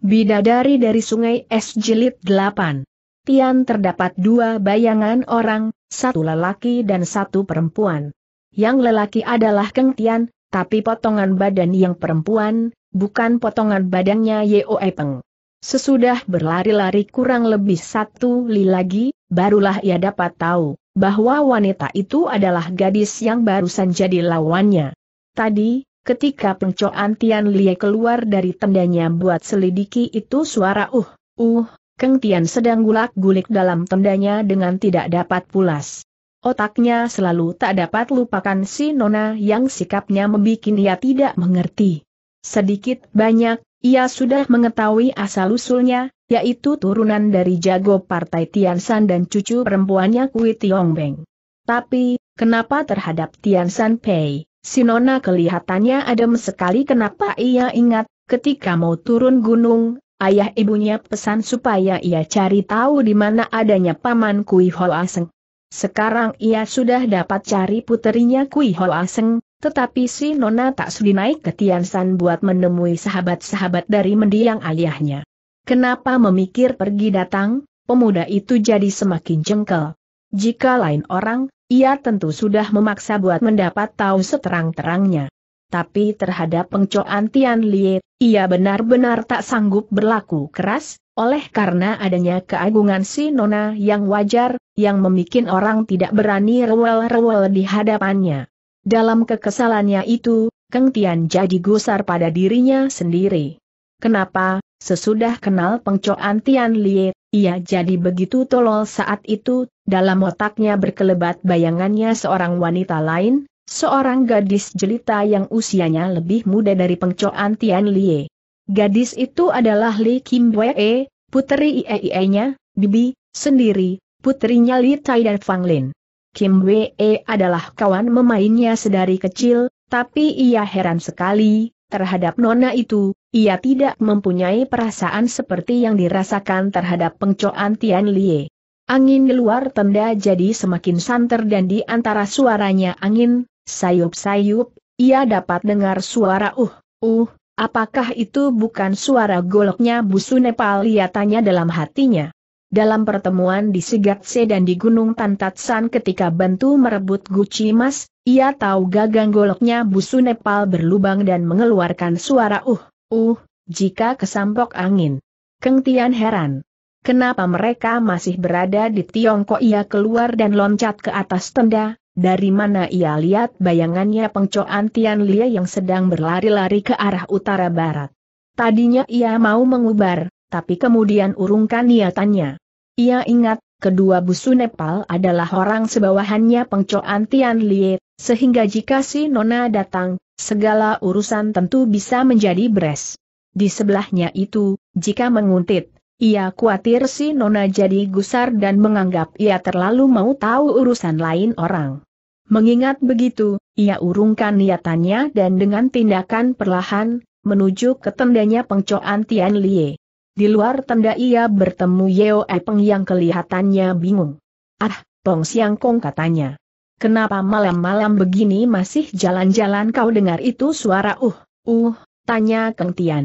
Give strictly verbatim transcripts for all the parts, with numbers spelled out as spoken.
Bidadari dari Sungai Es Jilid delapan. Tian terdapat dua bayangan orang, satu lelaki dan satu perempuan. Yang lelaki adalah Keng Tian, tapi potongan badan yang perempuan, bukan potongan badannya Yeo Ie Peng. Sesudah berlari-lari kurang lebih satu li lagi, barulah ia dapat tahu bahwa wanita itu adalah gadis yang barusan jadi lawannya. Tadi, ketika Pengcoan Tian Lie keluar dari tendanya buat selidiki itu suara uh, uh, Keng Tian sedang gulak-gulik dalam tendanya dengan tidak dapat pulas. Otaknya selalu tak dapat lupakan si nona yang sikapnya membikin ia tidak mengerti. Sedikit banyak, ia sudah mengetahui asal-usulnya, yaitu turunan dari jago partai Tian San dan cucu perempuannya Kui Tiong Beng. Tapi, kenapa terhadap Tian San Pei, si nona kelihatannya adem sekali? Kenapa ia ingat, ketika mau turun gunung, ayah ibunya pesan supaya ia cari tahu di mana adanya paman Kui Hoa Seng. Sekarang ia sudah dapat cari puterinya Kui Hoa Seng, tetapi si nona tak sudi naik ke Tian San buat menemui sahabat-sahabat dari mendiang ayahnya. Kenapa memikir pergi datang, pemuda itu jadi semakin jengkel. Jika lain orang, ia tentu sudah memaksa buat mendapat tahu seterang-terangnya. Tapi terhadap Pengcoan Tian Lie, ia benar-benar tak sanggup berlaku keras, oleh karena adanya keagungan si nona yang wajar, yang membikin orang tidak berani rewel-rewel di hadapannya. Dalam kekesalannya itu, Keng Tian jadi gusar pada dirinya sendiri. Kenapa? Sesudah kenal Pengcoan Tian Lie, ia jadi begitu tolol saat itu. Dalam otaknya berkelebat bayangannya seorang wanita lain, seorang gadis jelita yang usianya lebih muda dari Pengcoan Tian Lie. Gadis itu adalah Li Kim Wei, puteri Ie-nya, bibi, sendiri, putrinya Li Tai dan Fang Lin. Kim Wei adalah kawan memainnya sedari kecil, tapi ia heran sekali terhadap nona itu. Ia tidak mempunyai perasaan seperti yang dirasakan terhadap Pengcoan Tian Lie. Angin di luar tenda jadi semakin santer dan di antara suaranya angin, sayup-sayup, ia dapat dengar suara uh, uh, apakah itu bukan suara goloknya busu Nepal? Ia tanya dalam hatinya. Dalam pertemuan di Sigatse dan di Gunung Tantatsan ketika bantu merebut guci emas, ia tahu gagang goloknya busu Nepal berlubang dan mengeluarkan suara uh, uh, jika kesampok angin. Keng Tian heran. Kenapa mereka masih berada di Tiongkok? Ia keluar dan loncat ke atas tenda, dari mana ia lihat bayangannya Pengcoan Tian Lie yang sedang berlari-lari ke arah utara-barat. Tadinya ia mau mengubar, tapi kemudian urungkan niatannya. Ia ingat, kedua busu Nepal adalah orang sebawahannya Pengcoan Tian Lie, sehingga jika si nona datang, segala urusan tentu bisa menjadi beres. Di sebelahnya itu, jika menguntit, ia khawatir si nona jadi gusar dan menganggap ia terlalu mau tahu urusan lain orang. Mengingat begitu, ia urungkan niatannya dan dengan tindakan perlahan, menuju ke tendanya Pengcoan Tian Lie. Di luar tenda ia bertemu Yeo Ie Peng yang kelihatannya bingung. "Ah, Peng Siang Kong," katanya. "Kenapa malam-malam begini masih jalan-jalan?" "Kau dengar itu suara uh, uh?" tanya Keng Tian.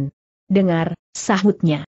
"Dengar," sahutnya.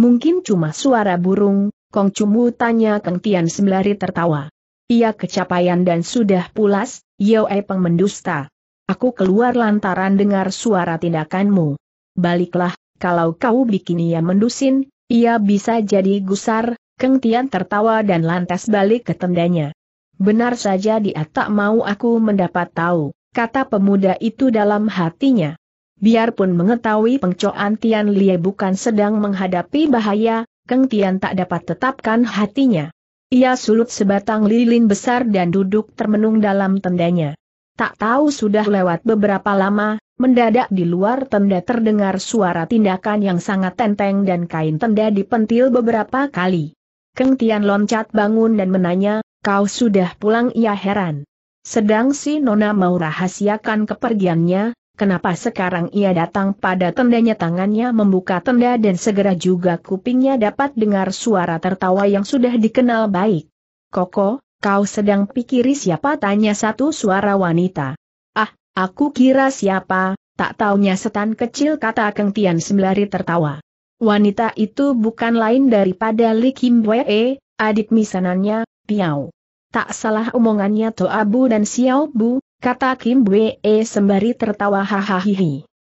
"Mungkin cuma suara burung, Kong Cumu?" tanya Keng Tian sembari tertawa. Ia kecapean dan sudah pulas. "Yeo Ie Peng mendusta. Aku keluar lantaran dengar suara tindakanmu. Baliklah. Kalau kau bikin ia mendusin, ia bisa jadi gusar." Keng Tian tertawa dan lantas balik ke tendanya. "Benar saja dia tak mau aku mendapat tahu," kata pemuda itu dalam hatinya. Biarpun mengetahui Pengcoan Tian Lie bukan sedang menghadapi bahaya, Keng Tian tak dapat tetapkan hatinya. Ia sulut sebatang lilin besar dan duduk termenung dalam tendanya. Tak tahu sudah lewat beberapa lama, mendadak di luar tenda terdengar suara tindakan yang sangat tenteng dan kain tenda dipentil beberapa kali. Keng Tian loncat bangun dan menanya, "Kau sudah pulang?" Ia heran. Sedang si nona mau rahasiakan kepergiannya, kenapa sekarang ia datang pada tendanya? Tangannya membuka tenda dan segera juga kupingnya dapat dengar suara tertawa yang sudah dikenal baik. "Koko, kau sedang pikiri siapa?" tanya satu suara wanita. "Aku kira siapa, tak taunya setan kecil," kata Keng Tian sembari tertawa. Wanita itu bukan lain daripada Li Kim Wei, adik misanannya, Piao. Tak salah omongannya Toa Bu dan Xiao Bu, kata Kim Wei sembari tertawa hahaha.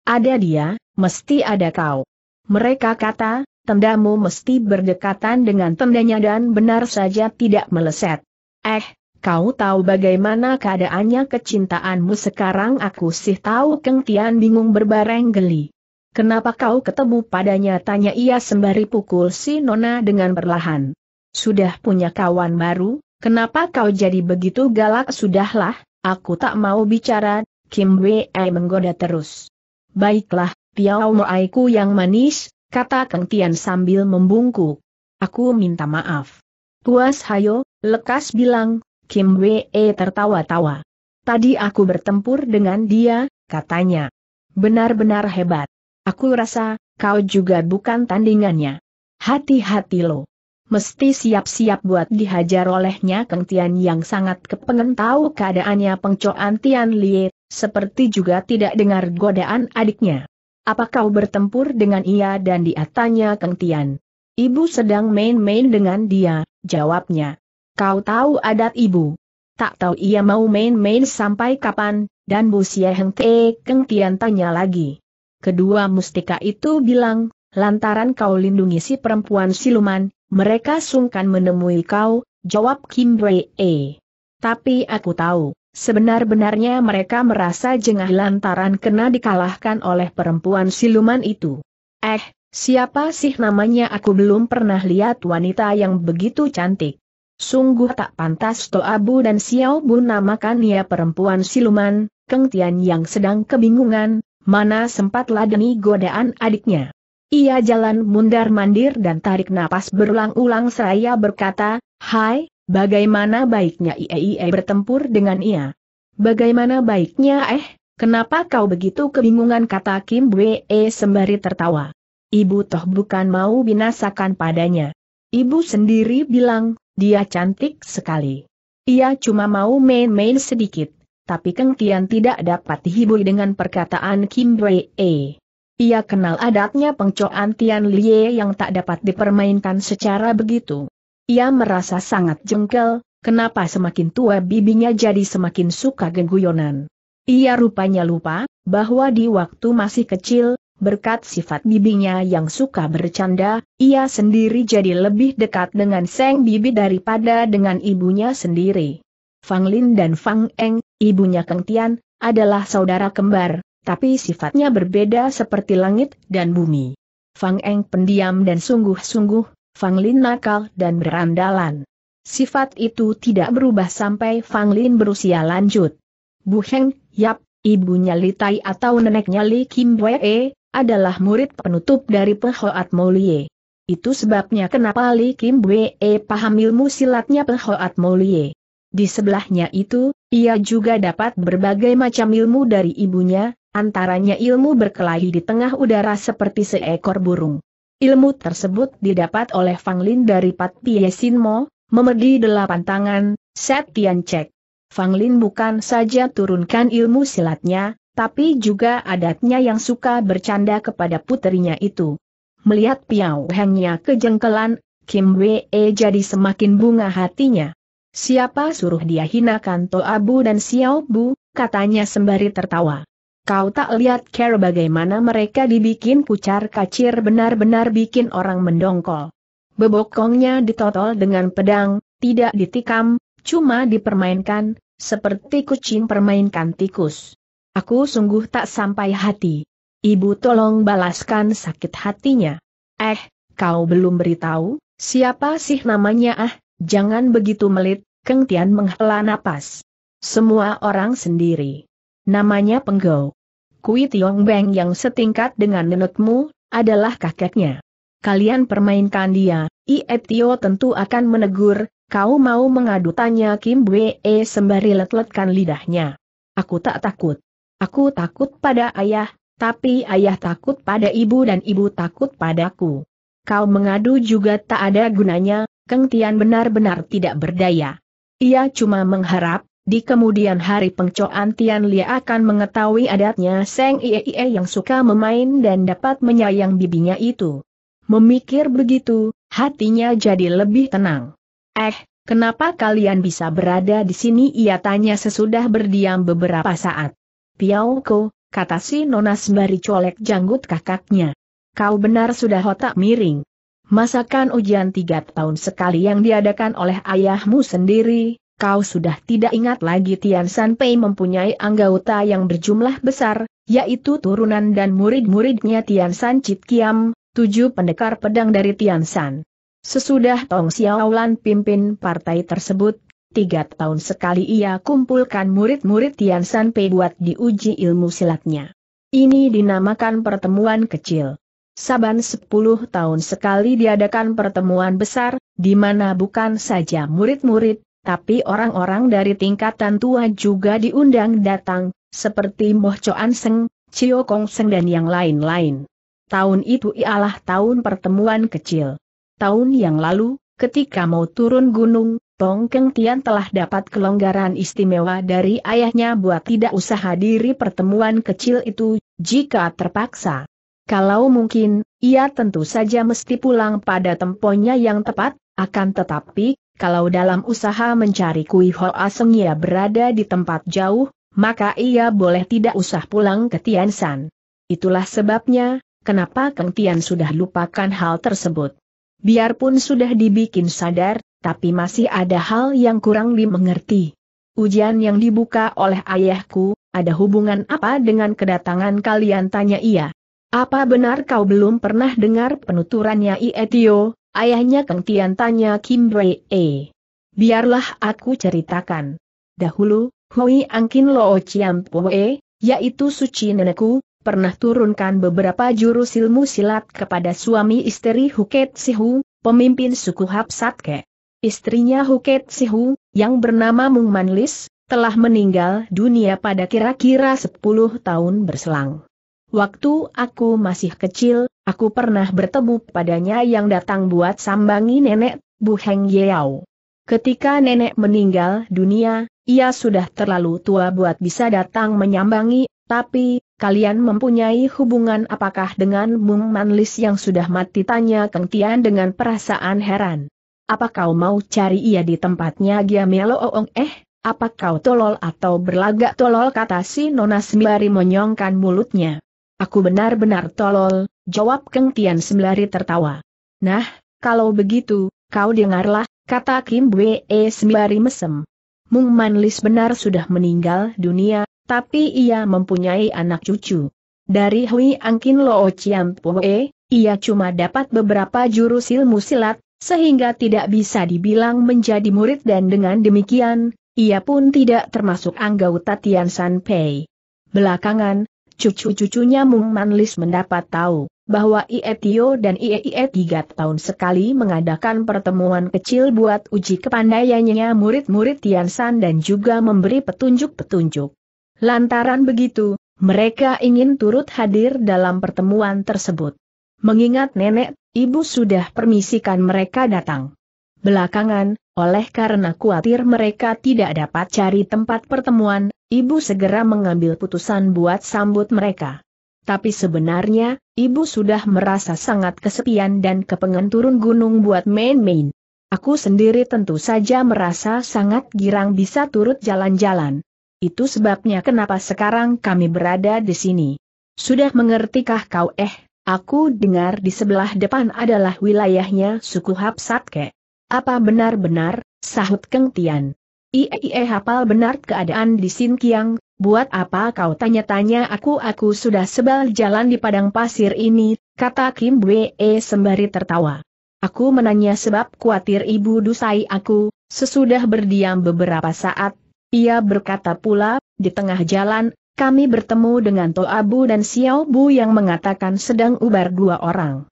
Ada dia, mesti ada kau. Mereka kata, tendamu mesti berdekatan dengan tendanya dan benar saja tidak meleset. Eh, kau tahu bagaimana keadaannya kecintaanmu sekarang? Aku sih tahu. Keng Tian bingung berbareng geli. Kenapa kau ketemu padanya? Tanya ia sembari pukul si nona dengan perlahan. Sudah punya kawan baru, kenapa kau jadi begitu galak? Sudahlah, aku tak mau bicara, Kim Wei menggoda terus. Baiklah, Piao Moaiku yang manis, kata Keng Tian sambil membungkuk. Aku minta maaf. Puas hayo, lekas bilang, Kim Wei tertawa-tawa. Tadi aku bertempur dengan dia, katanya. Benar-benar hebat. Aku rasa, kau juga bukan tandingannya. Hati-hati lo. Mesti siap-siap buat dihajar olehnya. Keng Tian yang sangat kepengen tahu keadaannya Pengcoan Tian Lie, seperti juga tidak dengar godaan adiknya. Apa kau bertempur dengan ia dan dia? Tanya Keng Tian. Ibu sedang main-main dengan dia, jawabnya. Kau tahu adat ibu. Tak tahu ia mau main-main sampai kapan, dan Bu Xie Heng Te? Keng Tian tanya lagi. Kedua mustika itu bilang, lantaran kau lindungi si perempuan siluman, mereka sungkan menemui kau, jawab Kim Wei. Tapi aku tahu. Sebenar-benarnya mereka merasa jengah lantaran kena dikalahkan oleh perempuan siluman itu. Eh, siapa sih namanya? Aku belum pernah lihat wanita yang begitu cantik. Sungguh tak pantas Toa Bu dan Xiao Bu namakan ia perempuan siluman. Keng Tian yang sedang kebingungan, mana sempat ladeni godaan adiknya. Ia jalan mundar-mandir dan tarik napas berulang-ulang seraya berkata, "Hai, bagaimana baiknya ia bertempur dengan ia? Bagaimana baiknya eh, kenapa kau begitu kebingungan?" kata Kim Wei sembari tertawa. Ibu toh bukan mau binasakan padanya. Ibu sendiri bilang, dia cantik sekali. Ia cuma mau main-main sedikit, tapi Keng Tian tidak dapat dihibur dengan perkataan Kim Wei. Ia kenal adatnya Pengcoan Tian Lie yang tak dapat dipermainkan secara begitu. Ia merasa sangat jengkel, kenapa semakin tua bibinya jadi semakin suka geguyonan. Ia rupanya lupa, bahwa di waktu masih kecil, berkat sifat bibinya yang suka bercanda, ia sendiri jadi lebih dekat dengan sang bibi daripada dengan ibunya sendiri. Fang Lin dan Fang Eng, ibunya Keng Tian, adalah saudara kembar, tapi sifatnya berbeda seperti langit dan bumi. Fang Eng pendiam dan sungguh-sungguh. Fang Lin nakal dan berandalan. Sifat itu tidak berubah sampai Fang Lin berusia lanjut. Bu Heng, Yap, ibunya Li Tai atau neneknya Li Kim Wei, adalah murid penutup dari Pe Hoat Molie. Itu sebabnya kenapa Li Kim Wei paham ilmu silatnya Pe Hoat Molie. Di sebelahnya itu, ia juga dapat berbagai macam ilmu dari ibunya, antaranya ilmu berkelahi di tengah udara seperti seekor burung. Ilmu tersebut didapat oleh Fang Lin dari Pat Pie Sin Mo, memedi delapan tangan, Set Tian Cek. Fang Lin bukan saja turunkan ilmu silatnya, tapi juga adatnya yang suka bercanda kepada puterinya itu. Melihat Piao Hengnya kejengkelan, Kim Wei jadi semakin bunga hatinya. Siapa suruh dia hinakan Toa Bu dan Xiao Bu, katanya sembari tertawa. Kau tak lihat care bagaimana mereka dibikin pucar kacir, benar-benar bikin orang mendongkol. Bebokongnya ditotol dengan pedang, tidak ditikam, cuma dipermainkan, seperti kucing permainkan tikus. Aku sungguh tak sampai hati. Ibu tolong balaskan sakit hatinya. Eh, kau belum beritahu, siapa sih namanya? Ah, jangan begitu melit, Keng Tian menghela napas. Semua orang sendiri. Namanya Penggau. Kui Tiong Beng yang setingkat dengan nenekmu, adalah kakeknya. Kalian permainkan dia, Ie Tio tentu akan menegur. Kau mau mengadu? Tanya Kim Wei sembari let-letkan lidahnya. Aku tak takut. Aku takut pada ayah, tapi ayah takut pada ibu dan ibu takut padaku. Kau mengadu juga tak ada gunanya. Keng Tian benar-benar tidak berdaya. Ia cuma mengharap di kemudian hari Pengcoan Tian Lie akan mengetahui adatnya sang Ie Ie yang suka memain dan dapat menyayang bibinya itu. Memikir begitu, hatinya jadi lebih tenang. Eh, kenapa kalian bisa berada di sini? Ia tanya sesudah berdiam beberapa saat. Piauko, kata si nona sembari colek janggut kakaknya. Kau benar sudah otak miring. Masakan ujian tiga tahun sekali yang diadakan oleh ayahmu sendiri, kau sudah tidak ingat lagi. Tian San Pei mempunyai anggota yang berjumlah besar, yaitu turunan dan murid-muridnya Tian San Chit Kiam, tujuh pendekar pedang dari Tian San. Sesudah Tong Xiaolan pimpin partai tersebut, tiga tahun sekali ia kumpulkan murid-murid Tian San Pei buat diuji ilmu silatnya. Ini dinamakan pertemuan kecil. Saban sepuluh tahun sekali diadakan pertemuan besar, di mana bukan saja murid-murid, tapi orang-orang dari tingkatan tua juga diundang datang, seperti Pengcoan Seng, Ciong Seng dan yang lain-lain. Tahun itu ialah tahun pertemuan kecil. Tahun yang lalu, ketika mau turun gunung, Tong Keng Tian telah dapat kelonggaran istimewa dari ayahnya buat tidak usah hadiri pertemuan kecil itu, jika terpaksa. Kalau mungkin, ia tentu saja mesti pulang pada temponya yang tepat, akan tetapi, kalau dalam usaha mencari Kui Hoa Seng ia berada di tempat jauh, maka ia boleh tidak usah pulang ke Tian San. Itulah sebabnya, kenapa Keng Tian sudah lupakan hal tersebut. Biarpun sudah dibikin sadar, tapi masih ada hal yang kurang dimengerti. Ujian yang dibuka oleh ayahku, ada hubungan apa dengan kedatangan kalian? Tanya ia. Apa benar kau belum pernah dengar penuturannya? Ietio, ayahnya Keng Tian, tanya Kim Wei. Biarlah aku ceritakan. Dahulu, Hui Angkin Lo Chiam Poe, yaitu suci nenekku, pernah turunkan beberapa jurus ilmu silat kepada suami istri Huket Sihu, pemimpin suku Hapsatke. Istrinya Huket Sihu, yang bernama Mung Manlis, telah meninggal dunia pada kira-kira sepuluh tahun berselang. Waktu aku masih kecil, aku pernah bertemu padanya yang datang buat sambangi nenek, Bu Heng Yao. Ketika nenek meninggal dunia, ia sudah terlalu tua buat bisa datang menyambangi, tapi, kalian mempunyai hubungan apakah dengan Mung Manlis yang sudah mati? Tanya Keng Tian dengan perasaan heran. Apa kau mau cari ia di tempatnya? Giamelo Ong eh, apa kau tolol atau berlagak tolol? Kata si nona sembari menyongkan mulutnya. Aku benar-benar tolol, jawab Keng Tian sembari tertawa. Nah, kalau begitu, kau dengarlah, kata Kim Wei sembari mesem. Mung Manlis benar sudah meninggal dunia, tapi ia mempunyai anak cucu. Dari Hui Angkin Lo Chiam Poe, ia cuma dapat beberapa jurus ilmu silat, sehingga tidak bisa dibilang menjadi murid dan dengan demikian, ia pun tidak termasuk anggota Tian San Pei. Belakangan, cucu-cucunya Mung Manlis mendapat tahu bahwa Ietio dan Iee tiga tahun sekali mengadakan pertemuan kecil buat uji kepandaiannya murid-murid Tian San dan juga memberi petunjuk-petunjuk. Lantaran begitu, mereka ingin turut hadir dalam pertemuan tersebut. Mengingat nenek, ibu sudah permisikan mereka datang. Belakangan, oleh karena khawatir mereka tidak dapat cari tempat pertemuan, ibu segera mengambil putusan buat sambut mereka. Tapi sebenarnya, ibu sudah merasa sangat kesepian dan kepengen turun gunung buat main-main. Aku sendiri tentu saja merasa sangat girang bisa turut jalan-jalan. Itu sebabnya kenapa sekarang kami berada di sini. Sudah mengertikah kau? Eh, aku dengar di sebelah depan adalah wilayahnya suku Hapsatke. Apa benar-benar, sahut Keng Tian. Iee hafal benar keadaan di Sin Kiang, buat apa kau tanya-tanya aku? Aku sudah sebal jalan di padang pasir ini, kata Kim Wei sembari tertawa. Aku menanya sebab khawatir ibu dusai aku. Sesudah berdiam beberapa saat, ia berkata pula, di tengah jalan, kami bertemu dengan Toabu dan Xiaobu yang mengatakan sedang ubar dua orang.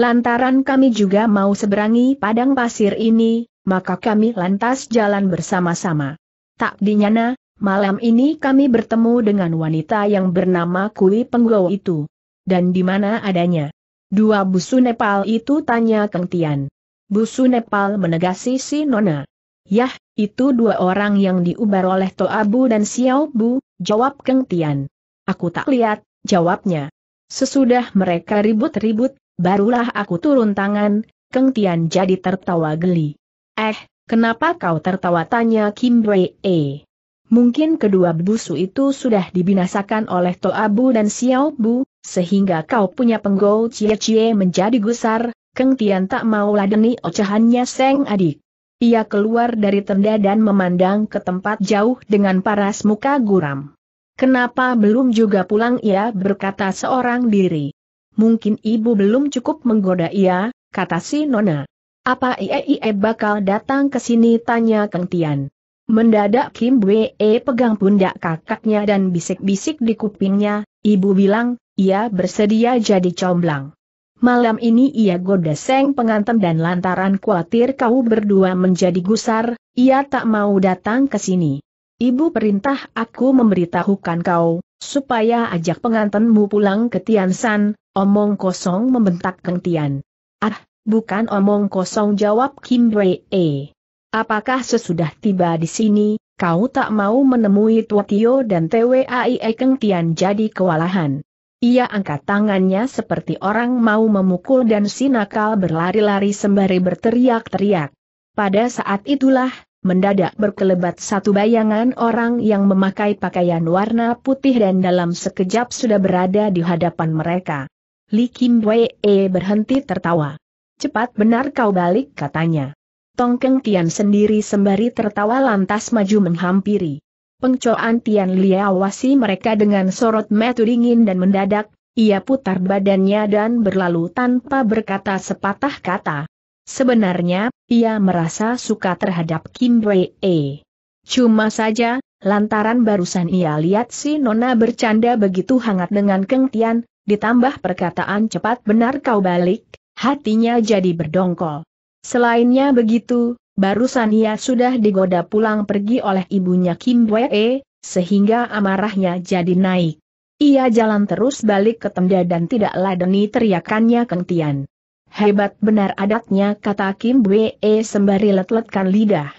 Lantaran kami juga mau seberangi padang pasir ini, maka kami lantas jalan bersama-sama. Tak dinyana, malam ini kami bertemu dengan wanita yang bernama Kui Penggow itu. Dan di mana adanya? Dua busu Nepal itu, tanya Keng Tian. Busu Nepal, menegasi si nona. Yah, itu dua orang yang diubar oleh Toabu dan Xiaobu, jawab Keng Tian. Aku tak lihat, jawabnya. Sesudah mereka ribut-ribut, barulah aku turun tangan." Keng Tian jadi tertawa geli. "Eh, kenapa kau tertawa?" tanya Kim Wei. "Mungkin kedua busu itu sudah dibinasakan oleh Toa Bu dan Xiao Bu, sehingga kau punya penggol cie-cie menjadi gusar." Keng Tian tak mau ladeni ocehannya Seng adik. Ia keluar dari tenda dan memandang ke tempat jauh dengan paras muka guram. "Kenapa belum juga pulang?" ia berkata seorang diri. "Mungkin ibu belum cukup menggoda ia," kata si nona. "Apa ia ia bakal datang ke sini?" tanya Keng Tian. Mendadak Kim Wei pegang pundak kakaknya dan bisik-bisik di kupingnya, "Ibu bilang, ia bersedia jadi comblang. Malam ini ia goda Seng pengantin dan lantaran khawatir kau berdua menjadi gusar, ia tak mau datang ke sini. Ibu perintah aku memberitahukan kau, supaya ajak pengantinmu pulang ke Tian San." "Omong kosong," membentak Keng Tian. "Ah, bukan omong kosong," jawab Kim Wei. "Apakah sesudah tiba di sini, kau tak mau menemui Tua Tio dan T W A I E? Keng Tian jadi kewalahan. Ia angkat tangannya seperti orang mau memukul dan si nakal berlari-lari sembari berteriak-teriak. Pada saat itulah, mendadak berkelebat satu bayangan orang yang memakai pakaian warna putih dan dalam sekejap sudah berada di hadapan mereka. Li Kim Wei berhenti tertawa. "Cepat benar kau balik," katanya. Tong Keng Tian sendiri sembari tertawa lantas maju menghampiri. Pengcoan Tian Lie awasi mereka dengan sorot mata dingin dan mendadak, ia putar badannya dan berlalu tanpa berkata sepatah kata. Sebenarnya, ia merasa suka terhadap Kim Wei. Cuma saja, lantaran barusan ia lihat si nona bercanda begitu hangat dengan Keng Tian, ditambah perkataan "cepat benar kau balik", hatinya jadi berdongkol. Selainnya begitu, barusan ia sudah digoda pulang pergi oleh ibunya Kim Wei, sehingga amarahnya jadi naik. Ia jalan terus balik ke tenda dan tidak ladeni teriakannya Keng Tian. "Hebat benar adatnya," kata Kim Wei sembari let-letkan lidah.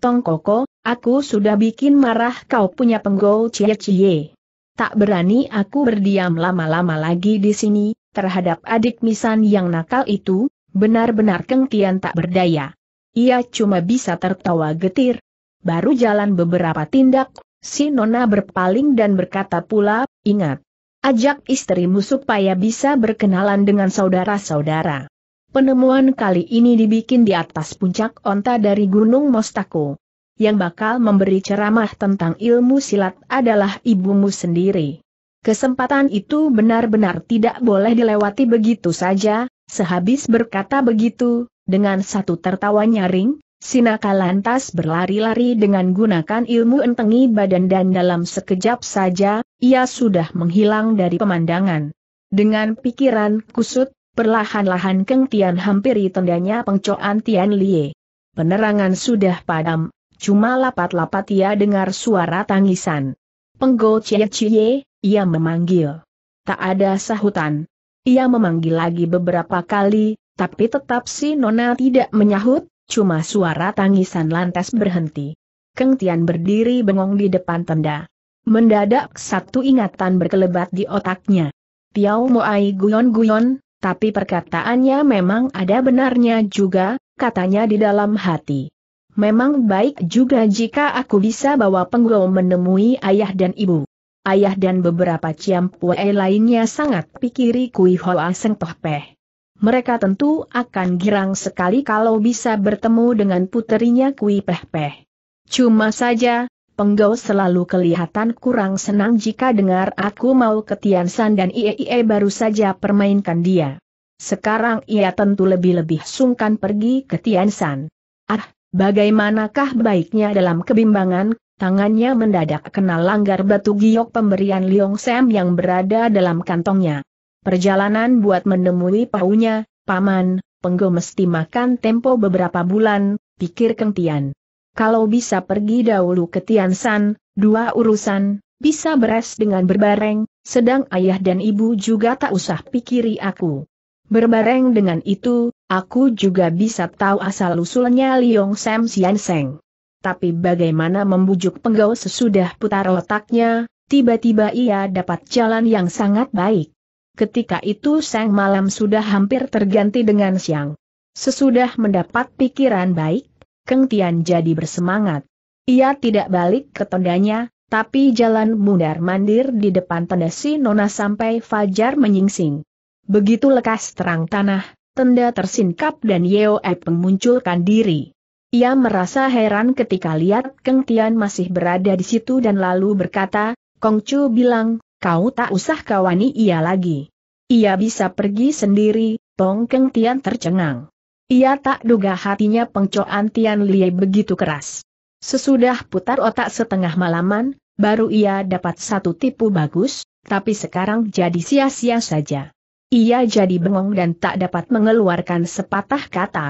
"Tong Koko, aku sudah bikin marah kau punya penggol cie-cie. Tak berani aku berdiam lama-lama lagi di sini, terhadap adik misan yang nakal itu." Benar-benar Keng Tian tak berdaya. Ia cuma bisa tertawa getir. Baru jalan beberapa tindak, si nona berpaling dan berkata pula, "Ingat, ajak istrimu supaya bisa berkenalan dengan saudara-saudara." Penemuan kali ini dibikin di atas puncak onta dari Gunung Mostako. Yang bakal memberi ceramah tentang ilmu silat adalah ibumu sendiri. Kesempatan itu benar-benar tidak boleh dilewati begitu saja. Sehabis berkata begitu, dengan satu tertawa nyaring, si nakal lantas berlari-lari dengan gunakan ilmu entengi badan dan dalam sekejap saja, ia sudah menghilang dari pemandangan. Dengan pikiran kusut, perlahan-lahan Keng Tian hampiri tendanya Pengcoan Tian Lie. Penerangan sudah padam, cuma lapat-lapat ia dengar suara tangisan. "Penggol cie-cie," ia memanggil. Tak ada sahutan. Ia memanggil lagi beberapa kali, tapi tetap si nona tidak menyahut, cuma suara tangisan lantas berhenti. Keng Tian berdiri bengong di depan tenda. Mendadak satu ingatan berkelebat di otaknya. "Tiao Moai guyon-guyon, tapi perkataannya memang ada benarnya juga," katanya di dalam hati. "Memang baik juga jika aku bisa bawa penggol menemui ayah dan ibu." Ayah dan beberapa ciampue lainnya sangat pikiri Kui Hoa Seng Toh Peh. Mereka tentu akan girang sekali kalau bisa bertemu dengan puterinya Kui Peh Peh. Cuma saja, penggau selalu kelihatan kurang senang jika dengar aku mau ke Tian San dan I E I E baru saja permainkan dia. Sekarang ia tentu lebih-lebih sungkan pergi ke Tian San. Ah, bagaimanakah baiknya? Dalam kebimbangan, tangannya mendadak kena langgar batu giok pemberian Liong Sam yang berada dalam kantongnya. Perjalanan buat menemui paunya, paman, penggol mesti makan tempo beberapa bulan, pikir Keng Tian. Kalau bisa pergi dahulu ke Tian San, dua urusan bisa beres dengan berbareng, sedang ayah dan ibu juga tak usah pikiri aku. Berbareng dengan itu, aku juga bisa tahu asal-usulnya Liong Sam Sian Seng. Tapi bagaimana membujuk penggau? Sesudah putar otaknya, tiba-tiba ia dapat jalan yang sangat baik. Ketika itu sang malam sudah hampir terganti dengan siang. Sesudah mendapat pikiran baik, Keng Tian jadi bersemangat. Ia tidak balik ke tendanya, tapi jalan mundar-mandir di depan tenda si Nona sampai fajar menyingsing. Begitu lekas terang tanah, tenda tersingkap dan Yeo Ie Peng munculkan diri. Ia merasa heran ketika lihat Keng Tian masih berada di situ dan lalu berkata, "Kong Chu bilang, kau tak usah kawani ia lagi. Ia bisa pergi sendiri." Tong Keng Tian tercengang. Ia tak duga hatinya Pengcoan Tian Lie begitu keras. Sesudah putar otak setengah malaman, baru ia dapat satu tipu bagus, tapi sekarang jadi sia-sia saja. Ia jadi bengong dan tak dapat mengeluarkan sepatah kata.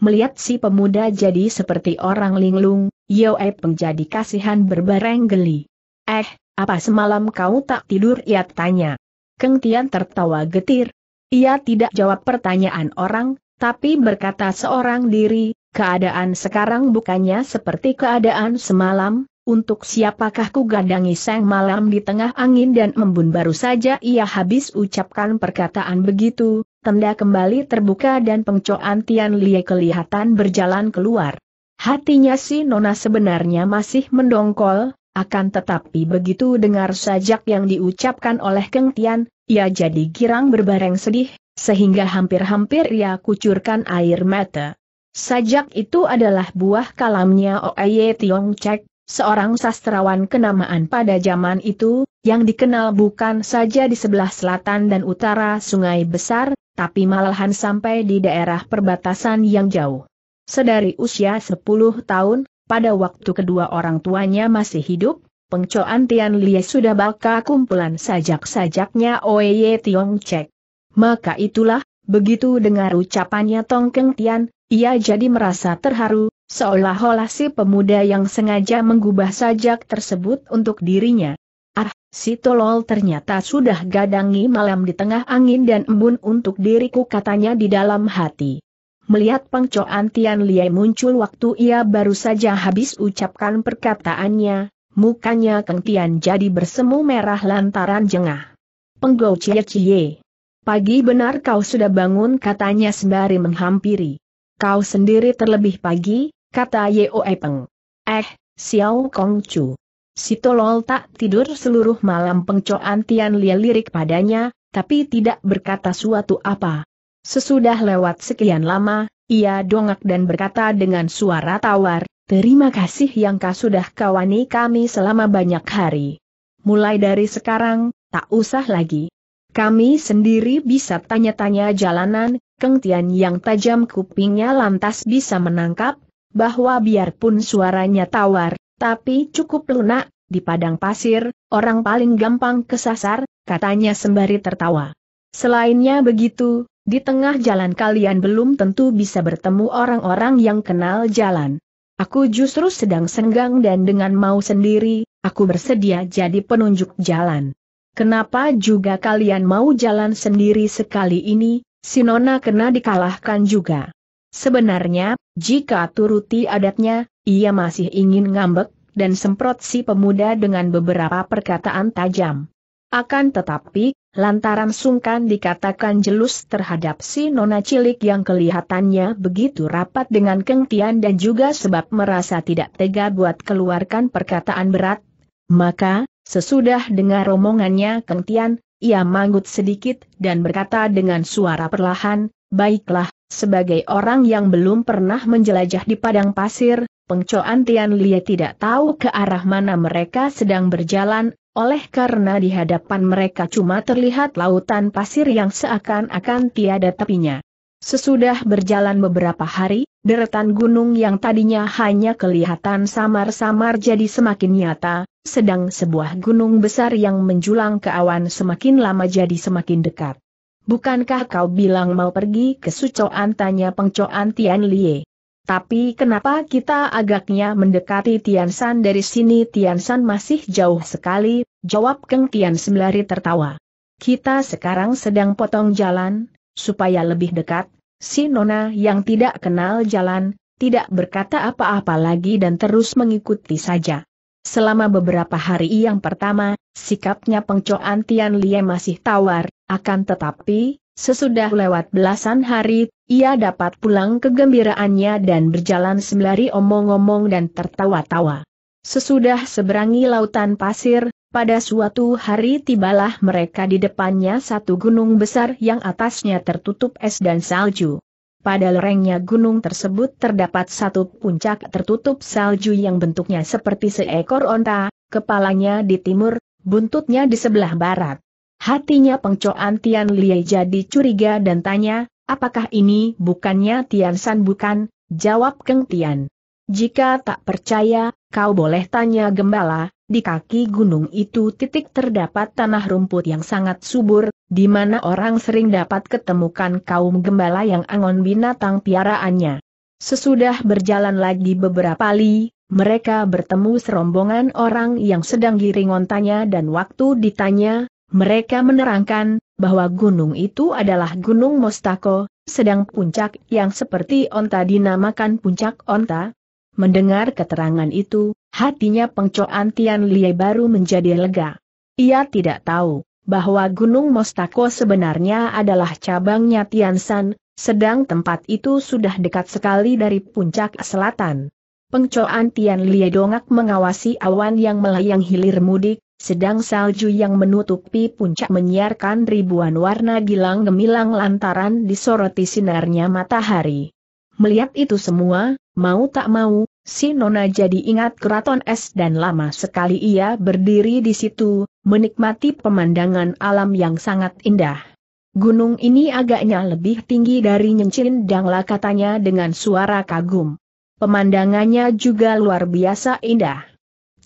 Melihat si pemuda jadi seperti orang linglung, Yeo Ie Peng jadi kasihan berbareng geli. "Eh, apa semalam kau tak tidur?" ia tanya. Keng Tian tertawa getir. Ia tidak jawab pertanyaan orang, tapi berkata seorang diri, keadaan sekarang bukannya seperti keadaan semalam, untuk siapakah ku gadangi sang malam di tengah angin dan embun. Baru saja ia habis ucapkan perkataan begitu, tenda kembali terbuka dan Pengcoan Tian Lie kelihatan berjalan keluar. Hatinya si Nona sebenarnya masih mendongkol, akan tetapi begitu dengar sajak yang diucapkan oleh Keng Tian, ia jadi girang berbareng sedih, sehingga hampir-hampir ia kucurkan air mata. Sajak itu adalah buah kalamnya Oye Tiong Cek, seorang sastrawan kenamaan pada zaman itu, yang dikenal bukan saja di sebelah selatan dan utara Sungai Besar, tapi malahan sampai di daerah perbatasan yang jauh. Sedari usia sepuluh tahun, pada waktu kedua orang tuanya masih hidup, Pengcoan Tian Lie sudah bakal kumpulan sajak-sajaknya Oye Tiong Cek. Maka itulah, begitu dengar ucapannya Tong Keng Tian, ia jadi merasa terharu, seolah-olah si pemuda yang sengaja menggubah sajak tersebut untuk dirinya. "Ah, si tolol ternyata sudah gadangi malam di tengah angin dan embun untuk diriku," katanya di dalam hati. Melihat Pengcoan Tian Lie muncul waktu ia baru saja habis ucapkan perkataannya, mukanya Keng Tian jadi bersemu merah lantaran jengah. "Penggau cie-cie. Pagi benar kau sudah bangun," katanya sembari menghampiri. "Kau sendiri terlebih pagi," kata Yeo Ie Peng. "Eh, Xiao Kong Chu. Si tolol tak tidur seluruh malam." Pengcoan Tian Lie lirik padanya, tapi tidak berkata suatu apa. Sesudah lewat sekian lama, ia dongak dan berkata dengan suara tawar, "Terima kasih yang kau sudah kawani kami selama banyak hari. Mulai dari sekarang, tak usah lagi. Kami sendiri bisa tanya-tanya jalanan." Keng Tian yang tajam kupingnya lantas bisa menangkap bahwa biarpun suaranya tawar, tapi cukup lunak, "Di padang pasir, orang paling gampang kesasar," katanya sembari tertawa. "Selainnya begitu, di tengah jalan kalian belum tentu bisa bertemu orang-orang yang kenal jalan. Aku justru sedang senggang dan dengan mau sendiri, aku bersedia jadi penunjuk jalan. Kenapa juga kalian mau jalan sendiri sekali ini? Si Nona kena dikalahkan juga." Sebenarnya, jika turuti adatnya, ia masih ingin ngambek, dan semprot si pemuda dengan beberapa perkataan tajam. Akan tetapi, lantaran sungkan dikatakan jelus terhadap si Nona cilik yang kelihatannya begitu rapat dengan Keng Tian dan juga sebab merasa tidak tega buat keluarkan perkataan berat, maka, sesudah dengar omongannya Keng Tian, ia manggut sedikit dan berkata dengan suara perlahan, "Baiklah, sebagai orang yang belum pernah menjelajah di padang pasir, Pengcoan Tian Lie tidak tahu ke arah mana mereka sedang berjalan, oleh karena di hadapan mereka cuma terlihat lautan pasir yang seakan-akan tiada tepinya. Sesudah berjalan beberapa hari, deretan gunung yang tadinya hanya kelihatan samar-samar jadi semakin nyata, sedang sebuah gunung besar yang menjulang ke awan semakin lama jadi semakin dekat." "Bukankah kau bilang mau pergi ke Sucoan?" tanya Pengcoan Tian Lie. "Tapi kenapa kita agaknya mendekati Tian San dari sini?" "Tian San masih jauh sekali," jawab Keng Tian sembari tertawa. "Kita sekarang sedang potong jalan, supaya lebih dekat." Si Nona yang tidak kenal jalan, tidak berkata apa-apa lagi dan terus mengikuti saja. Selama beberapa hari yang pertama, sikapnya Pengcoan Tian Lie masih tawar, Akan tetapi, sesudah lewat belasan hari, ia dapat pulang kegembiraannya dan berjalan sembari omong-omong dan tertawa-tawa. Sesudah seberangi lautan pasir, pada suatu hari tibalah mereka di depannya satu gunung besar yang atasnya tertutup es dan salju. Pada lerengnya gunung tersebut terdapat satu puncak tertutup salju yang bentuknya seperti seekor onta, kepalanya di timur, buntutnya di sebelah barat. Hatinya Pengcoan Tian Lie jadi curiga dan tanya, apakah ini bukannya Tian San? Bukan, jawab Keng Tian. Jika tak percaya, kau boleh tanya gembala. Di kaki gunung itu titik terdapat tanah rumput yang sangat subur, di mana orang sering dapat ketemukan kaum gembala yang angon binatang piaraannya. Sesudah berjalan lagi beberapa li, mereka bertemu serombongan orang yang sedang giring ontanya dan waktu ditanya, mereka menerangkan bahwa gunung itu adalah Gunung Mostako, sedang puncak yang seperti onta dinamakan puncak onta. Mendengar keterangan itu, hatinya Pengcoan Tian Lie baru menjadi lega. Ia tidak tahu bahwa Gunung Mostako sebenarnya adalah cabangnya Tian San, sedang tempat itu sudah dekat sekali dari puncak selatan. Pengcoan Tian Lie dongak mengawasi awan yang melayang hilir mudik, sedang salju yang menutupi puncak menyiarkan ribuan warna gilang gemilang lantaran disoroti sinarnya matahari. Melihat itu semua, mau tak mau, si nona jadi ingat Keraton Es dan lama sekali ia berdiri di situ, menikmati pemandangan alam yang sangat indah. Gunung ini agaknya lebih tinggi dari Nyencin Dangla, katanya dengan suara kagum. Pemandangannya juga luar biasa indah.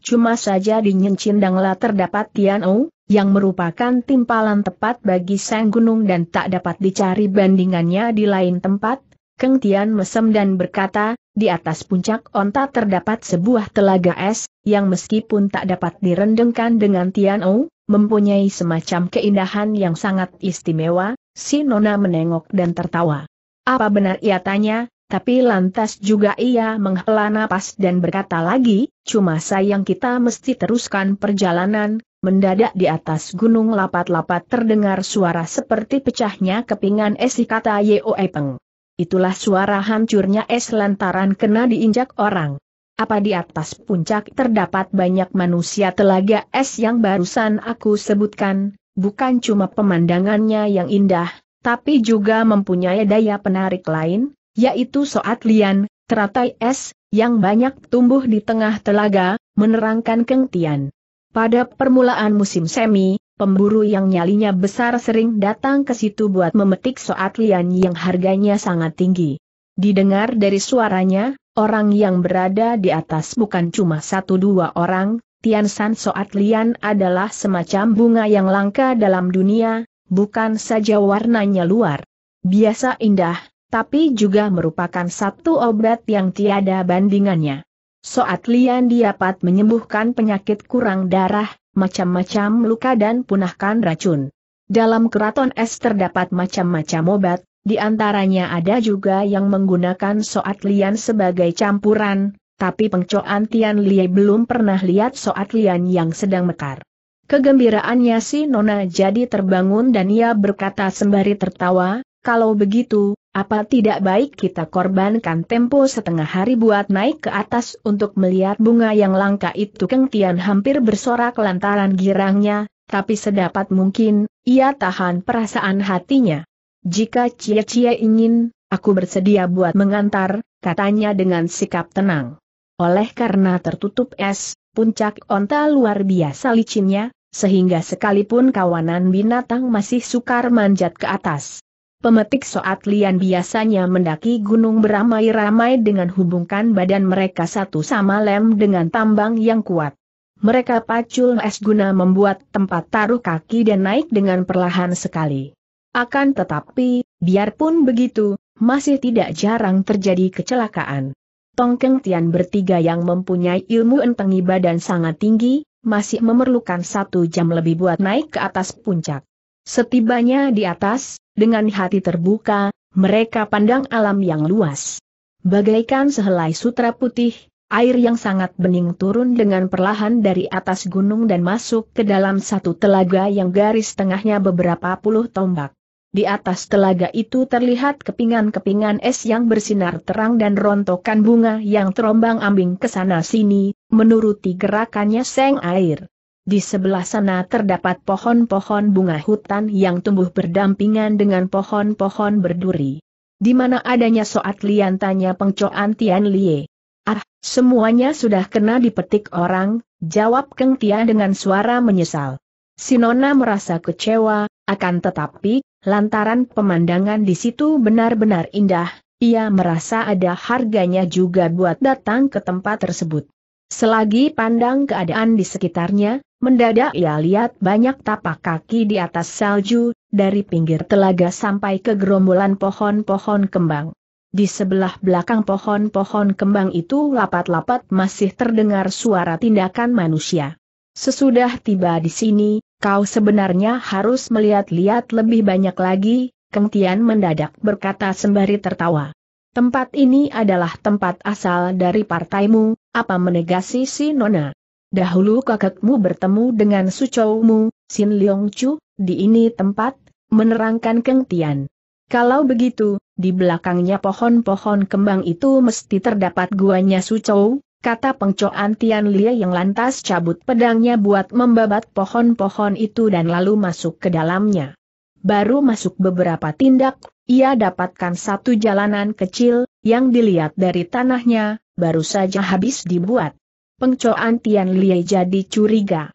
Cuma saja di Nyencin Dangla terdapat Tianao, yang merupakan timpalan tepat bagi sang gunung dan tak dapat dicari bandingannya di lain tempat. Keng Tian mesem dan berkata, di atas puncak onta terdapat sebuah telaga es, yang meskipun tak dapat direndengkan dengan Tianao, mempunyai semacam keindahan yang sangat istimewa. Si nona menengok dan tertawa. Apa benar, ia tanya, tapi lantas juga ia menghela napas dan berkata lagi, cuma sayang kita mesti teruskan perjalanan. Mendadak di atas gunung lapat-lapat terdengar suara seperti pecahnya kepingan es, kata Yeo Ie Peng. Itulah suara hancurnya es lantaran kena diinjak orang. Apa di atas puncak terdapat banyak manusia? Telaga es yang barusan aku sebutkan, bukan cuma pemandangannya yang indah, tapi juga mempunyai daya penarik lain, yaitu Soat Lian, teratai es, yang banyak tumbuh di tengah telaga, menerangkan Keng Tian. Pada permulaan musim semi, pemburu yang nyalinya besar sering datang ke situ buat memetik Soat Lian yang harganya sangat tinggi. Didengar dari suaranya, orang yang berada di atas bukan cuma satu dua orang. Tian San Soat Lian adalah semacam bunga yang langka dalam dunia, bukan saja warnanya luar biasa indah, tapi juga merupakan satu obat yang tiada bandingannya. Soat Lian dapat menyembuhkan penyakit kurang darah, macam-macam luka dan punahkan racun. Dalam Keraton Es terdapat macam-macam obat, di antaranya ada juga yang menggunakan Soat Lian sebagai campuran, tapi Pengcoan Tian Lie belum pernah lihat Soat Lian yang sedang mekar. Kegembiraannya si nona jadi terbangun dan ia berkata sembari tertawa, kalau begitu, apa tidak baik kita korbankan tempo setengah hari buat naik ke atas untuk melihat bunga yang langka itu? Keng Tian hampir bersorak lantaran girangnya, tapi sedapat mungkin, ia tahan perasaan hatinya. Jika Cie-Cie ingin, aku bersedia buat mengantar, katanya dengan sikap tenang. Oleh karena tertutup es, puncak onta luar biasa licinnya, sehingga sekalipun kawanan binatang masih sukar manjat ke atas. Pemetik Soat Lian biasanya mendaki gunung beramai-ramai dengan hubungkan badan mereka satu sama lem dengan tambang yang kuat. Mereka pacul es guna membuat tempat taruh kaki dan naik dengan perlahan sekali. Akan tetapi, biarpun begitu, masih tidak jarang terjadi kecelakaan. Tong Keng Tian bertiga yang mempunyai ilmu entengi badan sangat tinggi, masih memerlukan satu jam lebih buat naik ke atas puncak. Setibanya di atas, dengan hati terbuka, mereka pandang alam yang luas. Bagaikan sehelai sutra putih, Air yang sangat bening turun dengan perlahan dari atas gunung dan masuk ke dalam satu telaga yang garis tengahnya beberapa puluh tombak. Di atas telaga itu terlihat kepingan-kepingan es yang bersinar terang dan rontokan bunga yang terombang-ambing ke sana-sini, menuruti gerakannya seng air. Di sebelah sana terdapat pohon-pohon bunga hutan yang tumbuh berdampingan dengan pohon-pohon berduri. Di mana adanya Soat Lian, tanya Pengcoan Tian Lie. Ah, semuanya sudah kena dipetik orang, jawab Keng Tian dengan suara menyesal. Si Nona merasa kecewa, akan tetapi, lantaran pemandangan di situ benar-benar indah, ia merasa ada harganya juga buat datang ke tempat tersebut. Selagi pandang keadaan di sekitarnya, mendadak ia lihat banyak tapak kaki di atas salju, dari pinggir telaga sampai ke gerombolan pohon-pohon kembang. Di sebelah belakang pohon-pohon kembang itu lapat-lapat masih terdengar suara tindakan manusia. Sesudah tiba di sini, kau sebenarnya harus melihat-lihat lebih banyak lagi, Keng Tian mendadak berkata sembari tertawa. Tempat ini adalah tempat asal dari partaimu, apa menegasi si Nona? Dahulu kakekmu bertemu dengan sucoumu, Sin Liong Chu, di ini tempat, menerangkan Keng Tian. Kalau begitu, di belakangnya pohon-pohon kembang itu mesti terdapat guanya Sucou, kata Pengcoan Tian Lie yang lantas cabut pedangnya buat membabat pohon-pohon itu dan lalu masuk ke dalamnya. Baru masuk beberapa tindak, ia dapatkan satu jalanan kecil, yang dilihat dari tanahnya, baru saja habis dibuat. Pengcoan Tian Lie jadi curiga.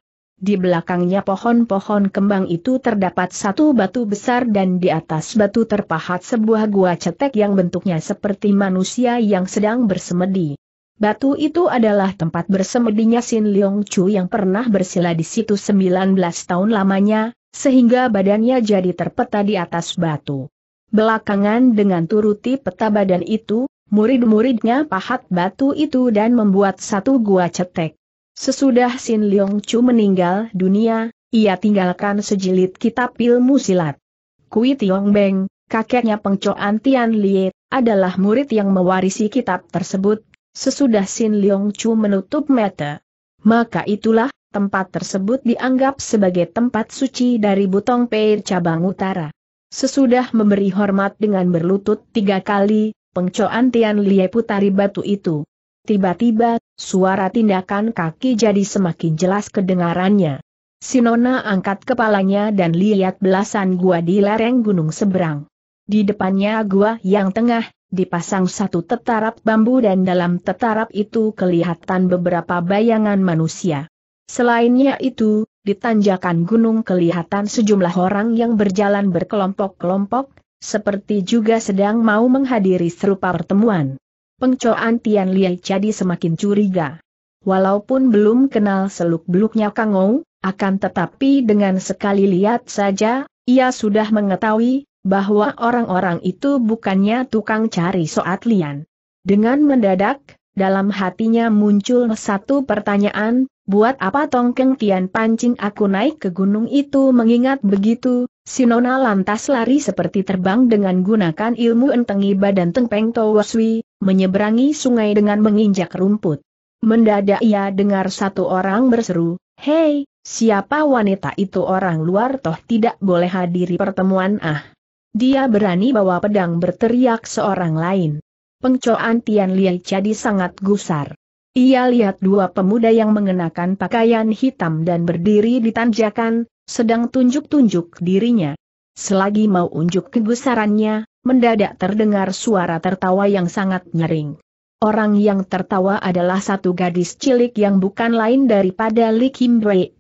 Di belakangnya pohon-pohon kembang itu terdapat satu batu besar dan di atas batu terpahat sebuah gua cetek yang bentuknya seperti manusia yang sedang bersemedi. Batu itu adalah tempat bersemedinya Sin Liong Chu yang pernah bersila di situ sembilan belas tahun lamanya, sehingga badannya jadi terpeta di atas batu. Belakangan dengan turuti peta badan itu, murid-muridnya pahat batu itu dan membuat satu gua cetek. Sesudah Sin Liong Chu meninggal dunia, ia tinggalkan sejilid kitab ilmu silat. Kui Tiong Beng, kakeknya Pengcoan Tian Lie, adalah murid yang mewarisi kitab tersebut. Sesudah Sin Liong Chu menutup mata, maka itulah tempat tersebut dianggap sebagai tempat suci dari Butong Pei cabang utara. Sesudah memberi hormat dengan berlutut tiga kali, Pengcoan Tian Lie putari batu itu. Tiba-tiba, suara tindakan kaki jadi semakin jelas kedengarannya. Si Nona angkat kepalanya dan lihat belasan gua di lereng gunung seberang. Di depannya gua yang tengah, dipasang satu tetarap bambu dan dalam tetarap itu kelihatan beberapa bayangan manusia. Selainnya itu, di tanjakan gunung kelihatan sejumlah orang yang berjalan berkelompok-kelompok, seperti juga sedang mau menghadiri serupa pertemuan. Pengcoan Tian Lie jadi semakin curiga. Walaupun belum kenal seluk-beluknya Kang Ou, akan tetapi dengan sekali lihat saja, ia sudah mengetahui bahwa orang-orang itu bukannya tukang cari Soat Lian. Dengan mendadak, dalam hatinya muncul satu pertanyaan, buat apa Tong Keng Tian pancing aku naik ke gunung itu? Mengingat begitu, si Nona lantas lari seperti terbang dengan gunakan ilmu entengi badan Tengpeng Towaswi, menyeberangi sungai dengan menginjak rumput. Mendadak ia dengar satu orang berseru, "Hei, siapa wanita itu? Orang luar toh tidak boleh hadiri pertemuan." Ah, dia berani bawa pedang, berteriak seorang lain. Pengcoan Tian Lie jadi sangat gusar. Ia lihat dua pemuda yang mengenakan pakaian hitam dan berdiri di tanjakan, sedang tunjuk-tunjuk dirinya. Selagi mau unjuk kegusarannya, mendadak terdengar suara tertawa yang sangat nyaring. Orang yang tertawa adalah satu gadis cilik yang bukan lain daripada Li Kim Wei.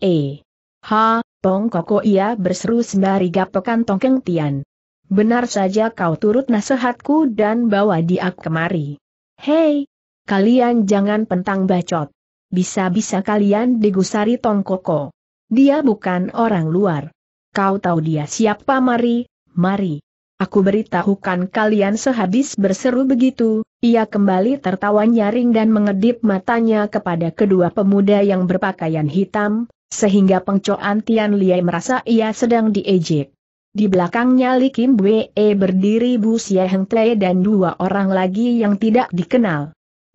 "Ha, Tong Koko," ia berseru sembari gapekan Tong Keng Tian. "Benar saja kau turut nasihatku dan bawa dia kemari. Hei! Kalian jangan pentang bacot. Bisa-bisa kalian digusari Tong Koko. Dia bukan orang luar. Kau tahu dia siapa? Mari, mari. Aku beritahukan kalian." Sehabis berseru begitu, ia kembali tertawa nyaring dan mengedip matanya kepada kedua pemuda yang berpakaian hitam, sehingga Pengcoan Tian Lie merasa ia sedang diejek. Di belakangnya Li Kim Wei berdiri Bu Sieheng Tle dan dua orang lagi yang tidak dikenal.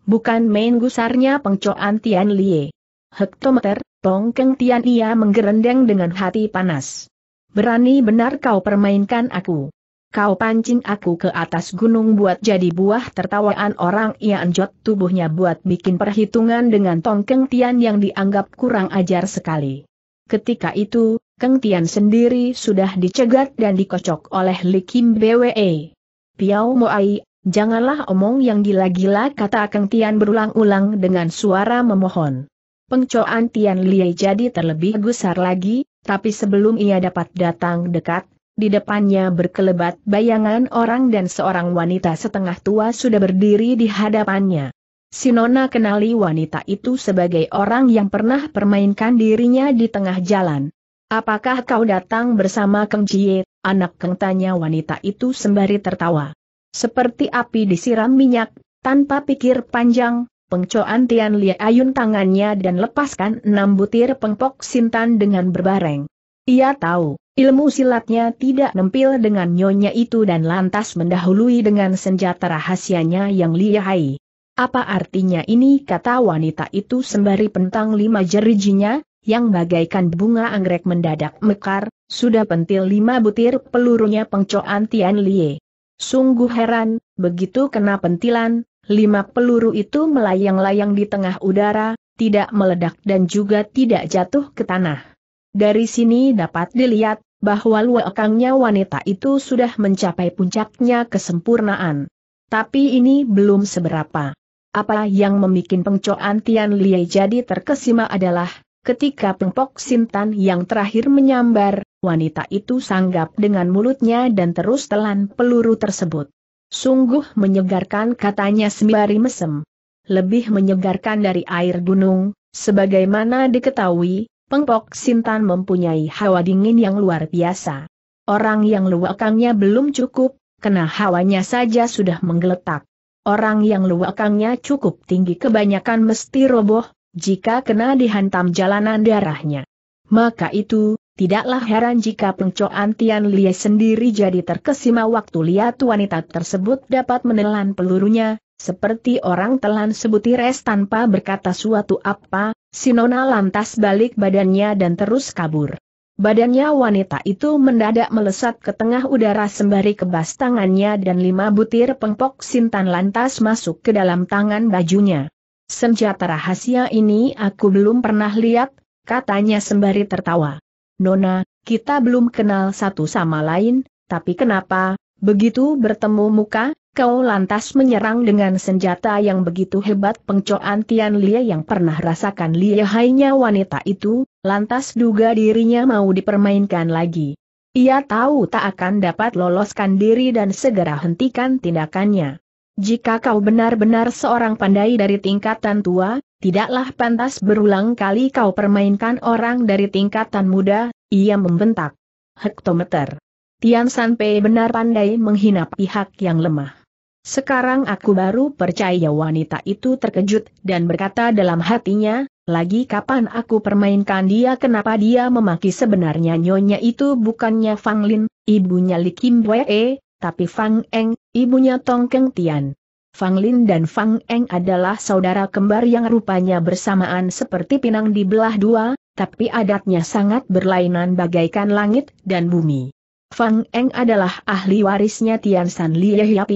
bukan main gusarnya Pengcoan Tian Lie. Hektometer, Tong Keng Tian, ia menggerendeng dengan hati panas. Berani benar kau permainkan aku. Kau pancing aku ke atas gunung buat jadi buah tertawaan orang. Ia anjot tubuhnya buat bikin perhitungan dengan Tong Keng Tian yang dianggap kurang ajar sekali. Ketika itu, Keng Tian sendiri sudah dicegat dan dikocok oleh Li Kim Wei. Piao Moai, janganlah omong yang gila-gila, kata Keng Tian berulang-ulang dengan suara memohon. Pengcoan Tian Lie jadi terlebih gusar lagi, tapi sebelum ia dapat datang dekat, di depannya berkelebat bayangan orang dan seorang wanita setengah tua sudah berdiri di hadapannya. Si Nona kenali wanita itu sebagai orang yang pernah permainkan dirinya di tengah jalan. Apakah kau datang bersama Keng Jie, anak Keng, tanya wanita itu sembari tertawa. Seperti api disiram minyak, tanpa pikir panjang, Pengcoan Tian Lie ayun tangannya dan lepaskan enam butir pengpok sintan dengan berbareng. Ia tahu ilmu silatnya tidak nempil dengan nyonya itu dan lantas mendahului dengan senjata rahasianya yang lihai. Apa artinya ini, kata wanita itu sembari pentang lima jerijinya, yang bagaikan bunga anggrek mendadak mekar, sudah pentil lima butir pelurunya Pengcoan Tian Lie. Sungguh heran, begitu kena pentilan, lima peluru itu melayang-layang di tengah udara, tidak meledak dan juga tidak jatuh ke tanah. Dari sini dapat dilihat bahwa luakangnya wanita itu sudah mencapai puncaknya kesempurnaan. Tapi ini belum seberapa. Apa yang membuat Pengcoan Tian Lie jadi terkesima adalah, ketika pengpok sintan yang terakhir menyambar, wanita itu sanggap dengan mulutnya dan terus telan peluru tersebut. Sungguh menyegarkan, katanya sembari mesem. Lebih menyegarkan dari air gunung, sebagaimana diketahui, pengpok sintan mempunyai hawa dingin yang luar biasa. Orang yang luakangnya belum cukup, kena hawanya saja sudah menggeletak. Orang yang luakangnya cukup tinggi kebanyakan mesti roboh, jika kena dihantam jalanan darahnya. Maka itu, tidaklah heran jika Pengcoan Tian Lie sendiri jadi terkesima waktu lihat wanita tersebut dapat menelan pelurunya, seperti orang telan sebutir es tanpa berkata suatu apa. Si Nona lantas balik badannya dan terus kabur. Badannya wanita itu mendadak melesat ke tengah udara sembari kebas tangannya dan lima butir pengpok sintan lantas masuk ke dalam tangan bajunya. Senjata rahasia ini aku belum pernah lihat, katanya sembari tertawa. Nona, kita belum kenal satu sama lain, tapi kenapa, begitu bertemu muka, kau lantas menyerang dengan senjata yang begitu hebat? Pengcoan Tian Lie yang pernah rasakan lihainya wanita itu, lantas duga dirinya mau dipermainkan lagi. Ia tahu tak akan dapat loloskan diri dan segera hentikan tindakannya. Jika kau benar-benar seorang pandai dari tingkatan tua, tidaklah pantas berulang kali kau permainkan orang dari tingkatan muda, ia membentak. Hektometer. Tian San Pei benar pandai menghina pihak yang lemah. Sekarang aku baru percaya. Wanita itu terkejut dan berkata dalam hatinya, lagi kapan aku permainkan dia? Kenapa dia memaki? Sebenarnya nyonya itu bukannya Fang Lin, ibunya Li Kim Wei, tapi Fang Eng, ibunya Tong Keng Tian. Fang Lin dan Fang Eng adalah saudara kembar yang rupanya bersamaan seperti pinang dibelah dua, tapi adatnya sangat berlainan bagaikan langit dan bumi. Fang Eng adalah ahli warisnya Tian San Liang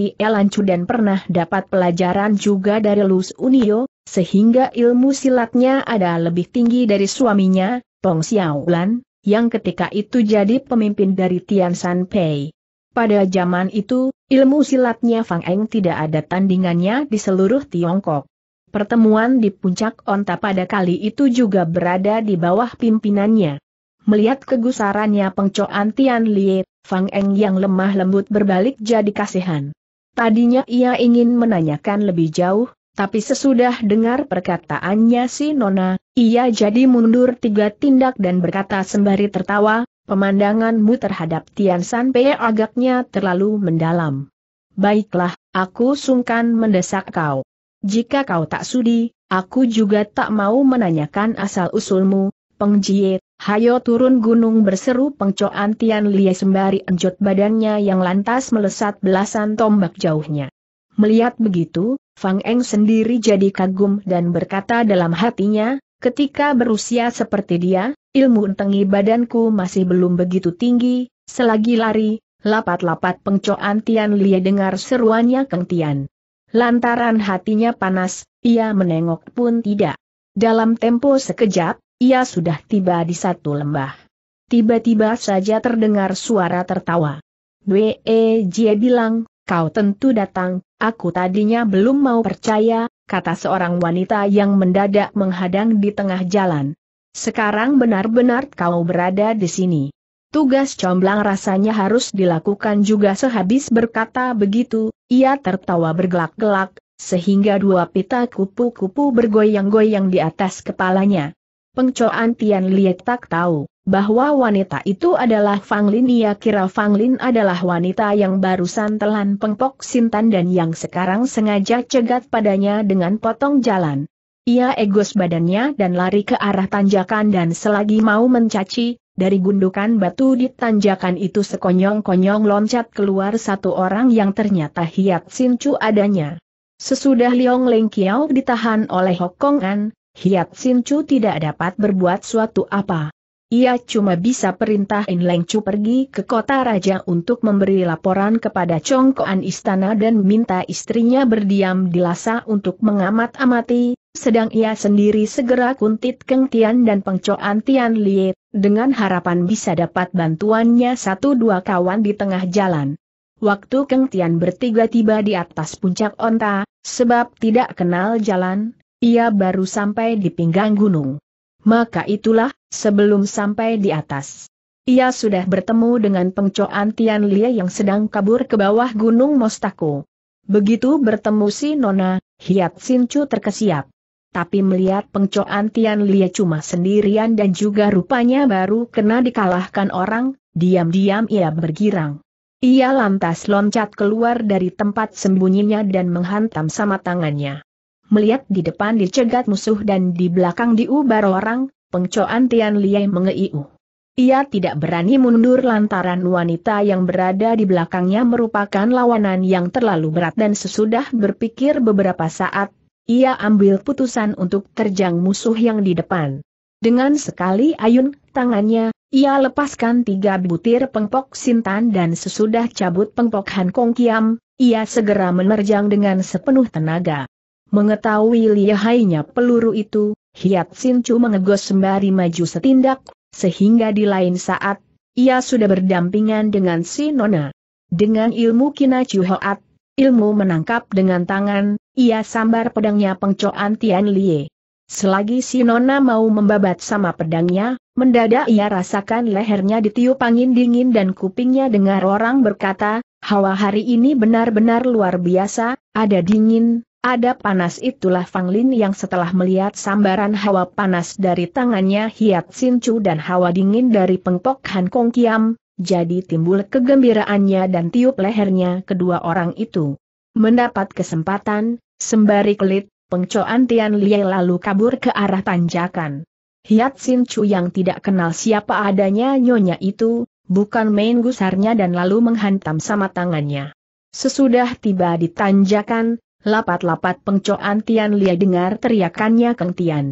Chu dan pernah dapat pelajaran juga dari Lus Unio, sehingga ilmu silatnya ada lebih tinggi dari suaminya, Tong Xiaolan, yang ketika itu jadi pemimpin dari Tian San Pei. Pada zaman itu, ilmu silatnya Fang Eng tidak ada tandingannya di seluruh Tiongkok. Pertemuan di puncak onta pada kali itu juga berada di bawah pimpinannya. Melihat kegusarannya Pengcoan Tian Lie, Fang Eng yang lemah lembut berbalik jadi kasihan. Tadinya ia ingin menanyakan lebih jauh, tapi sesudah dengar perkataannya si Nona, ia jadi mundur tiga tindak dan berkata sembari tertawa, pemandanganmu terhadap Tian San Pei agaknya terlalu mendalam. Baiklah, aku sungkan mendesak kau. Jika kau tak sudi, aku juga tak mau menanyakan asal-usulmu. Peng Jie, hayo turun gunung, berseru Pengcoan Tian Lie sembari enjot badannya yang lantas melesat belasan tombak jauhnya. Melihat begitu, Fang Eng sendiri jadi kagum dan berkata dalam hatinya, ketika berusia seperti dia, ilmu tengi badanku masih belum begitu tinggi, selagi lari, lapat-lapat Pengcoan Tian Lie dengar seruannya Keng Tian. Lantaran hatinya panas, ia menengok pun tidak. Dalam tempo sekejap, ia sudah tiba di satu lembah. Tiba-tiba saja terdengar suara tertawa. Wei Jie bilang, kau tentu datang, aku tadinya belum mau percaya, kata seorang wanita yang mendadak menghadang di tengah jalan. Sekarang benar-benar kau berada di sini. Tugas comblang rasanya harus dilakukan juga. Sehabis berkata begitu, ia tertawa bergelak-gelak, sehingga dua pita kupu-kupu bergoyang-goyang di atas kepalanya. Pengcoan Tian Lie tak tahu bahwa wanita itu adalah Fang Lin. Ia kira Fang Lin adalah wanita yang barusan telan Pengpok Sintan dan yang sekarang sengaja cegat padanya dengan potong jalan. Ia egos badannya dan lari ke arah tanjakan, dan selagi mau mencaci, dari gundukan batu di tanjakan itu sekonyong-konyong loncat keluar satu orang yang ternyata Hiat Sin Chu adanya. Sesudah Leong Leng Kiao ditahan oleh Hokongan, Hiat Sin Chu tidak dapat berbuat suatu apa. Ia cuma bisa perintahin Leng Chu pergi ke kota raja untuk memberi laporan kepada Congkoan istana dan minta istrinya berdiam di Lhasa untuk mengamat-amati, sedang ia sendiri segera kuntit Keng Tian dan Pengcoan Tian Lie, dengan harapan bisa dapat bantuannya satu dua kawan di tengah jalan. Waktu Keng Tian bertiga tiba di atas puncak onta, sebab tidak kenal jalan, ia baru sampai di pinggang gunung. Maka itulah, sebelum sampai di atas, ia sudah bertemu dengan Pengcoan Tian Lie yang sedang kabur ke bawah Gunung Mostako. Begitu bertemu si nona, Hiat Sin Chu terkesiap. Tapi melihat Pengcoan Tian Lie cuma sendirian dan juga rupanya baru kena dikalahkan orang, diam-diam ia bergirang. Ia lantas loncat keluar dari tempat sembunyinya dan menghantam sama tangannya. Melihat di depan dicegat musuh dan di belakang diubar orang, Pengcoan Tian Lie mengeiu. Ia tidak berani mundur lantaran wanita yang berada di belakangnya merupakan lawanan yang terlalu berat, dan sesudah berpikir beberapa saat, ia ambil putusan untuk terjang musuh yang di depan. Dengan sekali ayun tangannya, ia lepaskan tiga butir Pengpok Sintan, dan sesudah cabut Pengpok Han Kong Kiam, ia segera menerjang dengan sepenuh tenaga. Mengetahui lihainya peluru itu, Hiat Sin Chu mengegos sembari maju setindak, sehingga di lain saat, ia sudah berdampingan dengan si nona. Dengan ilmu Kina Chu Hoat, ilmu menangkap dengan tangan, ia sambar pedangnya Pengcoan Tian Lie. Selagi si nona mau membabat sama pedangnya, mendadak ia rasakan lehernya ditiup angin dingin dan kupingnya dengar orang berkata, hawa hari ini benar-benar luar biasa, ada dingin, ada panas. Itulah Fang Lin yang setelah melihat sambaran hawa panas dari tangannya Hiat Sin Chu dan hawa dingin dari Pengpok Han Kong Kiam, jadi timbul kegembiraannya dan tiup lehernya kedua orang itu. Mendapat kesempatan, sembari kelit, Pengcoan Tian Lie lalu kabur ke arah tanjakan. Hiat Sin Chu yang tidak kenal siapa adanya nyonya itu, bukan main gusarnya dan lalu menghantam sama tangannya. Sesudah tiba di tanjakan, lapat-lapat Pengcoan Tian Lie dengar teriakannya Keng Tian.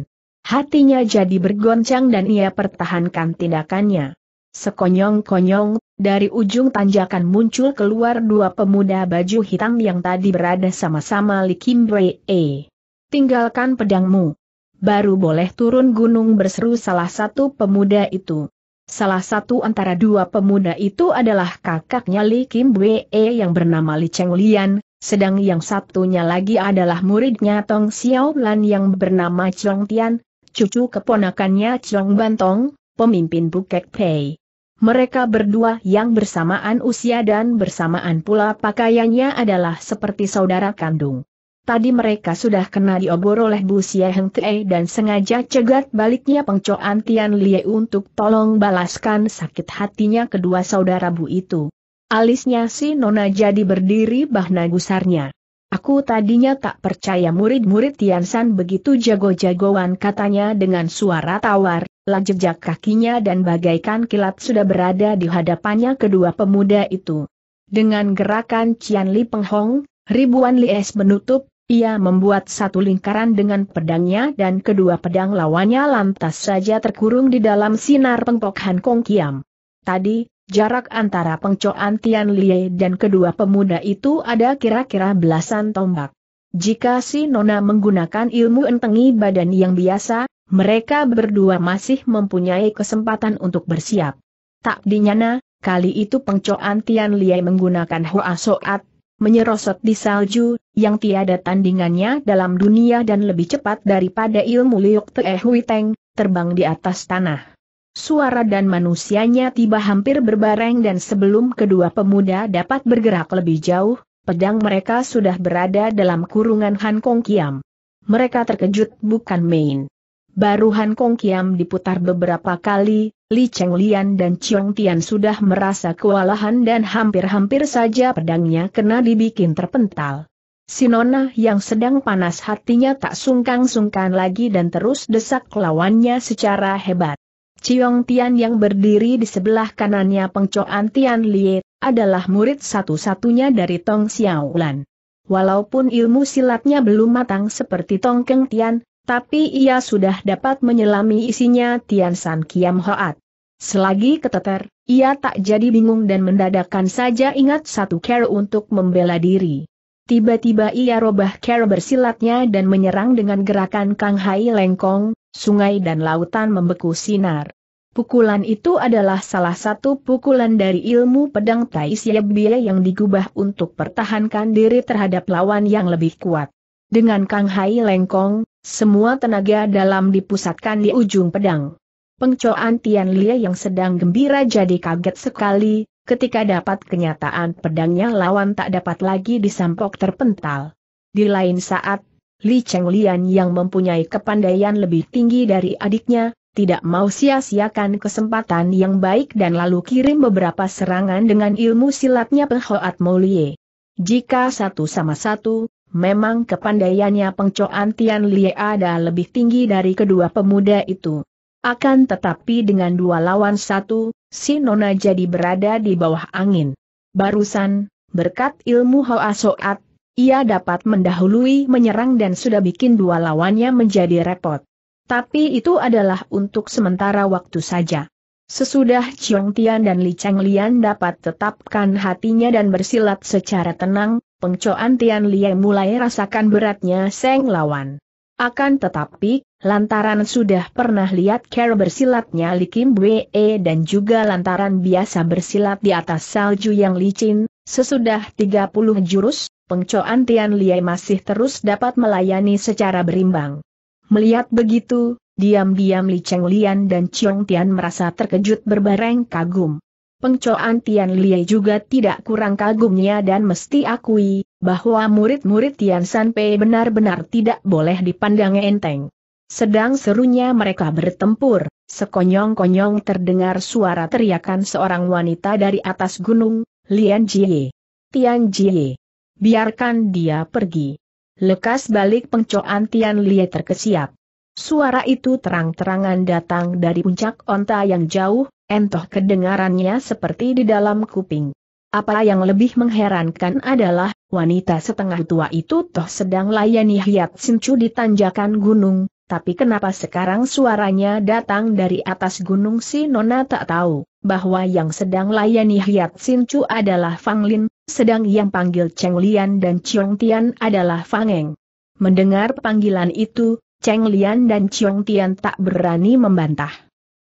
Hatinya jadi bergoncang dan ia pertahankan tindakannya. Sekonyong-konyong, dari ujung tanjakan muncul keluar dua pemuda baju hitam yang tadi berada sama-sama Li Kim Wei. Tinggalkan pedangmu. Baru boleh turun gunung, berseru salah satu pemuda itu. Salah satu antara dua pemuda itu adalah kakaknya Li Kim Wei yang bernama Li Chenglian. Sedang yang satunya lagi adalah muridnya Tong Xiaolan yang bernama Ciong Tian, cucu keponakannya Ciong Bantong, pemimpin Bukek Pei. Mereka berdua yang bersamaan usia dan bersamaan pula pakaiannya adalah seperti saudara kandung. Tadi mereka sudah kena diobor oleh Bu Xie Heng Tei dan sengaja cegat baliknya Pengcoan Tian Lie untuk tolong balaskan sakit hatinya kedua saudara bu itu. Alisnya si nona jadi berdiri bahna gusarnya. Aku tadinya tak percaya murid-murid Tian San begitu jago-jagoan, katanya dengan suara tawar, lah jejak kakinya dan bagaikan kilat sudah berada di hadapannya kedua pemuda itu. Dengan gerakan Cian Li Peng Hong, ribuan lies menutup, ia membuat satu lingkaran dengan pedangnya dan kedua pedang lawannya lantas saja terkurung di dalam sinar pengpok Han Kong Kiam. Tadi, jarak antara Pengcoan Tian Lie dan kedua pemuda itu ada kira-kira belasan tombak. Jika si Nona menggunakan ilmu entengi badan yang biasa, mereka berdua masih mempunyai kesempatan untuk bersiap. Tak dinyana, kali itu Pengcoan Tian Lie menggunakan Huo Asoat, menyerosot di salju, yang tiada tandingannya dalam dunia dan lebih cepat daripada ilmu Liuk Te Hui Teng, terbang di atas tanah. Suara dan manusianya tiba hampir berbareng dan sebelum kedua pemuda dapat bergerak lebih jauh, pedang mereka sudah berada dalam kurungan Han Kong Kiam. Mereka terkejut bukan main. Baru Han Kong Kiam diputar beberapa kali, Li Chenglian dan Ciong Tian sudah merasa kewalahan dan hampir-hampir saja pedangnya kena dibikin terpental. Si Nona yang sedang panas hatinya tak sungkan-sungkan lagi dan terus desak lawannya secara hebat. Ciong Tian yang berdiri di sebelah kanannya Pengcoan Tian Lie adalah murid satu-satunya dari Tong Xiaolan. Walaupun ilmu silatnya belum matang seperti Tong Keng Tian, tapi ia sudah dapat menyelami isinya Tian San Kiam Hoat. Selagi keteter, ia tak jadi bingung dan mendadakan saja ingat satu cara untuk membela diri. Tiba-tiba ia robah cara bersilatnya dan menyerang dengan gerakan Cenghai lengkong, sungai dan lautan membeku sinar. Pukulan itu adalah salah satu pukulan dari ilmu pedang Tai Siebie yang digubah untuk pertahankan diri terhadap lawan yang lebih kuat. Dengan Cenghai lengkong, semua tenaga dalam dipusatkan di ujung pedang. Pengcoan Tian Lie yang sedang gembira jadi kaget sekali, ketika dapat kenyataan pedangnya lawan tak dapat lagi disampok terpental. Di lain saat, Li Chenglian yang mempunyai kepandaian lebih tinggi dari adiknya, tidak mau sia-siakan kesempatan yang baik dan lalu kirim beberapa serangan dengan ilmu silatnya Penghoat Moulie. Jika satu sama satu, memang kepandaiannya Pengcoan Tian Lie ada lebih tinggi dari kedua pemuda itu. Akan tetapi dengan dua lawan satu, si Nona jadi berada di bawah angin. Barusan, berkat ilmu Huo Asoat, ia dapat mendahului menyerang dan sudah bikin dua lawannya menjadi repot. Tapi itu adalah untuk sementara waktu saja. Sesudah Ciong Tian dan Li Chenglian dapat tetapkan hatinya dan bersilat secara tenang, Pengcoan Tian Lie mulai rasakan beratnya seng lawan. Akan tetapi, lantaran sudah pernah lihat cara bersilatnya Li Kim Wei dan juga lantaran biasa bersilat di atas salju yang licin, sesudah tiga puluh jurus, Pengcoan Tian Lie masih terus dapat melayani secara berimbang. Melihat begitu, diam-diam Li Chenglian dan Ciong Tian merasa terkejut berbareng kagum. Pengcoan Tian Lie juga tidak kurang kagumnya dan mesti akui bahwa murid-murid Tian San Pei benar-benar tidak boleh dipandang enteng. Sedang serunya mereka bertempur, sekonyong-konyong terdengar suara teriakan seorang wanita dari atas gunung, "Lian Jie! Tian Jie! Biarkan dia pergi!" Lekas balik Pengcoan Tian Lie terkesiap. Suara itu terang-terangan datang dari puncak onta yang jauh, entoh kedengarannya seperti di dalam kuping. Apa yang lebih mengherankan adalah, wanita setengah tua itu toh sedang layani Hiat Sin Chu di tanjakan gunung. Tapi kenapa sekarang suaranya datang dari atas gunung? Si Nona tak tahu, bahwa yang sedang layani Hiat Sin Chu adalah Fang Lin, sedang yang panggil Chenglian dan Ciong Tian adalah Fang Eng. Mendengar panggilan itu, Chenglian dan Ciong Tian tak berani membantah.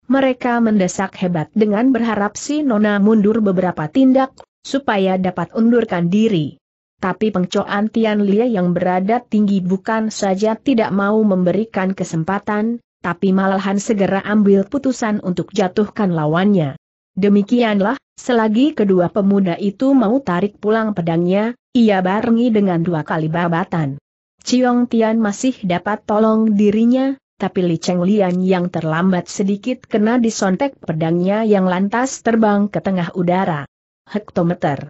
Mereka mendesak hebat dengan berharap si Nona mundur beberapa tindak, supaya dapat undurkan diri. Tapi Pengcoan Tian Lie yang berada tinggi bukan saja tidak mau memberikan kesempatan, tapi malahan segera ambil putusan untuk jatuhkan lawannya. Demikianlah, selagi kedua pemuda itu mau tarik pulang pedangnya, ia barengi dengan dua kali babatan. Ciong Tian masih dapat tolong dirinya, tapi Li Chenglian yang terlambat sedikit kena disontek pedangnya yang lantas terbang ke tengah udara. Hektometer.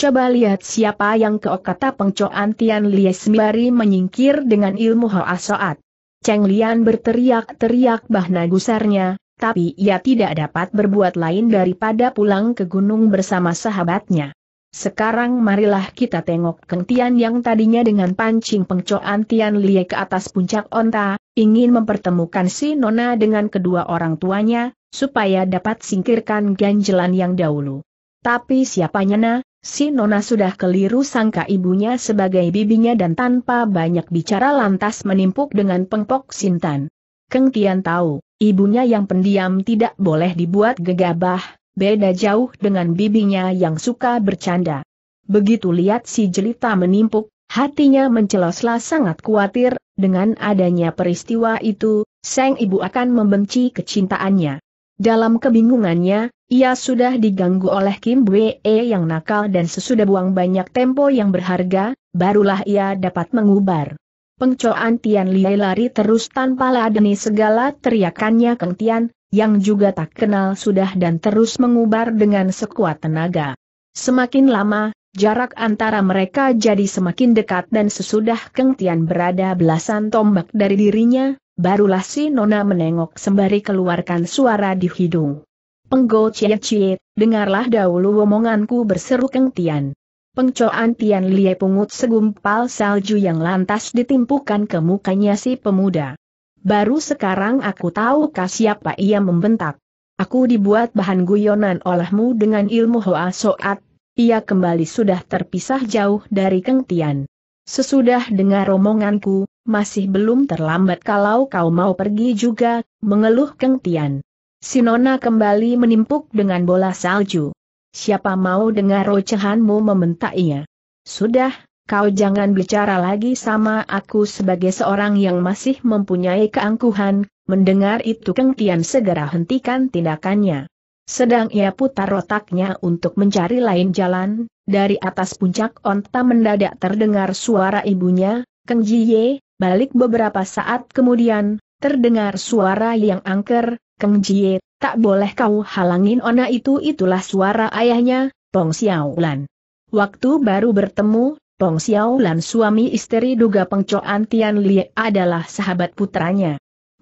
Coba lihat siapa yang keok, kata Pengcoan Tian Lie sembari menyingkir dengan ilmu Hoa Soat. Chenglian berteriak-teriak bahna gusarnya, tapi ia tidak dapat berbuat lain daripada pulang ke gunung bersama sahabatnya. Sekarang marilah kita tengok Keng Tian yang tadinya dengan pancing Pengcoan Tian Lie ke atas puncak onta, ingin mempertemukan si nona dengan kedua orang tuanya, supaya dapat singkirkan ganjelan yang dahulu. Tapi siapa nyana, si nona sudah keliru sangka ibunya sebagai bibinya dan tanpa banyak bicara lantas menimpuk dengan Pengpok Sintan. Keng Tian tahu, ibunya yang pendiam tidak boleh dibuat gegabah. Beda jauh dengan bibinya yang suka bercanda. Begitu lihat si jelita menimpuk, hatinya menceloslah sangat khawatir, dengan adanya peristiwa itu, sang ibu akan membenci kecintaannya. Dalam kebingungannya, ia sudah diganggu oleh Kim Wei yang nakal dan sesudah buang banyak tempo yang berharga, barulah ia dapat mengubar. Pengcoan Tian Lie lari terus tanpa ladeni segala teriakannya Keng Tian, yang juga tak kenal sudah dan terus mengubar dengan sekuat tenaga. Semakin lama, jarak antara mereka jadi semakin dekat dan sesudah Keng Tian berada belasan tombak dari dirinya, barulah si nona menengok sembari keluarkan suara di hidung. "Penggo cie-cie, dengarlah dahulu omonganku," berseru Keng Tian. Pengcoan Tian Lie pungut segumpal salju yang lantas ditimpukan ke mukanya si pemuda. "Baru sekarang aku tahu kah siapa," ia membentak. "Aku dibuat bahan guyonan olehmu dengan ilmu Hoa Soat." Ia kembali sudah terpisah jauh dari Keng Tian. "Sesudah dengar omonganku, masih belum terlambat kalau kau mau pergi juga," mengeluh Keng Tian. Si nona kembali menimpuk dengan bola salju. "Siapa mau dengar ocehanmu?" membentaknya. "Sudah. Kau jangan bicara lagi sama aku." Sebagai seorang yang masih mempunyai keangkuhan, mendengar itu Keng Tian segera hentikan tindakannya. Sedang ia putar otaknya untuk mencari lain jalan, dari atas puncak onta mendadak terdengar suara ibunya, "Keng Jie," balik beberapa saat kemudian, terdengar suara yang angker, "Keng Jie, tak boleh kau halangin ona itu." Itulah suara ayahnya, Tong Xiaolan. Waktu baru bertemu, Tong Xiaolan suami istri duga Pengcoan Tian Lie adalah sahabat putranya.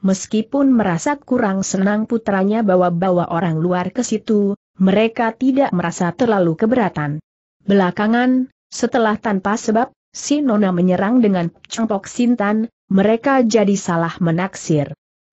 Meskipun merasa kurang senang putranya bawa-bawa orang luar ke situ, mereka tidak merasa terlalu keberatan. Belakangan, setelah tanpa sebab, si nona menyerang dengan Pengpok Sintan, mereka jadi salah menaksir.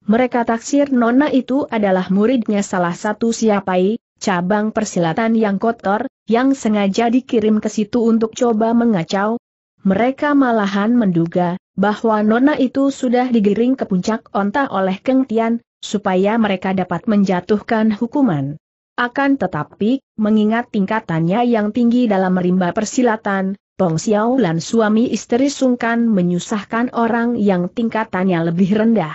Mereka taksir nona itu adalah muridnya salah satu siapai, cabang persilatan yang kotor, yang sengaja dikirim ke situ untuk coba mengacau. Mereka malahan menduga bahwa nona itu sudah digiring ke puncak onta oleh Keng Tian, supaya mereka dapat menjatuhkan hukuman. Akan tetapi, mengingat tingkatannya yang tinggi dalam rimba persilatan, Tong Xiaolan suami istri sungkan menyusahkan orang yang tingkatannya lebih rendah.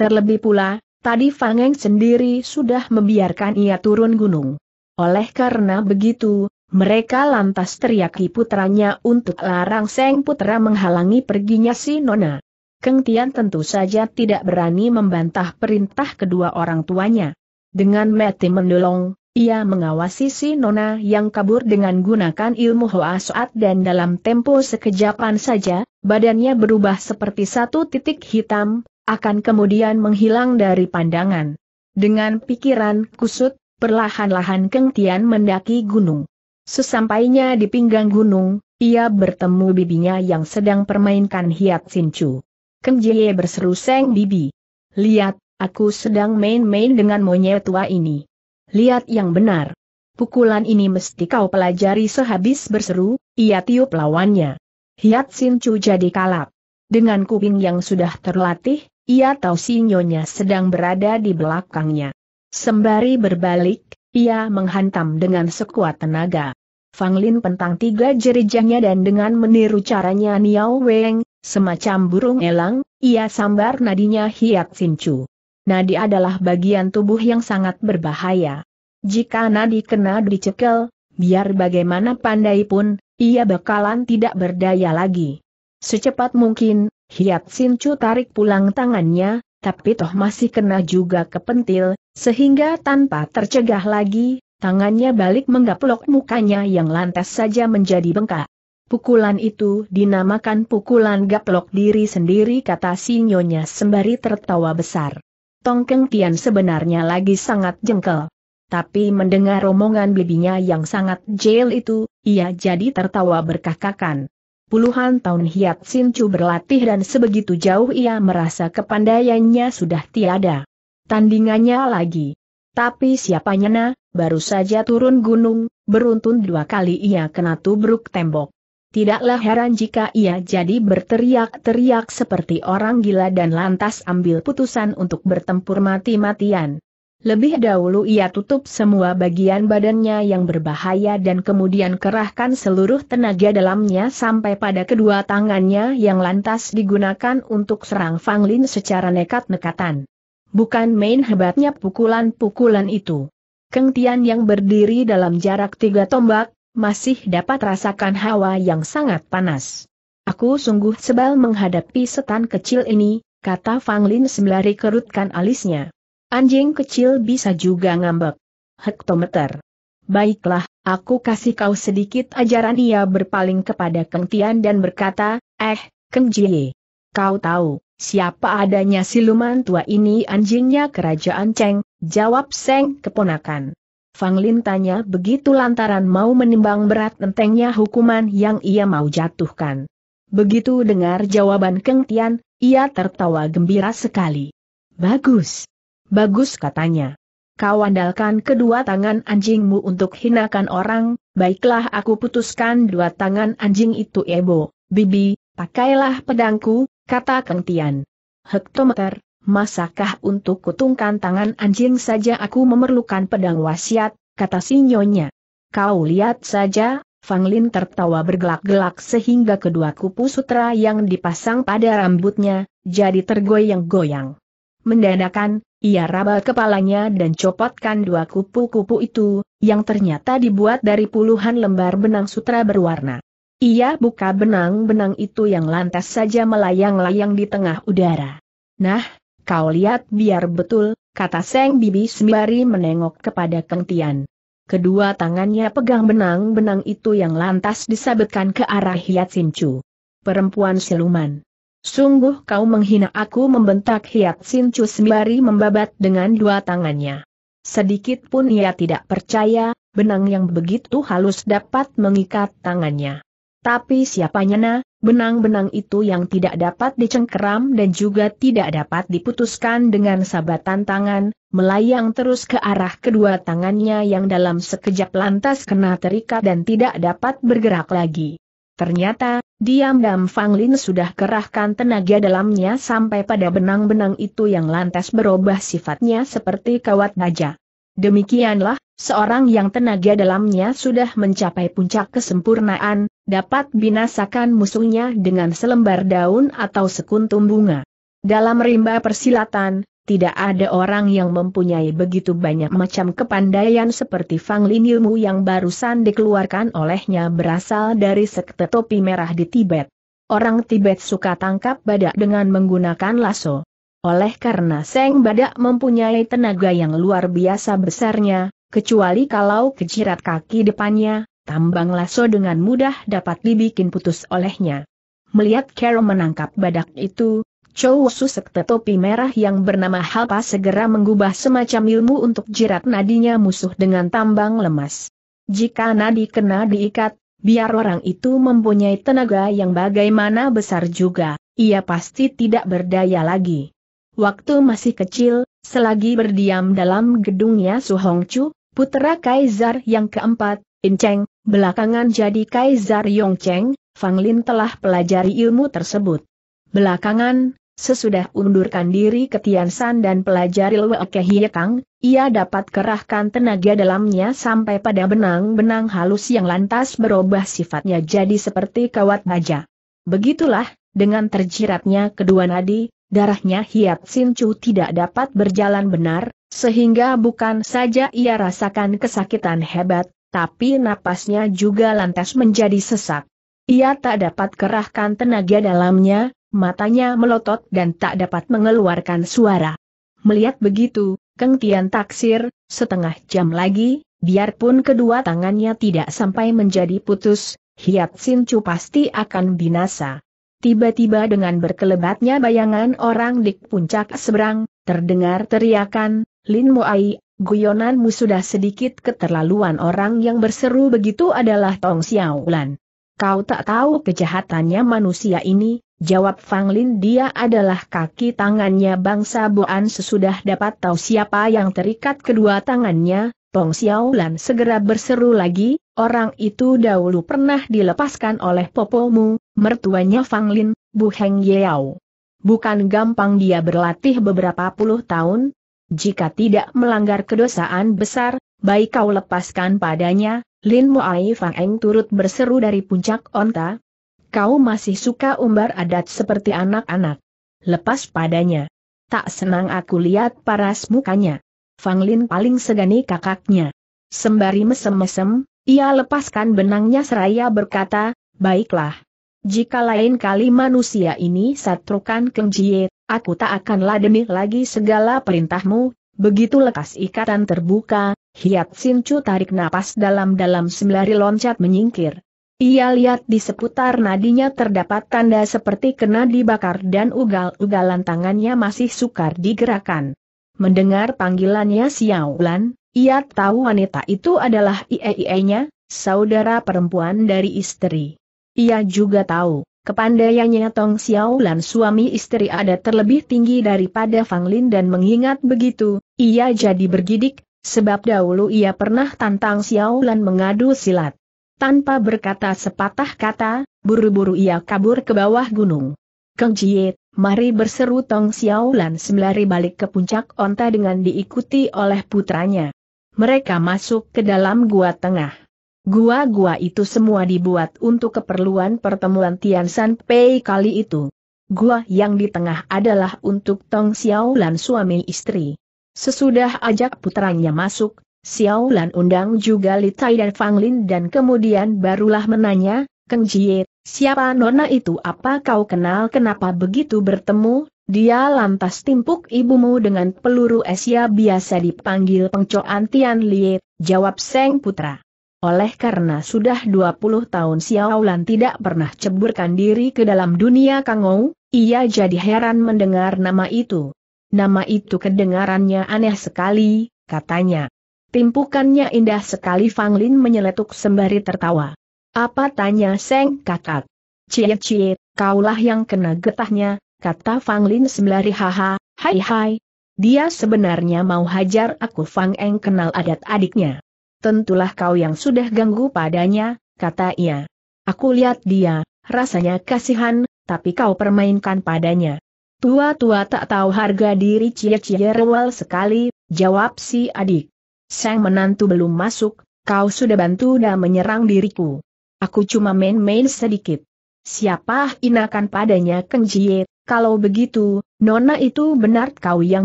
Terlebih pula, tadi Fang Eng sendiri sudah membiarkan ia turun gunung. Oleh karena begitu, mereka lantas teriaki putranya untuk larang sang putra menghalangi perginya si nona. Keng Tian tentu saja tidak berani membantah perintah kedua orang tuanya. Dengan mati mendelong, ia mengawasi si nona yang kabur dengan gunakan ilmu Hoa Soat dan dalam tempo sekejapan saja, badannya berubah seperti satu titik hitam, akan kemudian menghilang dari pandangan. Dengan pikiran kusut, perlahan-lahan Keng Tian mendaki gunung. Sesampainya di pinggang gunung, ia bertemu bibinya yang sedang permainkan Hiat Sin Chu. "Keng Jie," berseru sang bibi, "lihat, aku sedang main-main dengan monyet tua ini. Lihat yang benar. Pukulan ini mesti kau pelajari." Sehabis berseru, ia tiup lawannya. Hiat Sin Chu jadi kalap. Dengan kuping yang sudah terlatih, ia tahu si nyonya sedang berada di belakangnya. Sembari berbalik, ia menghantam dengan sekuat tenaga. Fang Lin pentang tiga jerijanya dan dengan meniru caranya Niao Weng, semacam burung elang, ia sambar nadinya Hiat Sin Chu. Nadi adalah bagian tubuh yang sangat berbahaya. Jika nadi kena dicekel, biar bagaimana pandai pun, ia bakalan tidak berdaya lagi. Secepat mungkin, Hiat Sin Chu tarik pulang tangannya, tapi toh masih kena juga kepentil, sehingga tanpa tercegah lagi, tangannya balik menggaplok mukanya yang lantas saja menjadi bengkak. "Pukulan itu dinamakan pukulan gaplok diri sendiri," kata si nyonya sembari tertawa besar. Tong Keng Tian sebenarnya lagi sangat jengkel. Tapi mendengar omongan bibinya yang sangat jahil itu, ia jadi tertawa berkakakan. Puluhan tahun Hiat Sin Chu berlatih dan sebegitu jauh ia merasa kepandaiannya sudah tiada tandingannya lagi. Tapi siapa nyana, baru saja turun gunung, beruntun dua kali ia kena tubruk tembok. Tidaklah heran jika ia jadi berteriak-teriak seperti orang gila dan lantas ambil putusan untuk bertempur mati-matian. Lebih dahulu ia tutup semua bagian badannya yang berbahaya dan kemudian kerahkan seluruh tenaga dalamnya sampai pada kedua tangannya yang lantas digunakan untuk serang Fang Lin secara nekat-nekatan. Bukan main hebatnya pukulan-pukulan itu. Keng Tian yang berdiri dalam jarak tiga tombak, masih dapat rasakan hawa yang sangat panas. "Aku sungguh sebal menghadapi setan kecil ini," kata Fang Lin sembari kerutkan alisnya. "Anjing kecil bisa juga ngambek. Hektometer. Baiklah, aku kasih kau sedikit ajaran." Ia berpaling kepada Keng Tian dan berkata, "Eh, Keng Jie. Kau tahu, siapa adanya siluman tua ini?" "Anjingnya kerajaan Cheng," jawab Seng keponakan. Fang Lin tanya begitu lantaran mau menimbang berat entengnya hukuman yang ia mau jatuhkan. Begitu dengar jawaban Keng Tian, ia tertawa gembira sekali. "Bagus. Bagus," katanya. "Kau andalkan kedua tangan anjingmu untuk hinakan orang. Baiklah, aku putuskan dua tangan anjing itu." "Ebo, bibi, pakailah pedangku," kata Keng Tian. "Hektometer, masakah untuk kutungkan tangan anjing saja aku memerlukan pedang wasiat," kata si nyonya. "Kau lihat saja." Fang Lin tertawa bergelak-gelak sehingga kedua kupu sutra yang dipasang pada rambutnya jadi tergoyang-goyang. Mendadakan, ia raba kepalanya dan copotkan dua kupu-kupu itu, yang ternyata dibuat dari puluhan lembar benang sutra berwarna. Ia buka benang-benang itu yang lantas saja melayang-layang di tengah udara. "Nah, kau lihat biar betul," kata Seng bibi sembari menengok kepada Keng Tian. Kedua tangannya pegang benang-benang itu yang lantas disabetkan ke arah Hiat Sin Chu. "Perempuan siluman. Sungguh kau menghina aku," membentak Hiat Sin Chu sembari membabat dengan dua tangannya. Sedikit pun ia tidak percaya, benang yang begitu halus dapat mengikat tangannya. Tapi siapa nyana, benang-benang itu yang tidak dapat dicengkeram dan juga tidak dapat diputuskan dengan sabatan tangan, melayang terus ke arah kedua tangannya yang dalam sekejap lantas kena terikat dan tidak dapat bergerak lagi. Ternyata, diam-diam Fang Lin sudah kerahkan tenaga dalamnya sampai pada benang-benang itu yang lantas berubah sifatnya seperti kawat baja. Demikianlah, seorang yang tenaga dalamnya sudah mencapai puncak kesempurnaan, dapat binasakan musuhnya dengan selembar daun atau sekuntum bunga. Dalam rimba persilatan, tidak ada orang yang mempunyai begitu banyak macam kepandaian seperti Fang Lin. Ilmu yang barusan dikeluarkan olehnya berasal dari sekte topi merah di Tibet. Orang Tibet suka tangkap badak dengan menggunakan lasso. Oleh karena Seng badak mempunyai tenaga yang luar biasa besarnya, kecuali kalau kejirat kaki depannya, tambang lasso dengan mudah dapat dibikin putus olehnya. Melihat Carol menangkap badak itu, Chow Su sekte topi merah yang bernama Halpa segera mengubah semacam ilmu untuk jirat nadinya musuh dengan tambang lemas. Jika nadi kena diikat, biar orang itu mempunyai tenaga yang bagaimana besar juga, ia pasti tidak berdaya lagi. Waktu masih kecil, selagi berdiam dalam gedungnya Su Hongcu, putera Kaisar yang keempat, Incheng, belakangan jadi Kaisar Yongcheng, Fang Lin telah pelajari ilmu tersebut. Belakangan, sesudah undurkan diri ke Tian San dan pelajari Lwe Ke Hie Kang, ia dapat kerahkan tenaga dalamnya sampai pada benang-benang halus yang lantas berubah sifatnya jadi seperti kawat baja. Begitulah, dengan terjiratnya kedua nadi, darahnya Hiat Sin Chu tidak dapat berjalan benar, sehingga bukan saja ia rasakan kesakitan hebat, tapi napasnya juga lantas menjadi sesak. Ia tak dapat kerahkan tenaga dalamnya. Matanya melotot dan tak dapat mengeluarkan suara. Melihat begitu, Keng Tian taksir, setengah jam lagi, biarpun kedua tangannya tidak sampai menjadi putus, Hiat Sin Chu pasti akan binasa. Tiba-tiba dengan berkelebatnya bayangan orang di puncak seberang, terdengar teriakan, "Lin Moai, guyonanmu sudah sedikit keterlaluan. Orang yang berseru begitu adalah Tong Xiaolan. Kau tak tahu kejahatannya manusia ini, jawab Fang Lin. Dia adalah kaki tangannya bangsa Boan. Sesudah dapat tahu siapa yang terikat kedua tangannya, Tong Xiaolan segera berseru lagi, orang itu dahulu pernah dilepaskan oleh popomu, mertuanya Fang Lin, Bu Heng Yao. Bukan gampang dia berlatih beberapa puluh tahun. Jika tidak melanggar kedosaan besar, baik kau lepaskan padanya. Lin Moai Fang Eng turut berseru dari puncak onta. Kau masih suka umbar adat seperti anak-anak. Lepas padanya. Tak senang aku lihat paras mukanya. Fang Lin paling segani kakaknya. Sembari mesem-mesem, ia lepaskan benangnya seraya berkata, baiklah. Jika lain kali manusia ini satrukan Keng Jie, aku tak akan ladeni lagi segala perintahmu. Begitu lekas ikatan terbuka, Hiat Sin Chu tarik napas dalam-dalam sembari loncat menyingkir. Ia lihat di seputar nadinya terdapat tanda seperti kena dibakar dan ugal-ugalan tangannya masih sukar digerakkan. Mendengar panggilannya Xiaolan, ia tahu wanita itu adalah Ie-ie-nya, saudara perempuan dari istri. Ia juga tahu kepandaiannya Tong Xiaolan suami istri ada terlebih tinggi daripada Fang Lin, dan mengingat begitu, ia jadi bergidik, sebab dahulu ia pernah tantang Xiaolan mengadu silat. Tanpa berkata sepatah kata, buru-buru ia kabur ke bawah gunung. Keng Jie, mari, berseru Tong Xiaolan sembari balik ke puncak onta dengan diikuti oleh putranya. Mereka masuk ke dalam gua tengah. Gua-gua itu semua dibuat untuk keperluan pertemuan Tian San Pei kali itu. Gua yang di tengah adalah untuk Tong Xiaolan suami istri. Sesudah ajak putranya masuk, Xiaolan undang juga Li Tai dan Fang Lin, dan kemudian barulah menanya, Keng Jie, siapa nona itu? Apa kau kenal? Kenapa begitu bertemu? Dia lantas timpuk ibumu dengan peluru es. Ya, biasa dipanggil Pengcoan Tian Lie, jawab sang putra. Oleh karena sudah dua puluh tahun Xiaolan tidak pernah ceburkan diri ke dalam dunia kangou, ia jadi heran mendengar nama itu. Nama itu kedengarannya aneh sekali, katanya. Timpukannya indah sekali. Fang Lin menyeletuk sembari tertawa. Apa? Tanya sang kakak. Cie-cie, kaulah yang kena getahnya, kata Fang Lin sembari haha, hai hai. Dia sebenarnya mau hajar aku. Fang Eng kenal adat adiknya. Tentulah kau yang sudah ganggu padanya, kata ia. Aku lihat dia, rasanya kasihan, tapi kau permainkan padanya. Tua-tua tak tahu harga diri. Cie-cie rewel sekali, jawab si adik. Sang menantu belum masuk, kau sudah bantu dan menyerang diriku. Aku cuma main-main sedikit. Siapa hinakan padanya? Keng Jie, kalau begitu, nona itu benar kau yang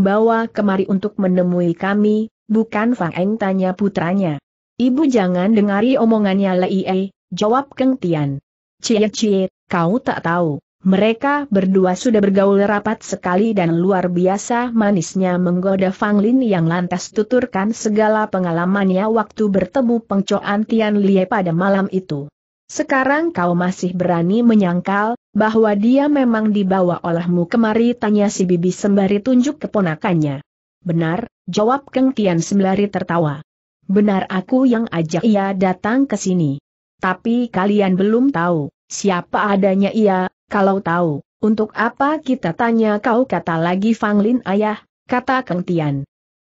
bawa kemari untuk menemui kami, bukan Fang Eng? Tanya putranya. Ibu, jangan dengari omongannya Lie, jawab Keng Tian. Cie-cie, kau tak tahu, mereka berdua sudah bergaul rapat sekali dan luar biasa manisnya menggoda Fang Lin yang lantas tuturkan segala pengalamannya waktu bertemu Pengcoan Tian Lie pada malam itu. Sekarang kau masih berani menyangkal bahwa dia memang dibawa olehmu kemari? Tanya si bibi sembari tunjuk keponakannya. Benar, jawab Keng Tian sembari tertawa. Benar, aku yang ajak ia datang ke sini. Tapi kalian belum tahu siapa adanya ia. Kalau tahu, untuk apa kita tanya kau? Kata lagi Fang Lin. Ayah, kata Keng Tian.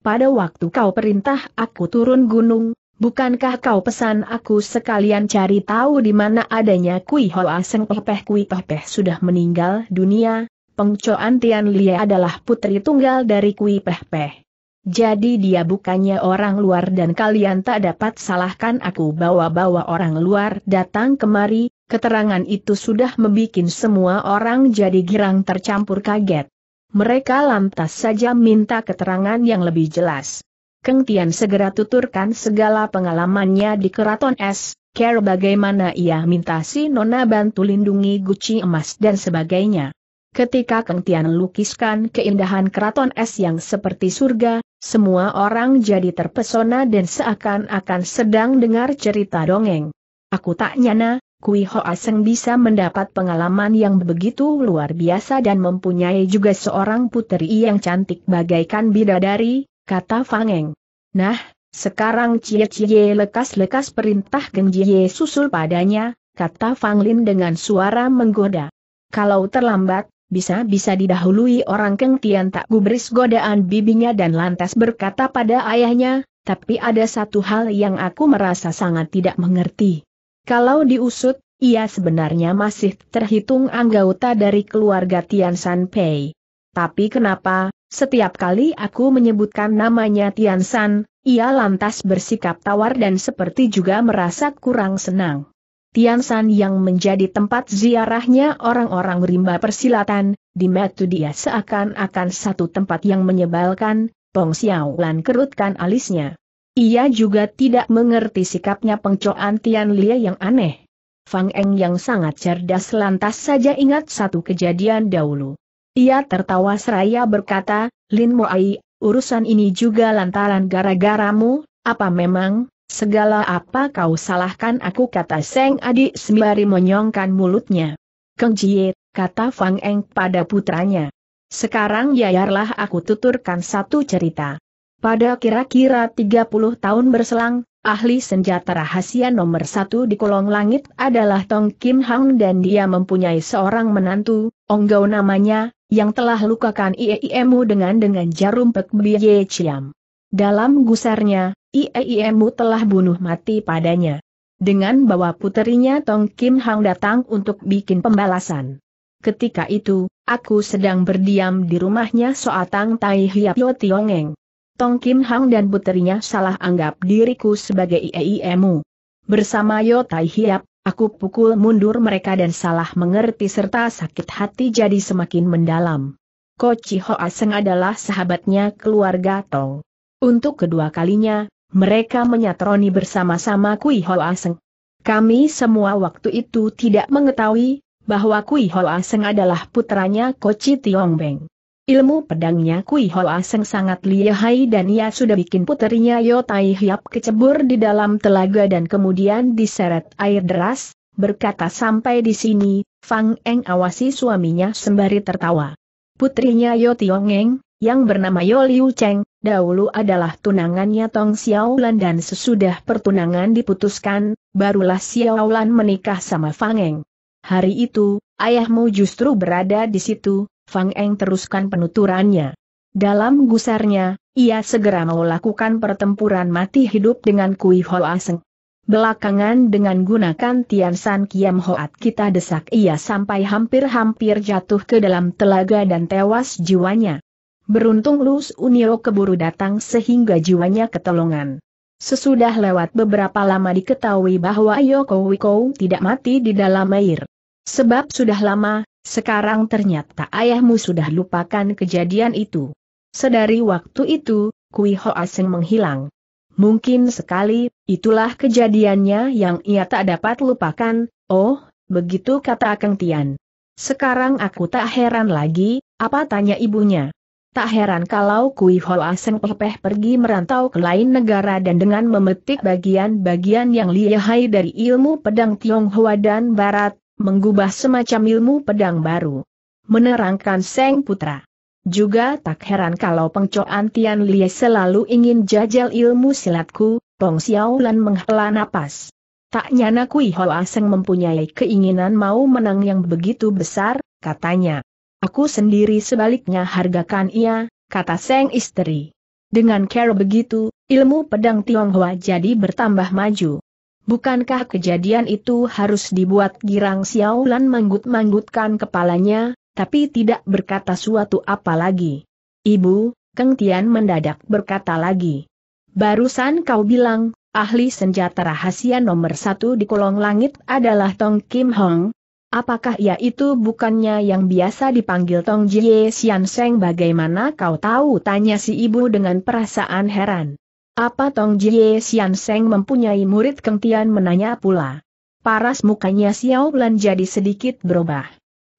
Pada waktu kau perintah aku turun gunung, bukankah kau pesan aku sekalian cari tahu di mana adanya Kui Hoa Seng? Peh Kui Peh sudah meninggal dunia. Pengcoan Tian Lie adalah putri tunggal dari Kui Peh Peh. Jadi dia bukannya orang luar, dan kalian tak dapat salahkan aku bawa-bawa orang luar datang kemari. Keterangan itu sudah membuat semua orang jadi girang tercampur kaget. Mereka lantas saja minta keterangan yang lebih jelas. Keng Tian segera tuturkan segala pengalamannya di Keraton Es, care bagaimana ia minta si nona bantu lindungi guci emas dan sebagainya. Ketika Keng Tian lukiskan keindahan Keraton Es yang seperti surga, semua orang jadi terpesona dan seakan-akan sedang dengar cerita dongeng. Aku tak nyana, Kui Hoa Seng bisa mendapat pengalaman yang begitu luar biasa dan mempunyai juga seorang putri yang cantik bagaikan bidadari, kata Fang Eng. Nah, sekarang cie-cie lekas-lekas perintah Geng Jie susul padanya, kata Fang Lin dengan suara menggoda. Kalau terlambat, bisa-bisa didahului orang. Keng Tian tak gubris godaan bibinya dan lantas berkata pada ayahnya, tapi ada satu hal yang aku merasa sangat tidak mengerti. Kalau diusut, ia sebenarnya masih terhitung anggota dari keluarga Tian San Pei. Tapi kenapa, setiap kali aku menyebutkan namanya Tian San, ia lantas bersikap tawar dan seperti juga merasa kurang senang. Tian San yang menjadi tempat ziarahnya orang-orang rimba persilatan, di mata dia seakan-akan satu tempat yang menyebalkan. Tong Xiaolan kerutkan alisnya. Ia juga tidak mengerti sikapnya Pengcoan Tian Lie yang aneh. Fang Eng yang sangat cerdas lantas saja ingat satu kejadian dahulu. Ia tertawa seraya berkata, Lin Moai, urusan ini juga lantaran gara-garamu, apa memang, segala apa kau salahkan aku, kata Seng adik sembari menyongkan mulutnya. Keng Jie, kata Fang Eng pada putranya. Sekarang biarlah aku tuturkan satu cerita. Pada kira-kira tiga puluh tahun berselang, ahli senjata rahasia nomor satu di kolong langit adalah Tong Kim Hong dan dia mempunyai seorang menantu, Onggau namanya, yang telah lukakan Ieimu dengan dengan jarum Pek Biye Ciam. Dalam gusarnya, Ieimu telah bunuh mati padanya. Dengan bawa puterinya Tong Kim Hong datang untuk bikin pembalasan. Ketika itu, aku sedang berdiam di rumahnya Soatang Tai Hiap Yo Tiongeng. Tong Kim Hong dan puterinya salah anggap diriku sebagai Ieimu. Bersama Yo Tai Hiap, aku pukul mundur mereka dan salah mengerti serta sakit hati jadi semakin mendalam. Ko Chi Hoa Seng adalah sahabatnya keluarga Tong. Untuk kedua kalinya, mereka menyatroni bersama-sama Kui Hoa Seng. Kami semua waktu itu tidak mengetahui bahwa Kui Hoa Seng adalah putranya Ko Chi Tiong Beng. Ilmu pedangnya Kui Hoa Seng sangat lihai dan ia sudah bikin puterinya Yo Tai Hiap kecebur di dalam telaga dan kemudian diseret air deras. Berkata sampai di sini, Fang Eng awasi suaminya sembari tertawa. Putrinya Yo Tiongeng, yang bernama Yo Liu Cheng, dahulu adalah tunangannya Tong Xiaolan dan sesudah pertunangan diputuskan, barulah Xiaolan menikah sama Fang Eng. Hari itu, ayahmu justru berada di situ. Fang Eng teruskan penuturannya. Dalam gusarnya, ia segera mau lakukan pertempuran mati hidup dengan Kui Hoa Seng. Belakangan dengan gunakan Tian San Kiam Hoat kita desak ia sampai hampir-hampir jatuh ke dalam telaga dan tewas jiwanya. Beruntung Lus Unio keburu datang sehingga jiwanya ketolongan. Sesudah lewat beberapa lama diketahui bahwa Yoko Wiko tidak mati di dalam air. Sebab sudah lama. Sekarang ternyata ayahmu sudah lupakan kejadian itu. Sedari waktu itu, Kui Hoa Seng menghilang. Mungkin sekali, itulah kejadiannya yang ia tak dapat lupakan. Oh, begitu, kata Keng Tian. Sekarang aku tak heran lagi, apa tanya ibunya. Tak heran kalau Kui Hoa Seng pepeh pergi merantau ke lain negara dan dengan memetik bagian-bagian yang lihai dari ilmu pedang Tionghoa dan Barat, menggubah semacam ilmu pedang baru, menerangkan Seng putra. Juga tak heran kalau Pengcoan Tian Lie selalu ingin jajal ilmu silatku. Tong Xiaolan menghela napas. Tak nyana Kui Hoa Seng mempunyai keinginan mau menang yang begitu besar, katanya. Aku sendiri sebaliknya hargakan ia, kata Seng istri. Dengan cara begitu, ilmu pedang Tionghoa jadi bertambah maju. Bukankah kejadian itu harus dibuat girang? Xiaolan manggut-manggutkan kepalanya, tapi tidak berkata suatu apa lagi. Ibu, Keng Tian mendadak berkata lagi. Barusan kau bilang, ahli senjata rahasia nomor satu di kolong langit adalah Tong Kim Hong. Apakah ia itu bukannya yang biasa dipanggil Tong Jie Sian Seng? Bagaimana kau tahu, tanya si ibu dengan perasaan heran. Apa Tong Jie Sian Seng mempunyai murid? Keng Tian menanya pula. Paras mukanya Xiaolan jadi sedikit berubah.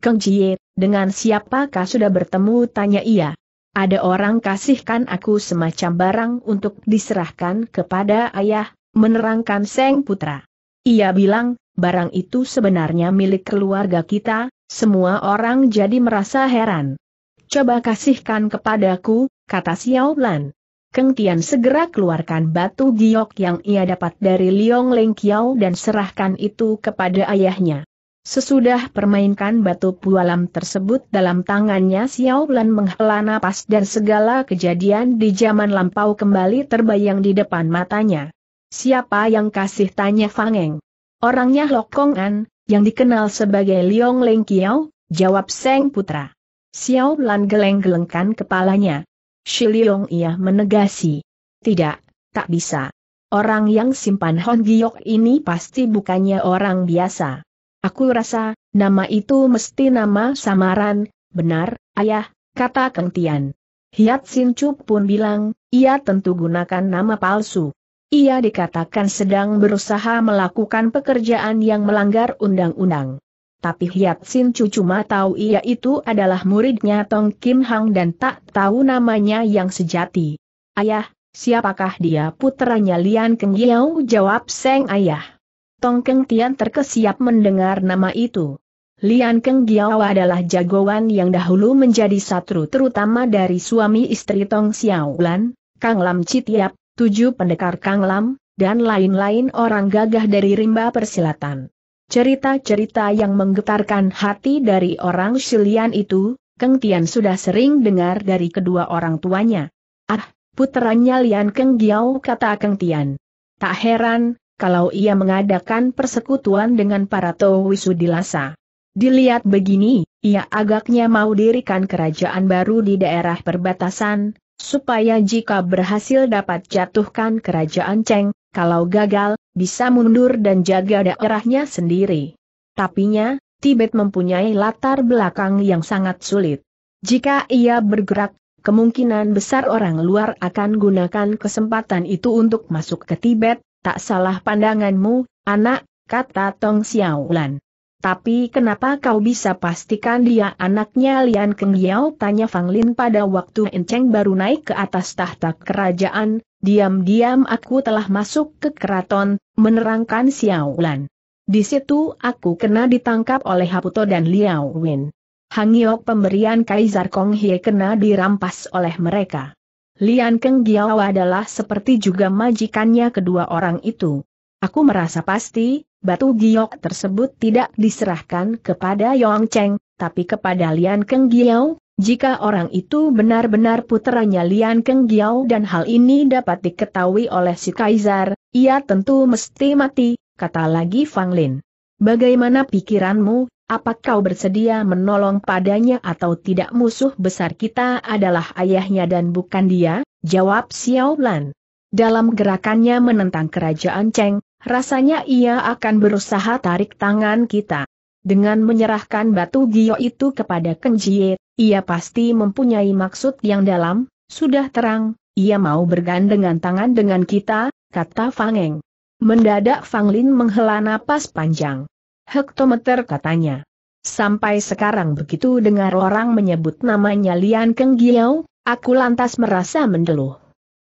Keng Jie, dengan siapakah sudah bertemu, tanya ia. Ada orang kasihkan aku semacam barang untuk diserahkan kepada ayah, menerangkan Seng putra. Ia bilang, barang itu sebenarnya milik keluarga kita. Semua orang jadi merasa heran. Coba kasihkan kepadaku, kata Xiaolan. Keng Tian segera keluarkan batu giok yang ia dapat dari Leong Leng Kiao dan serahkan itu kepada ayahnya. Sesudah permainkan batu pualam tersebut dalam tangannya, Xiaolan menghela napas dan segala kejadian di zaman lampau kembali terbayang di depan matanya. Siapa yang kasih, tanya Fang Eng? Orangnya Lokongan, yang dikenal sebagai Leong Leng Kiao, jawab Seng Putra. Xiaolan geleng-gelengkan kepalanya. Si Liong, ia menegasi. Tidak, tak bisa. Orang yang simpan Hon Giok ini pasti bukannya orang biasa. Aku rasa, nama itu mesti nama samaran. Benar, ayah, kata Keng Tian. Hiat Sin Chu pun bilang, ia tentu gunakan nama palsu. Ia dikatakan sedang berusaha melakukan pekerjaan yang melanggar undang-undang. Tapi Hiat Sin Chu cuma tahu ia itu adalah muridnya Tong Kim Hong dan tak tahu namanya yang sejati. Ayah, siapakah dia? Putranya Lian Keng Giau, jawab Seng Ayah. Tong Keng Tian terkesiap mendengar nama itu. Lian Keng Giau adalah jagoan yang dahulu menjadi satru terutama dari suami istri Tong Xiaolan, Kang Lam Citiap, tujuh pendekar Kang Lam, dan lain-lain orang gagah dari rimba persilatan. Cerita-cerita yang menggetarkan hati dari orang Shilian itu, Keng Tian sudah sering dengar dari kedua orang tuanya. Ah, putranya Lian Keng Giau, kata Keng Tian. Tak heran, kalau ia mengadakan persekutuan dengan para Towisudilasa. Dilihat begini, ia agaknya mau dirikan kerajaan baru di daerah perbatasan, supaya jika berhasil dapat jatuhkan kerajaan Cheng, kalau gagal, bisa mundur dan jaga daerahnya sendiri. Tapinya, Tibet mempunyai latar belakang yang sangat sulit. Jika ia bergerak, kemungkinan besar orang luar akan gunakan kesempatan itu untuk masuk ke Tibet. Tak salah pandanganmu, anak, kata Tong Xiaolan. Tapi kenapa kau bisa pastikan dia anaknya Lian Keng Giau, tanya Fang Lin. Pada waktu Enceng baru naik ke atas tahta kerajaan, diam-diam aku telah masuk ke keraton, menerangkan Xiaolan. Di situ aku kena ditangkap oleh Haputo dan Liao Win. Hangyok pemberian Kaisar Kong Hye kena dirampas oleh mereka. Lian Keng Giau adalah seperti juga majikannya kedua orang itu. Aku merasa pasti, batu giok tersebut tidak diserahkan kepada Yong Cheng, tapi kepada Lian Keng Giau. Jika orang itu benar-benar putranya Lian Keng Giau dan hal ini dapat diketahui oleh si Kaisar, ia tentu mesti mati, kata lagi Fang Lin. Bagaimana pikiranmu, apa kau bersedia menolong padanya atau tidak? Musuh besar kita adalah ayahnya dan bukan dia, jawab Xiaolan. Dalam gerakannya menentang kerajaan Cheng, rasanya ia akan berusaha tarik tangan kita. Dengan menyerahkan batu giok itu kepada Keng Jie, ia pasti mempunyai maksud yang dalam. Sudah terang, ia mau bergandengan tangan dengan kita, kata Fang Eng. Mendadak Fang Lin menghela napas panjang. Hektometer, katanya. Sampai sekarang begitu dengar orang menyebut namanya Lian Keng Giau, aku lantas merasa mendeluh.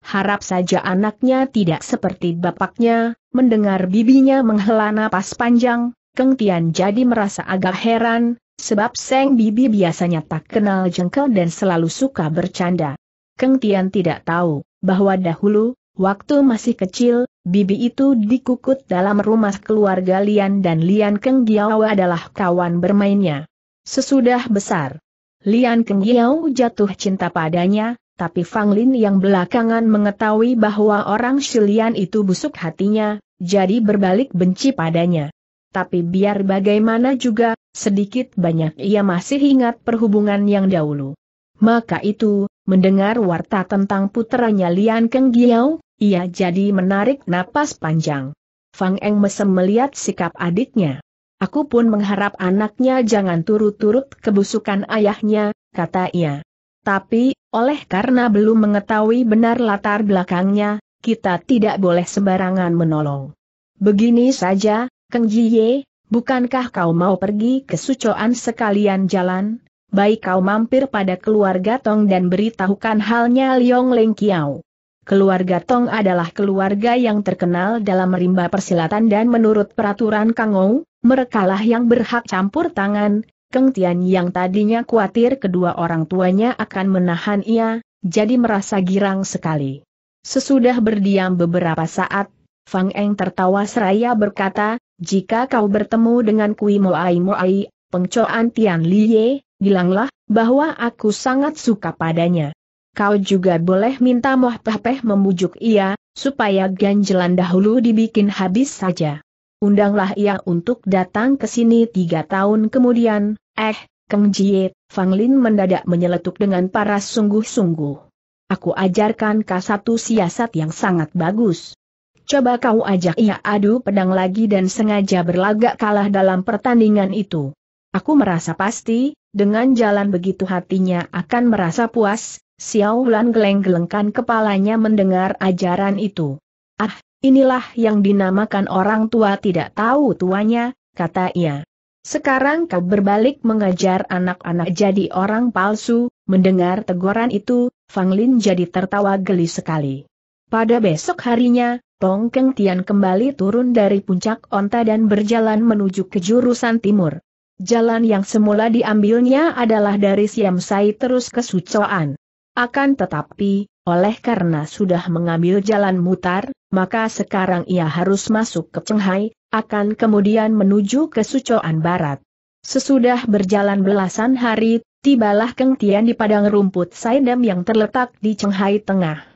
Harap saja anaknya tidak seperti bapaknya. Mendengar bibinya menghela napas panjang, Keng Tian jadi merasa agak heran, sebab Seng Bibi biasanya tak kenal jengkel dan selalu suka bercanda. Keng Tian tidak tahu bahwa dahulu, waktu masih kecil, Bibi itu dikukut dalam rumah keluarga Lian dan Lian Keng Giau adalah kawan bermainnya. Sesudah besar, Lian Keng Giau jatuh cinta padanya, tapi Fang Lin yang belakangan mengetahui bahwa orang Shilian itu busuk hatinya, jadi berbalik benci padanya. Tapi biar bagaimana juga, sedikit banyak ia masih ingat perhubungan yang dahulu. Maka itu, mendengar warta tentang putranya Lian Keng Giau, ia jadi menarik napas panjang. Fang Eng mesem melihat sikap adiknya. Aku pun mengharap anaknya jangan turut-turut kebusukan ayahnya, kata ia. Tapi, oleh karena belum mengetahui benar latar belakangnya, kita tidak boleh sembarangan menolong. Begini saja, Keng Jie, bukankah kau mau pergi ke Sucoan sekalian jalan? Baik kau mampir pada keluarga Tong dan beritahukan halnya Leong Leng Kiao. Keluarga Tong adalah keluarga yang terkenal dalam rimba persilatan dan menurut peraturan Kang Ou, merekalah yang berhak campur tangan. Keng Tian yang tadinya khawatir kedua orang tuanya akan menahan ia, jadi merasa girang sekali. Sesudah berdiam beberapa saat, Fang Eng tertawa seraya berkata, "Jika kau bertemu dengan Kui Moai Moai, Pengcoan Tian Lie, bilanglah bahwa aku sangat suka padanya. Kau juga boleh minta Moh Peh membujuk ia, supaya ganjelan dahulu dibikin habis saja. Undanglah ia untuk datang ke sini tiga tahun kemudian." Eh, Keng Jie, Fang Lin mendadak menyeletuk dengan paras sungguh-sungguh. "Aku ajarkan kau satu siasat yang sangat bagus. Coba kau ajak ia adu pedang lagi dan sengaja berlagak kalah dalam pertandingan itu. Aku merasa pasti, dengan jalan begitu hatinya akan merasa puas." Xiaolan geleng-gelengkan kepalanya mendengar ajaran itu. "Ah, inilah yang dinamakan orang tua tidak tahu tuanya," kata ia. "Sekarang kau berbalik mengajar anak-anak jadi orang palsu." Mendengar teguran itu, Fang Lin jadi tertawa geli sekali. Pada besok harinya, Tong Keng Tian kembali turun dari puncak onta dan berjalan menuju ke jurusan timur. Jalan yang semula diambilnya adalah dari Siamsai terus ke Sucoan. Akan tetapi, oleh karena sudah mengambil jalan mutar, maka sekarang ia harus masuk ke Cenghai, akan kemudian menuju ke Sucoan Barat. Sesudah berjalan belasan hari, tibalah Keng Tian di padang rumput Saidam yang terletak di Cenghai Tengah.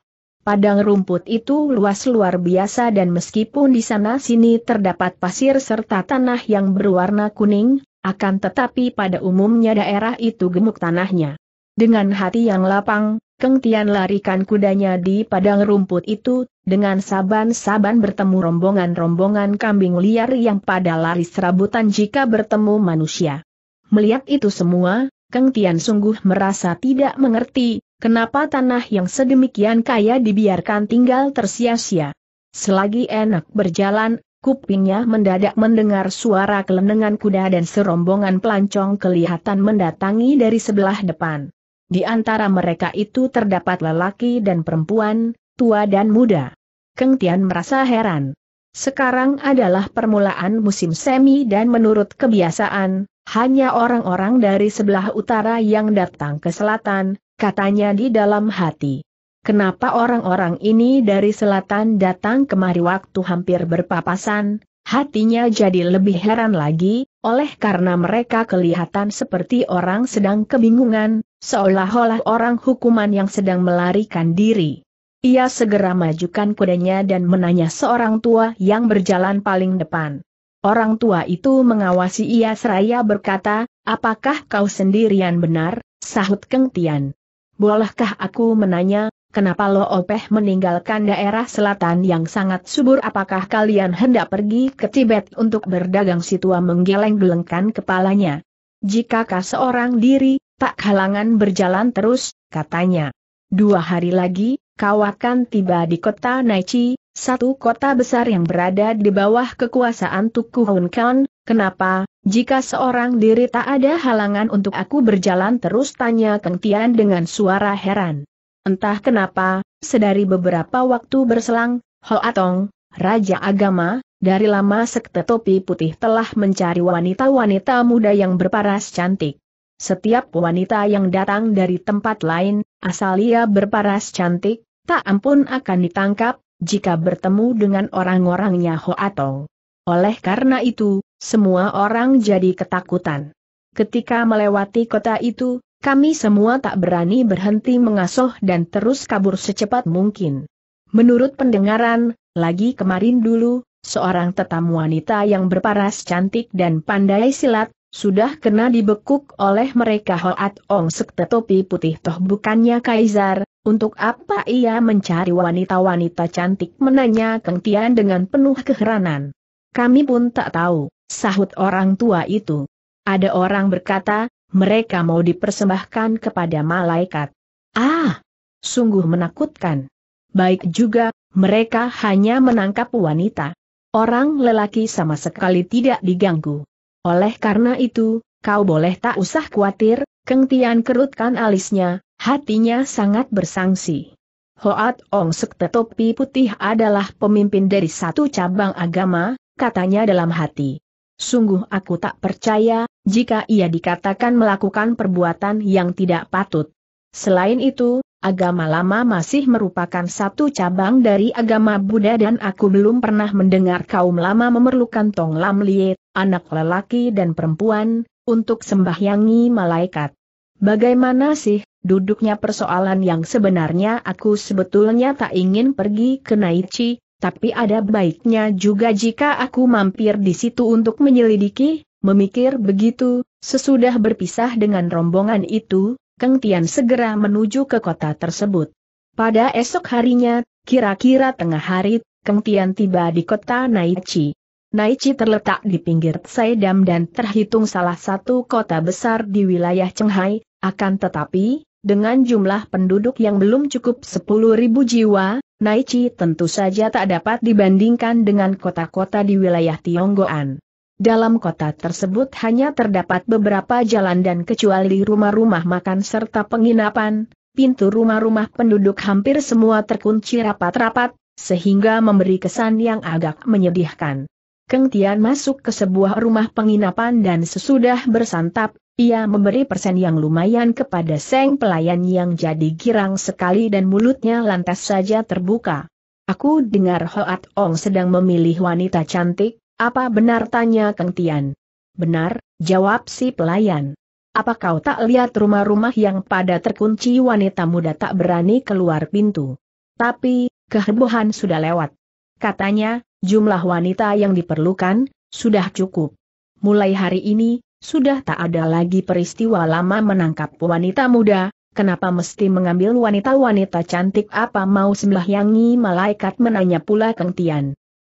Padang rumput itu luas luar biasa dan meskipun di sana-sini terdapat pasir serta tanah yang berwarna kuning, akan tetapi pada umumnya daerah itu gemuk tanahnya. Dengan hati yang lapang, Keng Tian larikan kudanya di padang rumput itu, dengan saban-saban bertemu rombongan-rombongan kambing liar yang pada lari serabutan jika bertemu manusia. Melihat itu semua, Keng Tian sungguh merasa tidak mengerti, kenapa tanah yang sedemikian kaya dibiarkan tinggal tersia-sia. Selagi enak berjalan, kupingnya mendadak mendengar suara kelenengan kuda dan serombongan pelancong kelihatan mendatangi dari sebelah depan. Di antara mereka itu terdapat lelaki dan perempuan, tua dan muda. Keng Tian merasa heran. Sekarang adalah permulaan musim semi dan menurut kebiasaan, hanya orang-orang dari sebelah utara yang datang ke selatan, katanya di dalam hati. Kenapa orang-orang ini dari selatan datang kemari waktu hampir berpapasan? Hatinya jadi lebih heran lagi, oleh karena mereka kelihatan seperti orang sedang kebingungan, seolah-olah orang hukuman yang sedang melarikan diri. Ia segera majukan kudanya dan menanya seorang tua yang berjalan paling depan. Orang tua itu mengawasi ia seraya berkata, "Apakah kau sendirian benar?" Sahut Keng Tian. "Bolehkah aku menanya? Kenapa Lo Opeh meninggalkan daerah selatan yang sangat subur? Apakah kalian hendak pergi ke Tibet untuk berdagang?" Si tua menggeleng-gelengkan kepalanya. "Jika kau seorang diri, tak halangan berjalan terus," katanya. "Dua hari lagi, kau akan tiba di kota Naichi, satu kota besar yang berada di bawah kekuasaan Tuku Honkan. Kenapa, jika seorang diri tak ada halangan untuk aku berjalan terus?" tanya Keng Tian dengan suara heran. Entah kenapa, sedari beberapa waktu berselang, Hoat Ong, Raja Agama, dari lama Sekte Topi Putih telah mencari wanita-wanita muda yang berparas cantik. Setiap wanita yang datang dari tempat lain, asal ia berparas cantik, tak ampun akan ditangkap, jika bertemu dengan orang-orangnya Hoat Ong. Oleh karena itu, semua orang jadi ketakutan. Ketika melewati kota itu, kami semua tak berani berhenti mengasuh dan terus kabur secepat mungkin. Menurut pendengaran, lagi kemarin dulu, seorang tetamu wanita yang berparas cantik dan pandai silat, sudah kena dibekuk oleh mereka Hoat Ong Sekte Topi Putih. Toh bukannya kaisar, untuk apa ia mencari wanita-wanita cantik? Menanya Keng Tian dengan penuh keheranan. "Kami pun tak tahu," sahut orang tua itu. "Ada orang berkata, mereka mau dipersembahkan kepada malaikat." "Ah, sungguh menakutkan. Baik juga, mereka hanya menangkap wanita. Orang lelaki sama sekali tidak diganggu. Oleh karena itu, kau boleh tak usah khawatir." Keng Tian kerutkan alisnya, hatinya sangat bersangsi. Hoat Ong Sekte Topi Putih adalah pemimpin dari satu cabang agama, katanya dalam hati. Sungguh aku tak percaya, jika ia dikatakan melakukan perbuatan yang tidak patut. Selain itu, agama lama masih merupakan satu cabang dari agama Buddha dan aku belum pernah mendengar kaum lama memerlukan Tong Lam Liet, anak lelaki dan perempuan, untuk sembahyangi malaikat. Bagaimana sih duduknya persoalan yang sebenarnya? Aku sebetulnya tak ingin pergi ke Naichi, tapi ada baiknya juga jika aku mampir di situ untuk menyelidiki. Memikir begitu, sesudah berpisah dengan rombongan itu, Keng Tian segera menuju ke kota tersebut. Pada esok harinya, kira-kira tengah hari, Keng Tian tiba di kota Naichi. Naichi terletak di pinggir Saidam dan terhitung salah satu kota besar di wilayah Cenghai, akan tetapi, dengan jumlah penduduk yang belum cukup sepuluh ribu jiwa, Naichi tentu saja tak dapat dibandingkan dengan kota-kota di wilayah Tionggoan. Dalam kota tersebut hanya terdapat beberapa jalan dan kecuali rumah-rumah makan serta penginapan, pintu rumah-rumah penduduk hampir semua terkunci rapat-rapat, sehingga memberi kesan yang agak menyedihkan. Keng Tian masuk ke sebuah rumah penginapan dan sesudah bersantap, ia memberi persen yang lumayan kepada sang pelayan yang jadi girang sekali dan mulutnya lantas saja terbuka. "Aku dengar Hoat Ong sedang memilih wanita cantik. Apa benar?" tanya Keng Tian. "Benar," jawab si pelayan. "Apa kau tak lihat rumah-rumah yang pada terkunci? Wanita muda tak berani keluar pintu." "Tapi, kehebohan sudah lewat. Katanya, jumlah wanita yang diperlukan sudah cukup. Mulai hari ini, sudah tak ada lagi peristiwa lama menangkap wanita muda. Kenapa mesti mengambil wanita-wanita cantik? Apa mau sembahyangi malaikat?" menanya pula Keng Tian.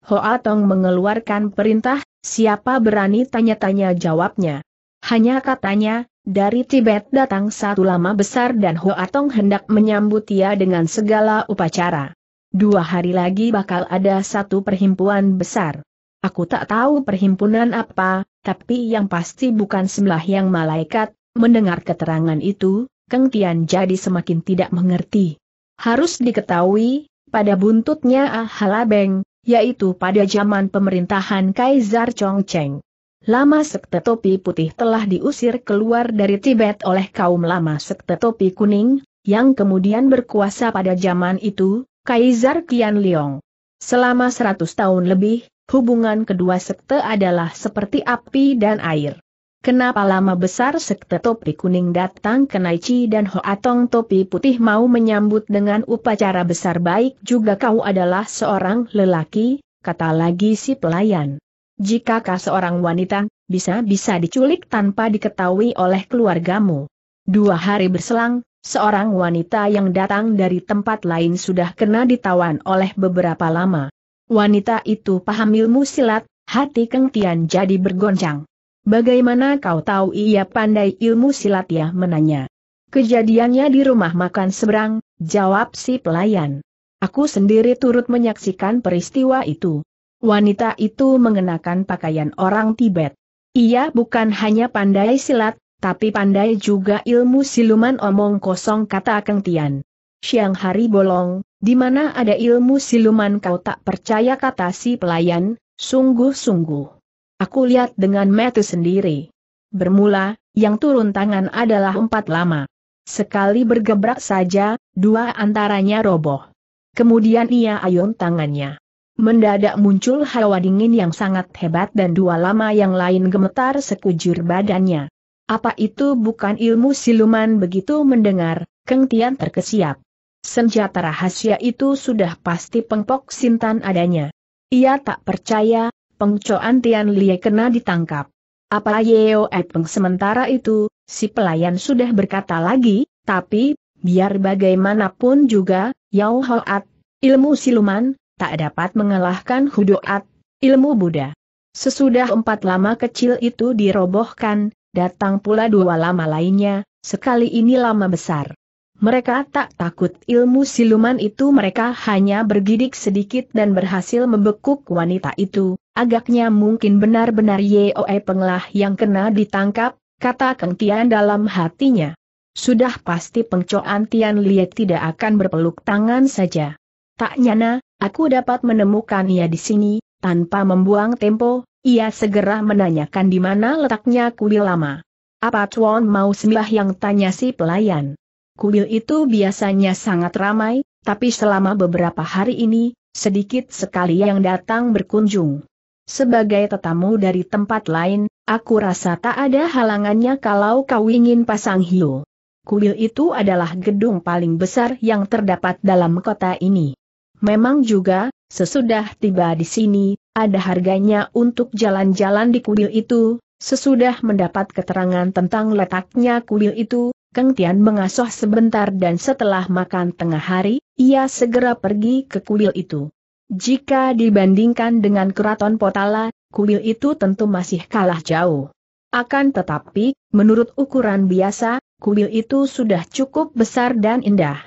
"Hoat Ong mengeluarkan perintah, siapa berani tanya-tanya?" jawabnya. "Hanya katanya, dari Tibet datang satu lama besar dan Hoat Ong hendak menyambut dia dengan segala upacara. Dua hari lagi bakal ada satu perhimpunan besar. Aku tak tahu perhimpunan apa, tapi yang pasti bukan sembahyang malaikat." Mendengar keterangan itu, Keng Tian jadi semakin tidak mengerti. Harus diketahui, pada buntutnya Halabeng, yaitu pada zaman pemerintahan Kaisar Chongcheng, lama Sekte Topi Putih telah diusir keluar dari Tibet oleh kaum lama Sekte Topi Kuning, yang kemudian berkuasa pada zaman itu, Kaisar Qianliong. Selama seratus tahun lebih, hubungan kedua sekte adalah seperti api dan air. Kenapa lama besar Sekte Topi Kuning datang ke Naichi dan Hoat Ong Topi Putih mau menyambut dengan upacara besar? "Baik juga kau adalah seorang lelaki," kata lagi si pelayan. "Jika kau seorang wanita, bisa-bisa diculik tanpa diketahui oleh keluargamu." Dua hari berselang, seorang wanita yang datang dari tempat lain sudah kena ditawan oleh beberapa lama. Wanita itu paham ilmu silat. Hati Keng Tian jadi bergoncang. "Bagaimana kau tahu ia pandai ilmu silat ya?" menanya. "Kejadiannya di rumah makan seberang," jawab si pelayan. "Aku sendiri turut menyaksikan peristiwa itu." Wanita itu mengenakan pakaian orang Tibet. "Ia bukan hanya pandai silat, tapi pandai juga ilmu siluman." "Omong kosong," kata Keng Tian. "Siang hari bolong, di mana ada ilmu siluman? Kau tak percaya?" kata si pelayan, sungguh-sungguh. "Aku lihat dengan mata sendiri." Bermula, yang turun tangan adalah empat lama. Sekali bergebrak saja, dua antaranya roboh. Kemudian ia ayun tangannya. Mendadak muncul hawa dingin yang sangat hebat dan dua lama yang lain gemetar sekujur badannya. "Apa itu bukan ilmu siluman?" Begitu mendengar, Keng Tian terkesiap. Senjata rahasia itu sudah pasti Pengpok Sintan adanya. Ia tak percaya Pengcoan Tian Lie kena ditangkap. "Apa Yeo Ie Peng?" Sementara itu, si pelayan sudah berkata lagi, "Tapi, biar bagaimanapun juga, Yao Hoat, ilmu siluman, tak dapat mengalahkan Hudoat, ilmu Buddha." Sesudah empat lama kecil itu dirobohkan, datang pula dua lama lainnya, sekali ini lama besar. Mereka tak takut ilmu siluman itu, mereka hanya bergidik sedikit dan berhasil membekuk wanita itu. "Agaknya mungkin benar-benar Yeo Ie Peng lah yang kena ditangkap," kata Keng Tian dalam hatinya. Sudah pasti Pengcoan Tian Lie tidak akan berpeluk tangan saja. "Tak nyana, aku dapat menemukan ia di sini." Tanpa membuang tempo, ia segera menanyakan di mana letaknya kuil lama. "Apa tuan mau sembah?" yang tanya si pelayan. Kuil itu biasanya sangat ramai, tapi selama beberapa hari ini, sedikit sekali yang datang berkunjung. Sebagai tetamu dari tempat lain, aku rasa tak ada halangannya kalau kau ingin pasang hiu. Kuil itu adalah gedung paling besar yang terdapat dalam kota ini. Memang juga, sesudah tiba di sini, ada harganya untuk jalan-jalan di kuil itu. Sesudah mendapat keterangan tentang letaknya kuil itu, Keng Tian mengasoh sebentar dan setelah makan tengah hari, ia segera pergi ke kuil itu. Jika dibandingkan dengan Keraton Potala, kuil itu tentu masih kalah jauh. Akan tetapi, menurut ukuran biasa, kuil itu sudah cukup besar dan indah.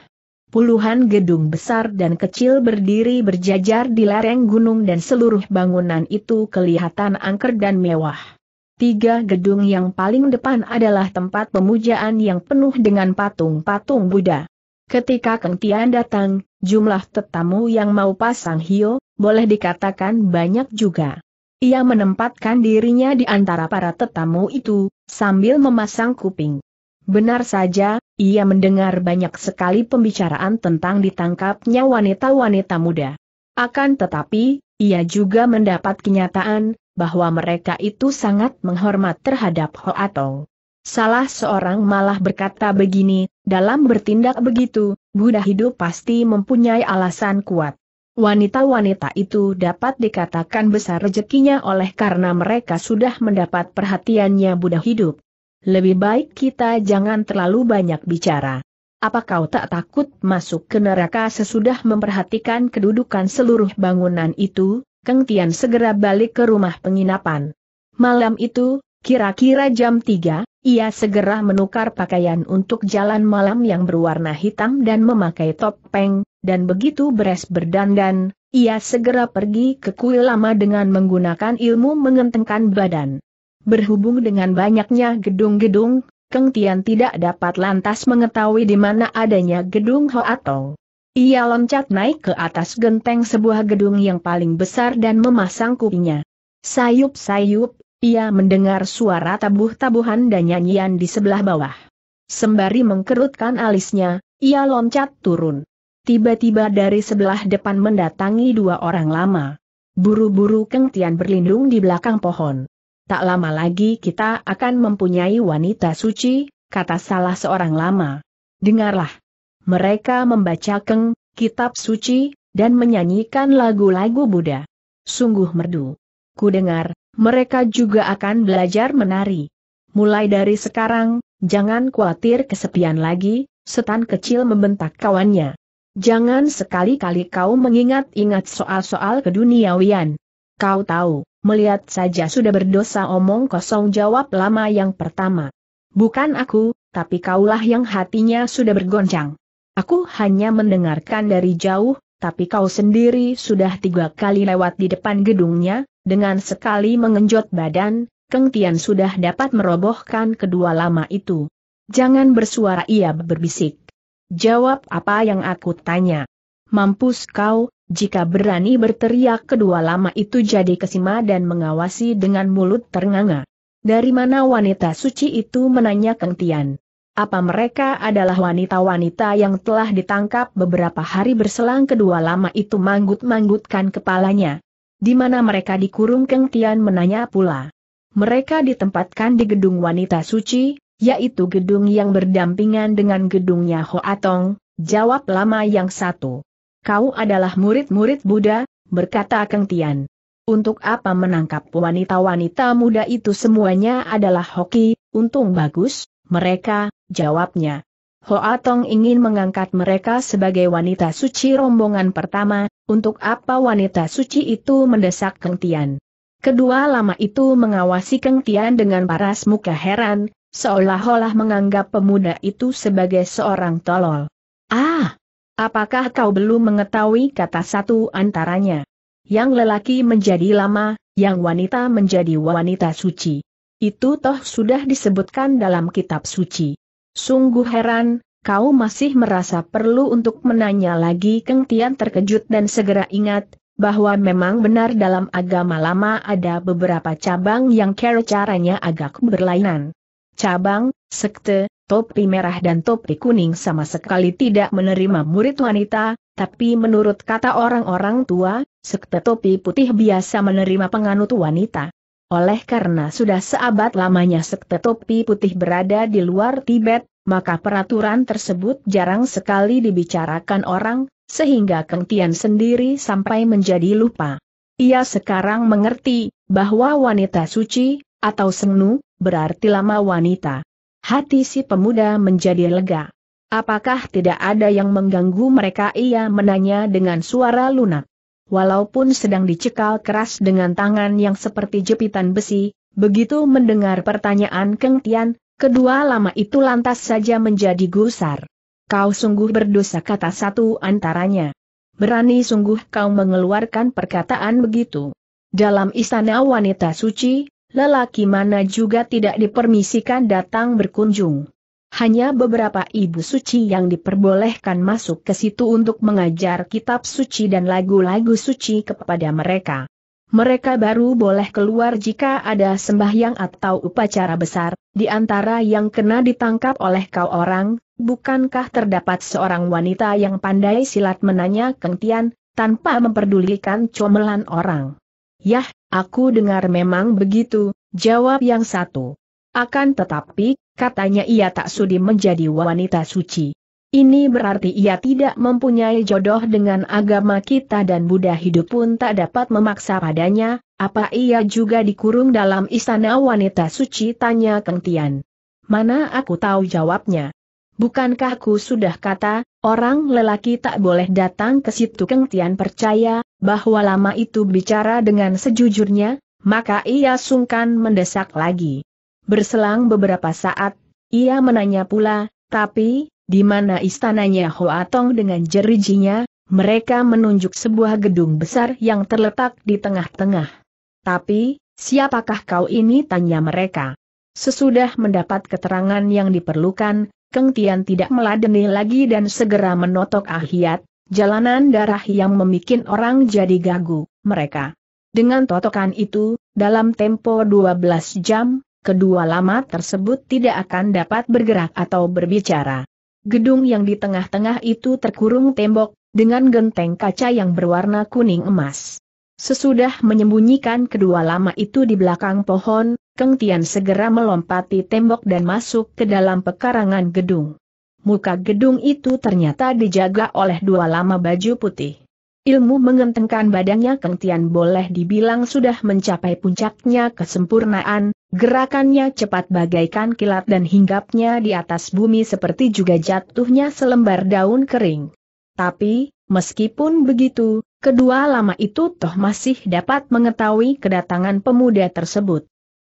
Puluhan gedung besar dan kecil berdiri berjajar di lereng gunung dan seluruh bangunan itu kelihatan angker dan mewah. Tiga gedung yang paling depan adalah tempat pemujaan yang penuh dengan patung-patung Buddha. Ketika Keng Tian datang, jumlah tetamu yang mau pasang hio, boleh dikatakan banyak juga. Ia menempatkan dirinya di antara para tetamu itu, sambil memasang kuping. Benar saja, ia mendengar banyak sekali pembicaraan tentang ditangkapnya wanita-wanita muda. Akan tetapi, ia juga mendapat kenyataan bahwa mereka itu sangat menghormat terhadap Hoat Ong. Salah seorang malah berkata begini, dalam bertindak begitu, Buddha hidup pasti mempunyai alasan kuat. Wanita-wanita itu dapat dikatakan besar rezekinya oleh karena mereka sudah mendapat perhatiannya Buddha hidup. Lebih baik kita jangan terlalu banyak bicara. Apa kau tak takut masuk ke neraka sesudah memperhatikan kedudukan seluruh bangunan itu? Keng Tian segera balik ke rumah penginapan. Malam itu, kira-kira jam tiga, ia segera menukar pakaian untuk jalan malam yang berwarna hitam dan memakai topeng, dan begitu beres berdandan, ia segera pergi ke kuil lama dengan menggunakan ilmu mengentengkan badan. Berhubung dengan banyaknya gedung-gedung, Keng Tian tidak dapat lantas mengetahui di mana adanya gedung Hoat Ong. Ia loncat naik ke atas genteng sebuah gedung yang paling besar dan memasang kupingnya. Sayup-sayup, ia mendengar suara tabuh-tabuhan dan nyanyian di sebelah bawah. Sembari mengkerutkan alisnya, ia loncat turun. Tiba-tiba dari sebelah depan mendatangi dua orang lama. Buru-buru Keng Tian berlindung di belakang pohon. Tak lama lagi kita akan mempunyai wanita suci, kata salah seorang lama. Dengarlah. Mereka membaca Keng, kitab suci, dan menyanyikan lagu-lagu Buddha. Sungguh merdu. Ku dengar, mereka juga akan belajar menari. Mulai dari sekarang, jangan khawatir kesepian lagi, setan kecil membentak kawannya. Jangan sekali-kali kau mengingat-ingat soal-soal keduniawian. Kau tahu, melihat saja sudah berdosa omong kosong, jawab lama yang pertama. Bukan aku, tapi kaulah yang hatinya sudah bergoncang. Aku hanya mendengarkan dari jauh, tapi kau sendiri sudah tiga kali lewat di depan gedungnya. Dengan sekali mengenjot badan, Keng Tian sudah dapat merobohkan kedua lama itu. Jangan bersuara, ia berbisik. Jawab apa yang aku tanya. Mampus kau, jika berani berteriak. Kedua lama itu jadi kesima dan mengawasi dengan mulut ternganga. Dari mana wanita suci itu, menanya Keng Tian. Apa mereka adalah wanita-wanita yang telah ditangkap beberapa hari berselang? Kedua lama itu manggut-manggutkan kepalanya. Di mana mereka dikurung? Keng Tian menanya pula. Mereka ditempatkan di gedung wanita suci, yaitu gedung yang berdampingan dengan gedungnya Hoat Ong, jawab lama yang satu. Kau adalah murid-murid Buddha, berkata Keng Tian. Untuk apa menangkap wanita-wanita muda itu? Semuanya adalah hoki, untung bagus. Mereka, jawabnya. Hoat Ong ingin mengangkat mereka sebagai wanita suci rombongan pertama. Untuk apa wanita suci itu, mendesak Keng Tian. Kedua lama itu mengawasi Keng Tian dengan paras muka heran, seolah-olah menganggap pemuda itu sebagai seorang tolol. Ah, apakah kau belum mengetahui, kata satu antaranya. Yang lelaki menjadi lama, yang wanita menjadi wanita suci. Itu toh sudah disebutkan dalam kitab suci. Sungguh heran, kau masih merasa perlu untuk menanya lagi? Keng Tian terkejut dan segera ingat, bahwa memang benar dalam agama lama ada beberapa cabang yang cara-caranya agak berlainan. Cabang, sekte, topi merah dan topi kuning sama sekali tidak menerima murid wanita, tapi menurut kata orang-orang tua, sekte topi putih biasa menerima penganut wanita. Oleh karena sudah seabad lamanya sekte topi putih berada di luar Tibet, maka peraturan tersebut jarang sekali dibicarakan orang, sehingga Keng Tian sendiri sampai menjadi lupa. Ia sekarang mengerti bahwa wanita suci, atau sengnu, berarti lama wanita. Hati si pemuda menjadi lega. Apakah tidak ada yang mengganggu mereka? Ia menanya dengan suara lunak. Walaupun sedang dicekal keras dengan tangan yang seperti jepitan besi, begitu mendengar pertanyaan Keng Tian, kedua lama itu lantas saja menjadi gusar. Kau sungguh berdosa, kata satu antaranya. Berani sungguh kau mengeluarkan perkataan begitu. Dalam istana wanita suci, lelaki mana juga tidak dipermisikan datang berkunjung. Hanya beberapa ibu suci yang diperbolehkan masuk ke situ untuk mengajar kitab suci dan lagu-lagu suci kepada mereka. Mereka baru boleh keluar jika ada sembahyang atau upacara besar. Di antara yang kena ditangkap oleh kau orang, bukankah terdapat seorang wanita yang pandai silat? Menanya Keng Tian, tanpa memperdulikan comelan orang. Yah, aku dengar memang begitu, jawab yang satu. Akan tetapi, katanya ia tak sudi menjadi wanita suci. Ini berarti ia tidak mempunyai jodoh dengan agama kita dan Buddha hidup pun tak dapat memaksa padanya. Apa ia juga dikurung dalam istana wanita suci? Tanya Keng Tian. Mana aku tahu, jawabnya. Bukankah aku sudah kata, orang lelaki tak boleh datang ke situ? Keng Tian percaya bahwa lama itu bicara dengan sejujurnya, maka ia sungkan mendesak lagi. Berselang beberapa saat, ia menanya pula, tapi, di mana istananya Hoat Ong? Dengan jerijinya, mereka menunjuk sebuah gedung besar yang terletak di tengah-tengah. Tapi, siapakah kau ini? Tanya mereka. Sesudah mendapat keterangan yang diperlukan, Keng Tian tidak meladeni lagi dan segera menotok ahiat, jalanan darah yang membuat orang jadi gagu. Mereka, dengan totokan itu, dalam tempo dua belas jam, kedua lama tersebut tidak akan dapat bergerak atau berbicara. Gedung yang di tengah-tengah itu terkurung tembok, dengan genteng kaca yang berwarna kuning emas. Sesudah menyembunyikan kedua lama itu di belakang pohon, Keng Tian segera melompati tembok dan masuk ke dalam pekarangan gedung. Muka gedung itu ternyata dijaga oleh dua lama baju putih. Ilmu mengentengkan badannya Keng Tian boleh dibilang sudah mencapai puncaknya kesempurnaan, gerakannya cepat bagaikan kilat dan hinggapnya di atas bumi seperti juga jatuhnya selembar daun kering. Tapi, meskipun begitu, kedua lama itu toh masih dapat mengetahui kedatangan pemuda tersebut.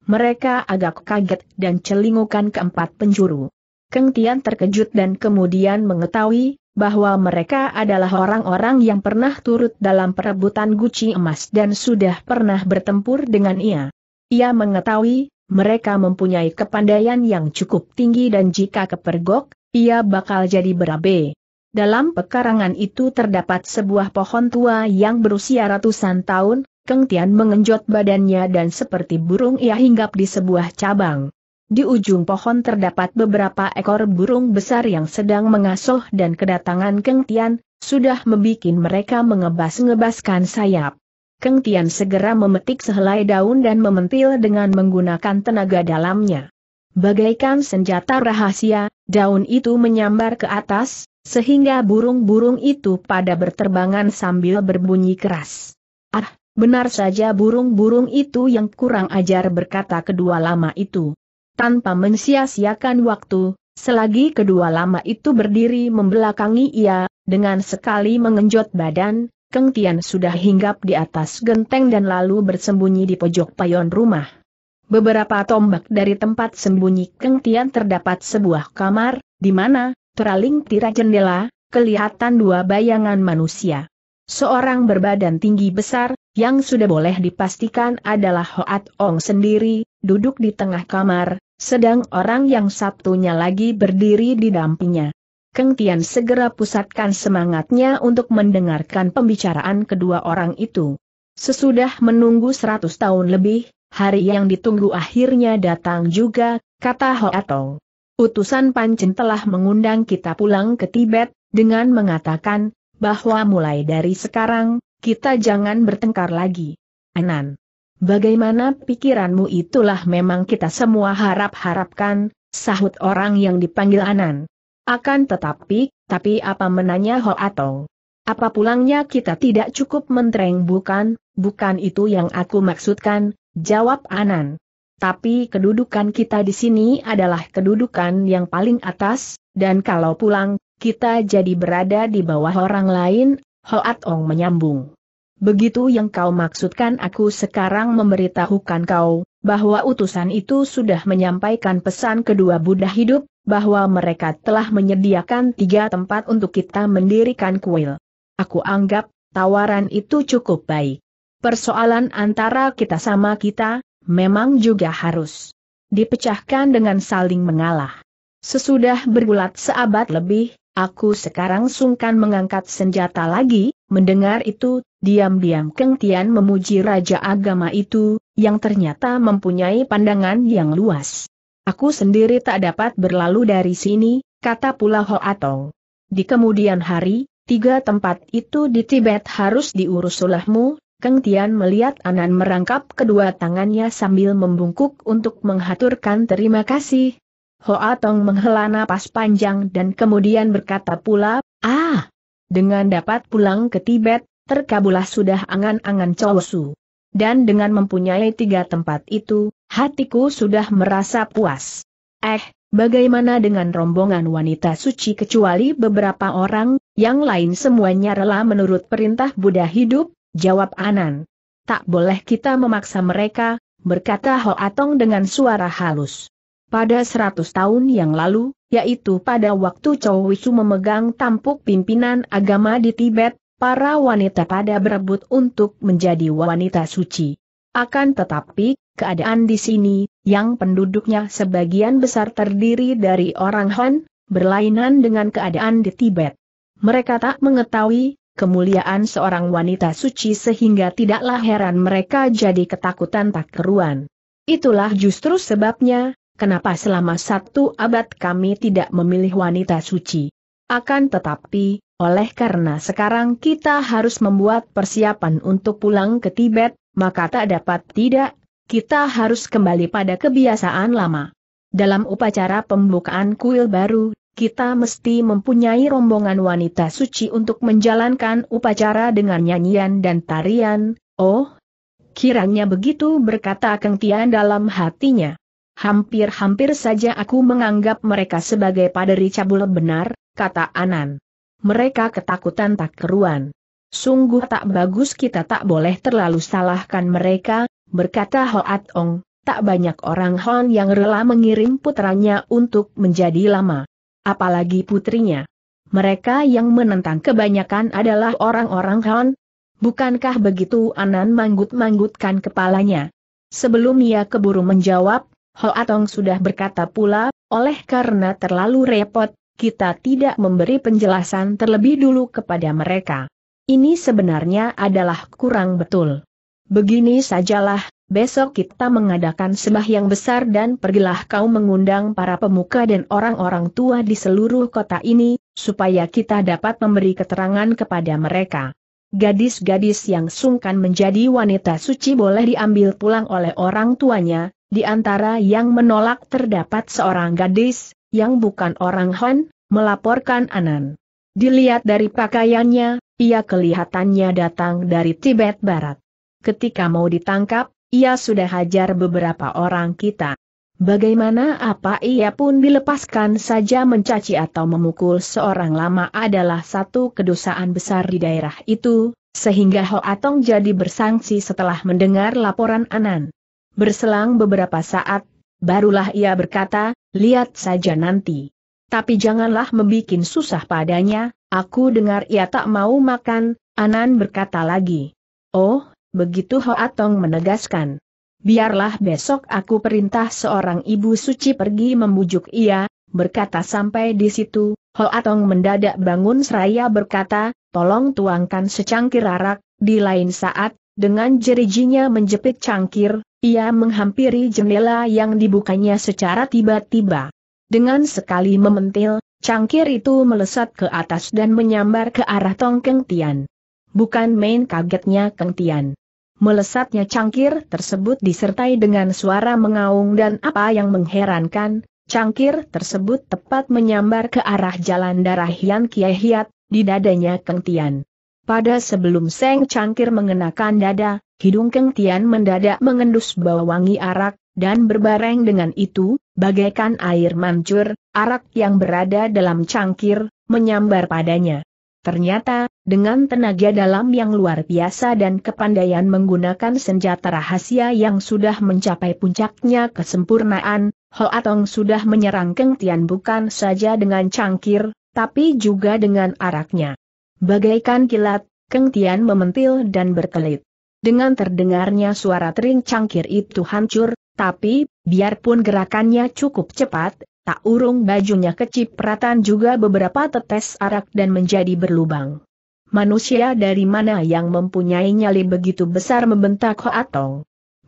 Mereka agak kaget dan celingukan keempat penjuru. Keng Tian terkejut dan kemudian mengetahui bahwa mereka adalah orang-orang yang pernah turut dalam perebutan guci emas dan sudah pernah bertempur dengan ia. Ia mengetahui mereka mempunyai kepandaian yang cukup tinggi dan jika kepergok, ia bakal jadi berabe. Dalam pekarangan itu terdapat sebuah pohon tua yang berusia ratusan tahun. Keng Tian mengenjot badannya dan seperti burung ia hinggap di sebuah cabang. Di ujung pohon terdapat beberapa ekor burung besar yang sedang mengasuh dan kedatangan Keng Tian sudah membuat mereka mengebas-ngebaskan sayap. Keng Tian segera memetik sehelai daun dan mementil dengan menggunakan tenaga dalamnya. Bagaikan senjata rahasia, daun itu menyambar ke atas, sehingga burung-burung itu pada berterbangan sambil berbunyi keras. Ah, benar saja burung-burung itu yang kurang ajar, berkata kedua lama itu. Tanpa mensia-siakan waktu, selagi kedua lama itu berdiri membelakangi ia, dengan sekali mengenjot badan, Keng Tian sudah hinggap di atas genteng dan lalu bersembunyi di pojok payon rumah. Beberapa tombak dari tempat sembunyi Keng Tian terdapat sebuah kamar, di mana teraling tirai jendela, kelihatan dua bayangan manusia. Seorang berbadan tinggi besar, yang sudah boleh dipastikan adalah Hoat Ong sendiri, duduk di tengah kamar, sedang orang yang satunya lagi berdiri di dampingnya. Keng Tian segera pusatkan semangatnya untuk mendengarkan pembicaraan kedua orang itu. Sesudah menunggu seratus tahun lebih, hari yang ditunggu akhirnya datang juga, kata Hoat Ong. utusan Pancen telah mengundang kita pulang ke Tibet, dengan mengatakan, bahwa mulai dari sekarang, kita jangan bertengkar lagi. Anan, bagaimana pikiranmu? Itulah memang kita semua harap-harapkan, sahut orang yang dipanggil Anan. Akan tetapi, tapi apa menanya Hoat Ong? Apa pulangnya kita tidak cukup mentereng? Bukan, bukan itu yang aku maksudkan, jawab Anan. Tapi kedudukan kita di sini adalah kedudukan yang paling atas, dan kalau pulang, kita jadi berada di bawah orang lain, Hoat Ong menyambung. Begitu yang kau maksudkan? Aku sekarang memberitahukan kau, bahwa utusan itu sudah menyampaikan pesan kedua Buddha hidup, bahwa mereka telah menyediakan tiga tempat untuk kita mendirikan kuil. Aku anggap, tawaran itu cukup baik. Persoalan antara kita sama kita, memang juga harus dipecahkan dengan saling mengalah. Sesudah bergulat seabad lebih, aku sekarang sungkan mengangkat senjata lagi. Mendengar itu, diam-diam Keng Tian memuji raja agama itu, yang ternyata mempunyai pandangan yang luas. Aku sendiri tak dapat berlalu dari sini, kata pula Hoat Ong. Di kemudian hari, tiga tempat itu di Tibet harus diurus olehmu. Keng Tian melihat Anan merangkap kedua tangannya sambil membungkuk untuk menghaturkan terima kasih. Hoat Ong menghela napas panjang dan kemudian berkata pula, ah, dengan dapat pulang ke Tibet, terkabulah sudah angan-angan Chosu. Dan dengan mempunyai tiga tempat itu, hatiku sudah merasa puas. Eh, bagaimana dengan rombongan wanita suci? Kecuali beberapa orang, yang lain semuanya rela menurut perintah Buddha hidup, jawab Anan. Tak boleh kita memaksa mereka, berkata Hoat Ong dengan suara halus. Pada seratus tahun yang lalu, yaitu pada waktu Chow Wisu memegang tampuk pimpinan agama di Tibet, para wanita pada berebut untuk menjadi wanita suci. Akan tetapi, keadaan di sini, yang penduduknya sebagian besar terdiri dari orang Han, berlainan dengan keadaan di Tibet. Mereka tak mengetahui kemuliaan seorang wanita suci sehingga tidaklah heran mereka jadi ketakutan tak keruan. Itulah justru sebabnya, kenapa selama satu abad kami tidak memilih wanita suci. Akan tetapi, oleh karena sekarang kita harus membuat persiapan untuk pulang ke Tibet, maka tak dapat tidak, kita harus kembali pada kebiasaan lama. Dalam upacara pembukaan kuil baru, kita mesti mempunyai rombongan wanita suci untuk menjalankan upacara dengan nyanyian dan tarian. Oh, kiranya begitu, berkata Keng Tian dalam hatinya. Hampir-hampir saja aku menganggap mereka sebagai paderi cabul. Benar, kata Anan. Mereka ketakutan tak keruan. Sungguh tak bagus, kita tak boleh terlalu salahkan mereka, berkata Hoat Ong. Tak banyak orang Han yang rela mengirim putranya untuk menjadi lama. Apalagi putrinya. Mereka yang menentang kebanyakan adalah orang-orang Han. Bukankah begitu? Anan manggut-manggutkan kepalanya. Sebelum ia keburu menjawab, Hoat Ong sudah berkata pula, oleh karena terlalu repot, kita tidak memberi penjelasan terlebih dulu kepada mereka. Ini sebenarnya adalah kurang betul. Begini sajalah, besok kita mengadakan sembahyang besar dan pergilah kau mengundang para pemuka dan orang-orang tua di seluruh kota ini, supaya kita dapat memberi keterangan kepada mereka. Gadis-gadis yang sungkan menjadi wanita suci boleh diambil pulang oleh orang tuanya. Di antara yang menolak terdapat seorang gadis, yang bukan orang Han, melaporkan Anan. Dilihat dari pakaiannya, ia kelihatannya datang dari Tibet Barat. Ketika mau ditangkap, ia sudah hajar beberapa orang kita. Bagaimana apa ia pun dilepaskan saja? Mencaci atau memukul seorang lama adalah satu kedosaan besar di daerah itu, sehingga Hoat Ong jadi bersangsi setelah mendengar laporan Anan. Berselang beberapa saat, barulah ia berkata, lihat saja nanti. Tapi janganlah membikin susah padanya, aku dengar ia tak mau makan. Anan berkata lagi. Oh, begitu, Hoat Ong menegaskan. Biarlah besok aku perintah seorang ibu suci pergi membujuk ia. Berkata sampai di situ, Hoat Ong mendadak bangun seraya berkata, tolong tuangkan secangkir arak. Di lain saat, dengan jerijinya menjepit cangkir, ia menghampiri jendela yang dibukanya secara tiba-tiba. Dengan sekali mementil, cangkir itu melesat ke atas dan menyambar ke arah Tong Keng Tian. Bukan main kagetnya Keng Tian. Melesatnya cangkir tersebut disertai dengan suara mengaung dan apa yang mengherankan, cangkir tersebut tepat menyambar ke arah jalan darah Hian Kiai Hiat, di dadanya Keng Tian. Pada sebelum seng cangkir mengenakan dada, hidung Keng Tian mendadak mengendus bau wangi arak, dan berbareng dengan itu, bagaikan air mancur, arak yang berada dalam cangkir, menyambar padanya. Ternyata, dengan tenaga dalam yang luar biasa dan kepandaian menggunakan senjata rahasia yang sudah mencapai puncaknya kesempurnaan, Hoat Ong sudah menyerang Keng Tian bukan saja dengan cangkir, tapi juga dengan araknya. Bagaikan kilat, Keng Tian mementil dan berkelit. Dengan terdengarnya suara tering cangkir itu hancur, tapi, biarpun gerakannya cukup cepat, tak urung bajunya kecipratan juga beberapa tetes arak dan menjadi berlubang. Manusia dari mana yang mempunyai nyali begitu besar, membentak Hoat Ong.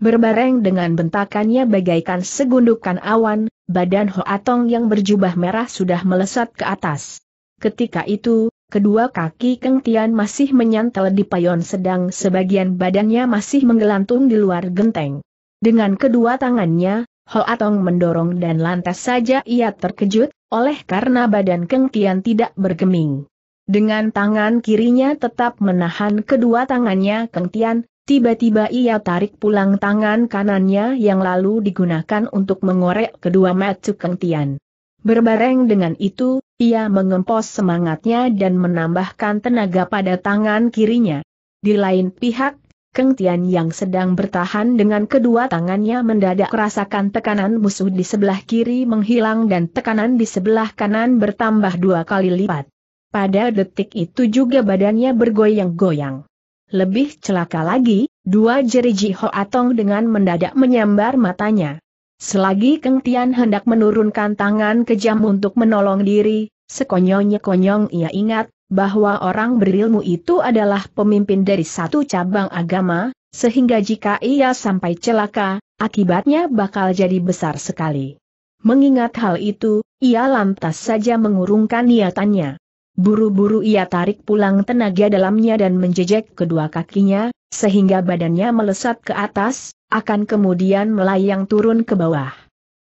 Berbareng dengan bentakannya bagaikan segundukan awan, badan Hoat Ong yang berjubah merah sudah melesat ke atas. Ketika itu, kedua kaki Keng Tian masih menyantel di payon sedang sebagian badannya masih menggelantung di luar genteng. Dengan kedua tangannya, Hoat Ong mendorong dan lantas saja ia terkejut, oleh karena badan Keng Tian tidak bergeming. Dengan tangan kirinya tetap menahan kedua tangannya Keng Tian, tiba-tiba ia tarik pulang tangan kanannya yang lalu digunakan untuk mengorek kedua mata Keng Tian. Berbareng dengan itu, ia mengempos semangatnya dan menambahkan tenaga pada tangan kirinya. Di lain pihak, Keng Tian yang sedang bertahan dengan kedua tangannya mendadak rasakan tekanan musuh di sebelah kiri menghilang dan tekanan di sebelah kanan bertambah dua kali lipat. Pada detik itu juga badannya bergoyang-goyang. Lebih celaka lagi, dua jeriji Hoat Ong dengan mendadak menyambar matanya. Selagi Keng Tian hendak menurunkan tangan kejam untuk menolong diri, sekonyong-konyong ia ingat bahwa orang berilmu itu adalah pemimpin dari satu cabang agama, sehingga jika ia sampai celaka, akibatnya bakal jadi besar sekali. Mengingat hal itu, ia lantas saja mengurungkan niatannya. Buru-buru ia tarik pulang tenaga dalamnya dan menjejek kedua kakinya, sehingga badannya melesat ke atas, akan kemudian melayang turun ke bawah.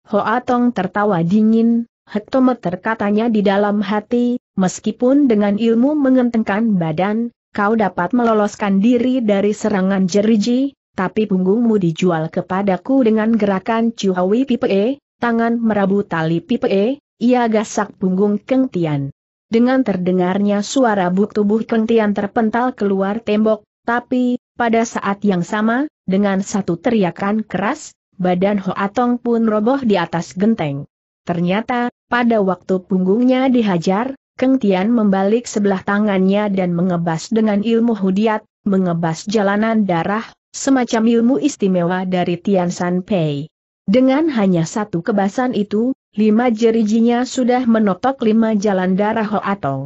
Hoat Ong tertawa dingin, hektometer katanya di dalam hati, meskipun dengan ilmu mengentengkan badan, kau dapat meloloskan diri dari serangan jeriji, tapi punggungmu dijual kepadaku dengan gerakan Ciawi Pipe, tangan merabu tali Pipe, ia gasak punggung Keng Tian. Dengan terdengarnya suara buk tubuh Keng Tian terpental keluar tembok, tapi, pada saat yang sama, dengan satu teriakan keras, badan Hoat Ong pun roboh di atas genteng. Ternyata, pada waktu punggungnya dihajar, Keng Tian membalik sebelah tangannya dan mengebas dengan ilmu hudiat, mengebas jalanan darah, semacam ilmu istimewa dari Tian San Pei. Dengan hanya satu kebasan itu, lima jerijinya sudah menotok lima jalan darah Hoat Ong.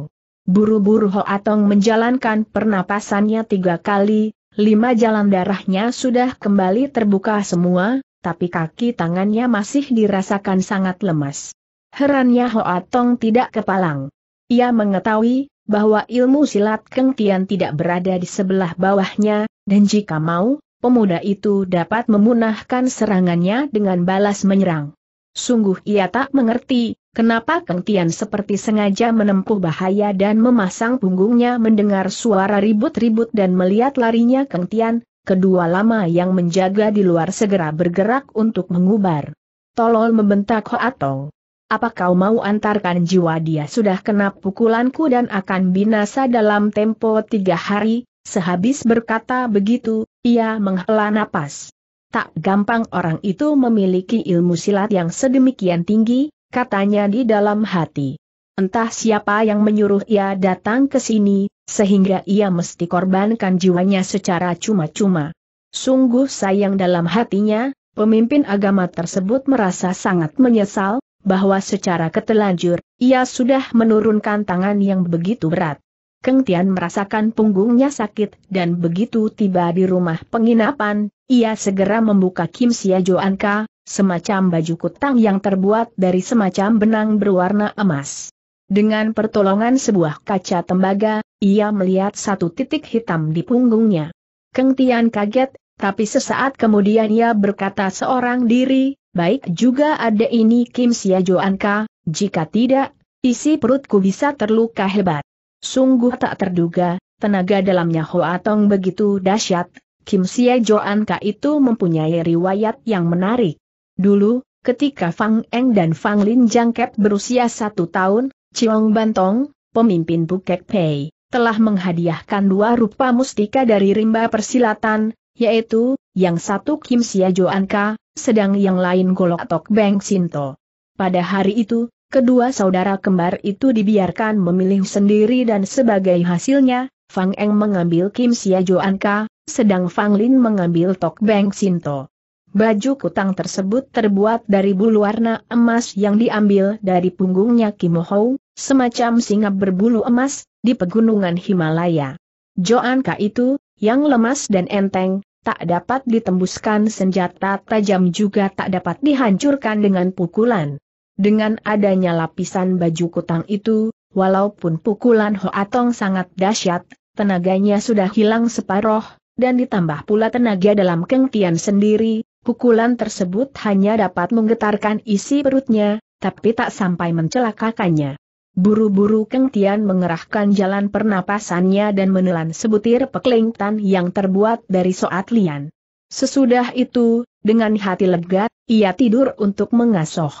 Buru-buru Hoat Ong menjalankan pernapasannya tiga kali, lima jalan darahnya sudah kembali terbuka semua, tapi kaki tangannya masih dirasakan sangat lemas. Herannya Hoat Ong tidak kepalang. Ia mengetahui bahwa ilmu silat Keng Tian tidak berada di sebelah bawahnya, dan jika mau, pemuda itu dapat memunahkan serangannya dengan balas menyerang. Sungguh ia tak mengerti, kenapa Keng Tian seperti sengaja menempuh bahaya dan memasang punggungnya mendengar suara ribut-ribut dan melihat larinya Keng Tian, kedua lama yang menjaga di luar segera bergerak untuk mengubar. Tolol, membentak Hoat Ong. Apa kau mau antarkan jiwa? Dia sudah kena pukulanku dan akan binasa dalam tempo tiga hari, sehabis berkata begitu, ia menghela napas. Tak gampang orang itu memiliki ilmu silat yang sedemikian tinggi, katanya di dalam hati. Entah siapa yang menyuruh ia datang ke sini, sehingga ia mesti korbankan jiwanya secara cuma-cuma. Sungguh sayang, dalam hatinya, pemimpin agama tersebut merasa sangat menyesal, bahwa secara ketelanjur, ia sudah menurunkan tangan yang begitu berat. Keng Tian merasakan punggungnya sakit dan begitu tiba di rumah penginapan, ia segera membuka Kim Sia Joanka, semacam baju kutang yang terbuat dari semacam benang berwarna emas. Dengan pertolongan sebuah kaca tembaga, ia melihat satu titik hitam di punggungnya. Keng Tian kaget, tapi sesaat kemudian ia berkata seorang diri, baik juga ada ini Kim Sia Joanka, jika tidak, isi perutku bisa terluka hebat. Sungguh tak terduga, tenaga dalamnya Hoat Ong begitu dahsyat. Kim Sia Joanka itu mempunyai riwayat yang menarik. Dulu, ketika Fang Eng dan Fang Lin jangkep berusia satu tahun, Ciong Bantong, pemimpin Bukek Pei, telah menghadiahkan dua rupa mustika dari rimba persilatan, yaitu, yang satu Kim Sia Joanka, sedang yang lain Golok Tok Beng Sinto. Pada hari itu, kedua saudara kembar itu dibiarkan memilih sendiri dan sebagai hasilnya, Fang Eng mengambil Kim Sia Joanka, sedang Fang Lin mengambil Tok Beng Sinto. Baju kutang tersebut terbuat dari bulu warna emas yang diambil dari punggungnya Kim Hou, semacam singa berbulu emas, di pegunungan Himalaya. Joanka itu, yang lemas dan enteng, tak dapat ditembuskan senjata tajam juga tak dapat dihancurkan dengan pukulan. Dengan adanya lapisan baju kutang itu, walaupun pukulan Hoat Ong sangat dahsyat, tenaganya sudah hilang separoh, dan ditambah pula tenaga dalam Keng Tian sendiri. Pukulan tersebut hanya dapat menggetarkan isi perutnya, tapi tak sampai mencelakakannya. Buru-buru Keng Tian mengerahkan jalan pernapasannya dan menelan sebutir peklingtan yang terbuat dari Soat Lian. Sesudah itu, dengan hati lega, ia tidur untuk mengasoh.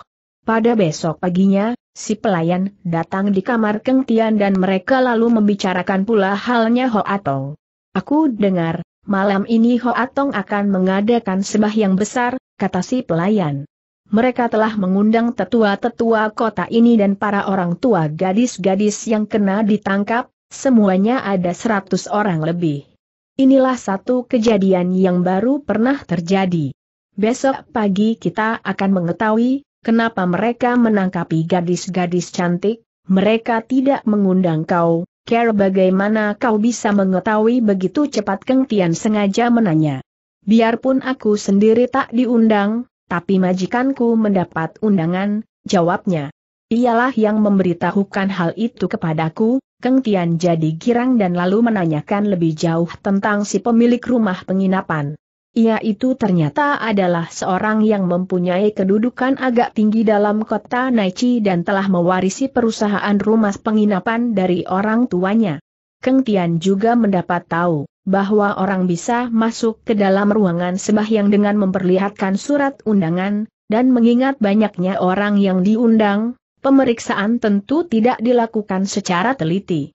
Pada besok paginya, si pelayan datang di kamar Keng Tian dan mereka lalu membicarakan pula halnya Hoat Ong. Aku dengar, malam ini Hoat Ong akan mengadakan sembah yang besar, kata si pelayan. Mereka telah mengundang tetua-tetua kota ini dan para orang tua gadis-gadis yang kena ditangkap, semuanya ada seratus orang lebih. Inilah satu kejadian yang baru pernah terjadi. Besok pagi kita akan mengetahui, kenapa mereka menangkapi gadis-gadis cantik, mereka tidak mengundang kau. Kira bagaimana kau bisa mengetahui begitu cepat? Keng Tian sengaja menanya. Biarpun aku sendiri tak diundang, tapi majikanku mendapat undangan, jawabnya. Ialah yang memberitahukan hal itu kepadaku. Keng Tian jadi girang dan lalu menanyakan lebih jauh tentang si pemilik rumah penginapan. Ia itu ternyata adalah seorang yang mempunyai kedudukan agak tinggi dalam kota Naichi dan telah mewarisi perusahaan rumah penginapan dari orang tuanya. Keng Tian juga mendapat tahu bahwa orang bisa masuk ke dalam ruangan sembah yang dengan memperlihatkan surat undangan, dan mengingat banyaknya orang yang diundang, pemeriksaan tentu tidak dilakukan secara teliti.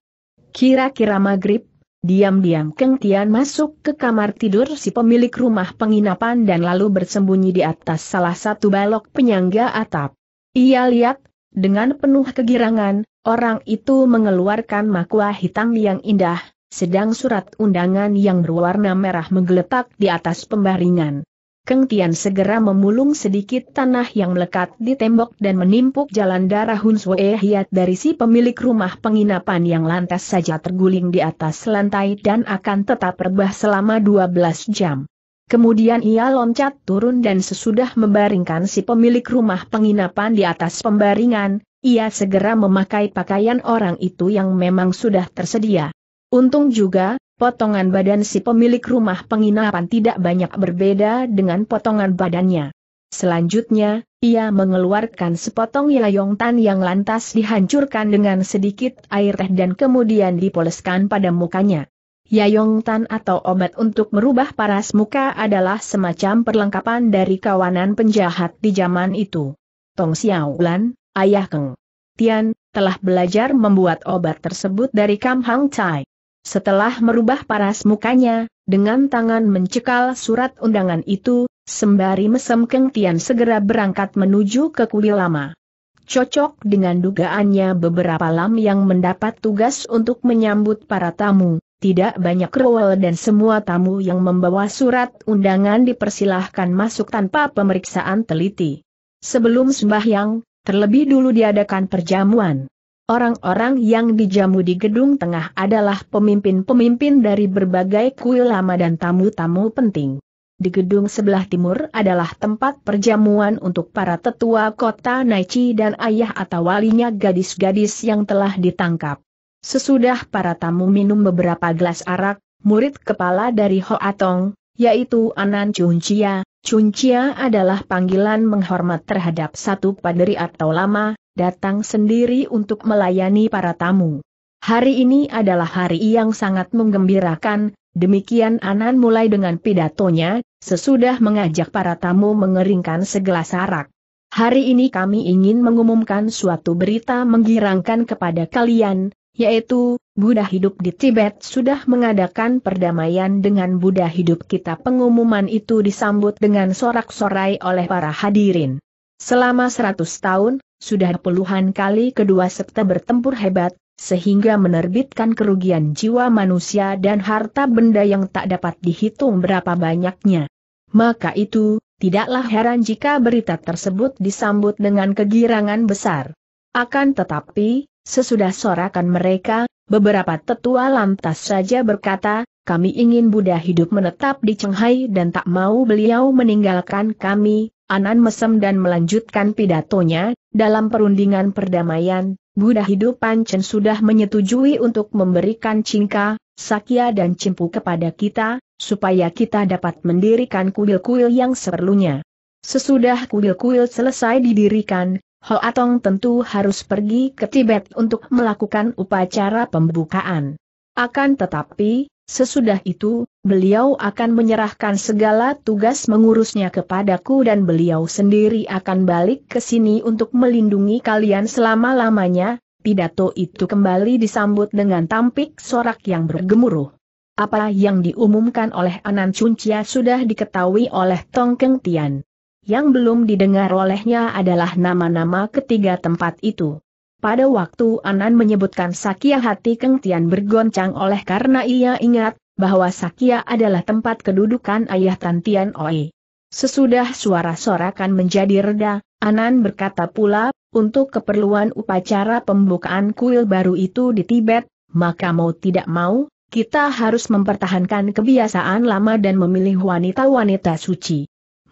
Kira-kira maghrib, diam-diam Keng Tian masuk ke kamar tidur si pemilik rumah penginapan dan lalu bersembunyi di atas salah satu balok penyangga atap. Ia lihat, dengan penuh kegirangan, orang itu mengeluarkan makwa hitam yang indah, sedang surat undangan yang berwarna merah menggeletak di atas pembaringan. Keng Tian segera memulung sedikit tanah yang melekat di tembok dan menimpuk jalan darah Hunswe Hiat dari si pemilik rumah penginapan yang lantas saja terguling di atas lantai dan akan tetap rebah selama dua belas jam. Kemudian ia loncat turun dan sesudah membaringkan si pemilik rumah penginapan di atas pembaringan, ia segera memakai pakaian orang itu yang memang sudah tersedia. Untung juga, potongan badan si pemilik rumah penginapan tidak banyak berbeda dengan potongan badannya. Selanjutnya, ia mengeluarkan sepotong yayong tan yang lantas dihancurkan dengan sedikit air teh dan kemudian dipoleskan pada mukanya. Yayong tan atau obat untuk merubah paras muka adalah semacam perlengkapan dari kawanan penjahat di zaman itu. Tong Xiaolan, ayah Keng Tian, telah belajar membuat obat tersebut dari Kam Hang Chai. Setelah merubah paras mukanya, dengan tangan mencekal surat undangan itu, sembari mesem Keng Tian segera berangkat menuju ke kuil lama. Cocok dengan dugaannya beberapa lam yang mendapat tugas untuk menyambut para tamu, tidak banyak rewel dan semua tamu yang membawa surat undangan dipersilahkan masuk tanpa pemeriksaan teliti. Sebelum sembahyang, terlebih dulu diadakan perjamuan. Orang-orang yang dijamu di gedung tengah adalah pemimpin-pemimpin dari berbagai kuil lama dan tamu-tamu penting. Di gedung sebelah timur adalah tempat perjamuan untuk para tetua kota Naichi dan ayah atau walinya gadis-gadis yang telah ditangkap. Sesudah para tamu minum beberapa gelas arak, murid kepala dari Hoat Ong, yaitu Anan Cuncia, Cuncia adalah panggilan menghormat terhadap satu paderi atau lama, datang sendiri untuk melayani para tamu. Hari ini adalah hari yang sangat menggembirakan. Demikian Anan mulai dengan pidatonya, sesudah mengajak para tamu mengeringkan segelas arak. Hari ini kami ingin mengumumkan suatu berita menggirangkan kepada kalian, yaitu, Buddha hidup di Tibet sudah mengadakan perdamaian dengan Buddha hidup kita. Pengumuman itu disambut dengan sorak-sorai oleh para hadirin. Selama seratus tahun, sudah puluhan kali kedua sekte bertempur hebat, sehingga menerbitkan kerugian jiwa manusia dan harta benda yang tak dapat dihitung berapa banyaknya. Maka itu, tidaklah heran jika berita tersebut disambut dengan kegirangan besar. Akan tetapi, sesudah sorakan mereka, beberapa tetua lantas saja berkata, kami ingin Buddha hidup menetap di Cenghai dan tak mau beliau meninggalkan kami. Anan mesem dan melanjutkan pidatonya, dalam perundingan perdamaian, Buddha hidup Pancen sudah menyetujui untuk memberikan Cingka, Sakya dan Cimpu kepada kita, supaya kita dapat mendirikan kuil-kuil yang seperlunya. Sesudah kuil-kuil selesai didirikan, Hoat Ong tentu harus pergi ke Tibet untuk melakukan upacara pembukaan. Akan tetapi, sesudah itu, beliau akan menyerahkan segala tugas mengurusnya kepadaku dan beliau sendiri akan balik ke sini untuk melindungi kalian selama-lamanya. Pidato itu kembali disambut dengan tampik sorak yang bergemuruh. Apa yang diumumkan oleh Anan Cuncia sudah diketahui oleh Tong Keng Tian. Yang belum didengar olehnya adalah nama-nama ketiga tempat itu. Pada waktu Anan menyebutkan Sakya, hati Keng Tian bergoncang oleh karena ia ingat bahwa Sakya adalah tempat kedudukan ayah Tan Tian Oi. Sesudah suara sorakan menjadi reda, Anan berkata pula, untuk keperluan upacara pembukaan kuil baru itu di Tibet, maka mau tidak mau, kita harus mempertahankan kebiasaan lama dan memilih wanita-wanita suci.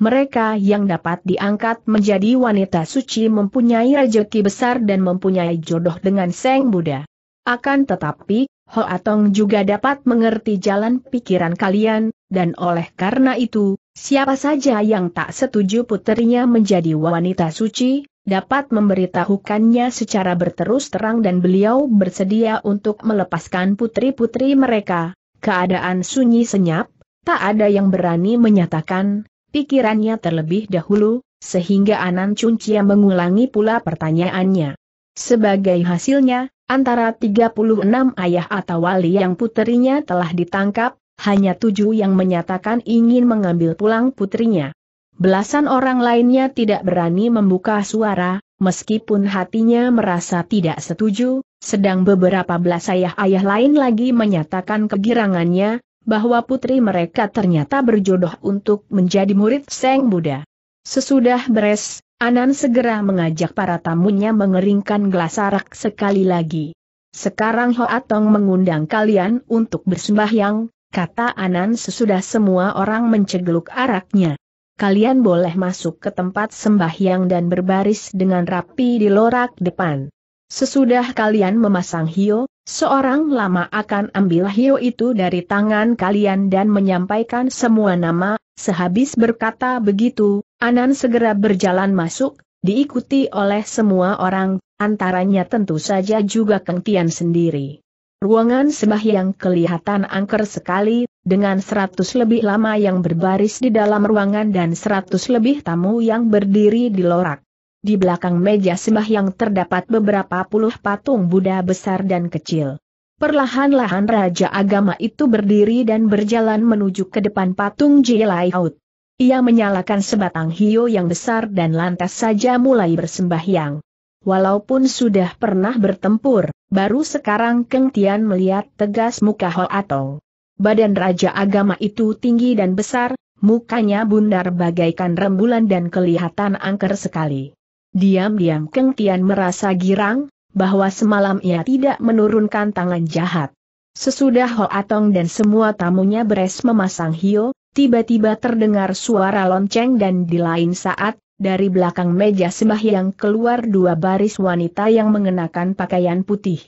Mereka yang dapat diangkat menjadi wanita suci mempunyai rezeki besar dan mempunyai jodoh dengan Sang Buddha. Akan tetapi, Hoat Ong juga dapat mengerti jalan pikiran kalian, dan oleh karena itu, siapa saja yang tak setuju puterinya menjadi wanita suci, dapat memberitahukannya secara berterus terang dan beliau bersedia untuk melepaskan putri-putri mereka. Keadaan sunyi senyap, tak ada yang berani menyatakan pikirannya terlebih dahulu, sehingga Anan Cuncia mengulangi pula pertanyaannya. Sebagai hasilnya, antara tiga puluh enam ayah atau wali yang puterinya telah ditangkap, hanya tujuh yang menyatakan ingin mengambil pulang putrinya. Belasan orang lainnya tidak berani membuka suara, meskipun hatinya merasa tidak setuju, sedang beberapa belas ayah-ayah lain lagi menyatakan kegirangannya, bahwa putri mereka ternyata berjodoh untuk menjadi murid Sang Buddha. Sesudah beres, Anan segera mengajak para tamunya mengeringkan gelas arak sekali lagi. Sekarang Hoat Ong mengundang kalian untuk bersembahyang, kata Anan sesudah semua orang mencegluk araknya. Kalian boleh masuk ke tempat sembahyang dan berbaris dengan rapi di lorak depan. Sesudah kalian memasang hio, seorang lama akan ambil hio itu dari tangan kalian dan menyampaikan semua nama. Sehabis berkata begitu, Anan segera berjalan masuk, diikuti oleh semua orang, antaranya tentu saja juga Keng Tian sendiri. Ruangan sembahyang kelihatan angker sekali, dengan seratus lebih lama yang berbaris di dalam ruangan dan seratus lebih tamu yang berdiri di lorak. Di belakang meja sembahyang terdapat beberapa puluh patung Buddha besar dan kecil. Perlahan-lahan raja agama itu berdiri dan berjalan menuju ke depan patung Jielaut. Ia menyalakan sebatang hio yang besar dan lantas saja mulai bersembahyang. Walaupun sudah pernah bertempur, baru sekarang Keng Tian melihat tegas muka Hoat Ong. Badan raja agama itu tinggi dan besar, mukanya bundar bagaikan rembulan dan kelihatan angker sekali. Diam-diam Keng Tian merasa girang, bahwa semalam ia tidak menurunkan tangan jahat. Sesudah Hoat Ong dan semua tamunya beres memasang hio, Tiba-tiba terdengar suara lonceng dan di lain saat, dari belakang meja sembahyang keluar dua baris wanita yang mengenakan pakaian putih.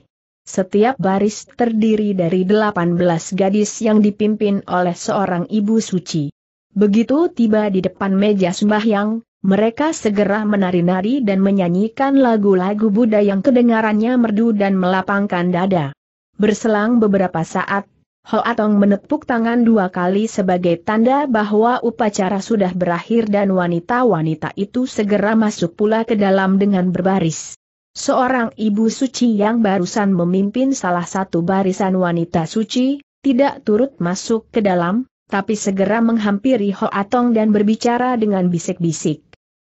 Setiap baris terdiri dari delapan belas gadis yang dipimpin oleh seorang ibu suci. Begitu tiba di depan meja sembahyang, mereka segera menari-nari dan menyanyikan lagu-lagu Buddha yang kedengarannya merdu dan melapangkan dada. Berselang beberapa saat, Hoat Ong menepuk tangan dua kali sebagai tanda bahwa upacara sudah berakhir dan wanita-wanita itu segera masuk pula ke dalam dengan berbaris. Seorang ibu suci yang barusan memimpin salah satu barisan wanita suci, tidak turut masuk ke dalam, tapi segera menghampiri Hoat Ong dan berbicara dengan bisik-bisik.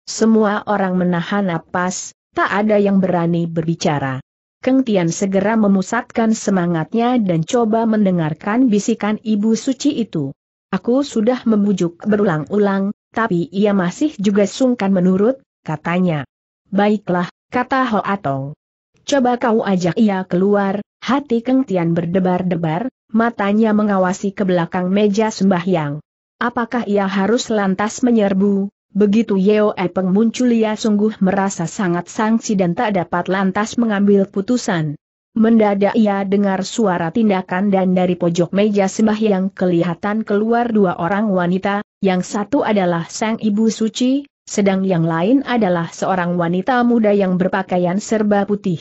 Semua orang menahan napas, tak ada yang berani berbicara. Keng Tian segera memusatkan semangatnya dan coba mendengarkan bisikan ibu suci itu. "Aku sudah membujuk berulang-ulang, tapi ia masih juga sungkan menurut," katanya. "Baiklah," kata Hoat Ong. "Coba kau ajak ia keluar." Hati Keng Tian berdebar-debar, matanya mengawasi ke belakang meja sembahyang. Apakah ia harus lantas menyerbu? Begitu Yeo Ie Peng muncul, ia sungguh merasa sangat sangsi dan tak dapat lantas mengambil putusan. Mendadak ia dengar suara tindakan dan dari pojok meja sembahyang kelihatan keluar dua orang wanita, yang satu adalah sang ibu suci, sedang yang lain adalah seorang wanita muda yang berpakaian serba putih.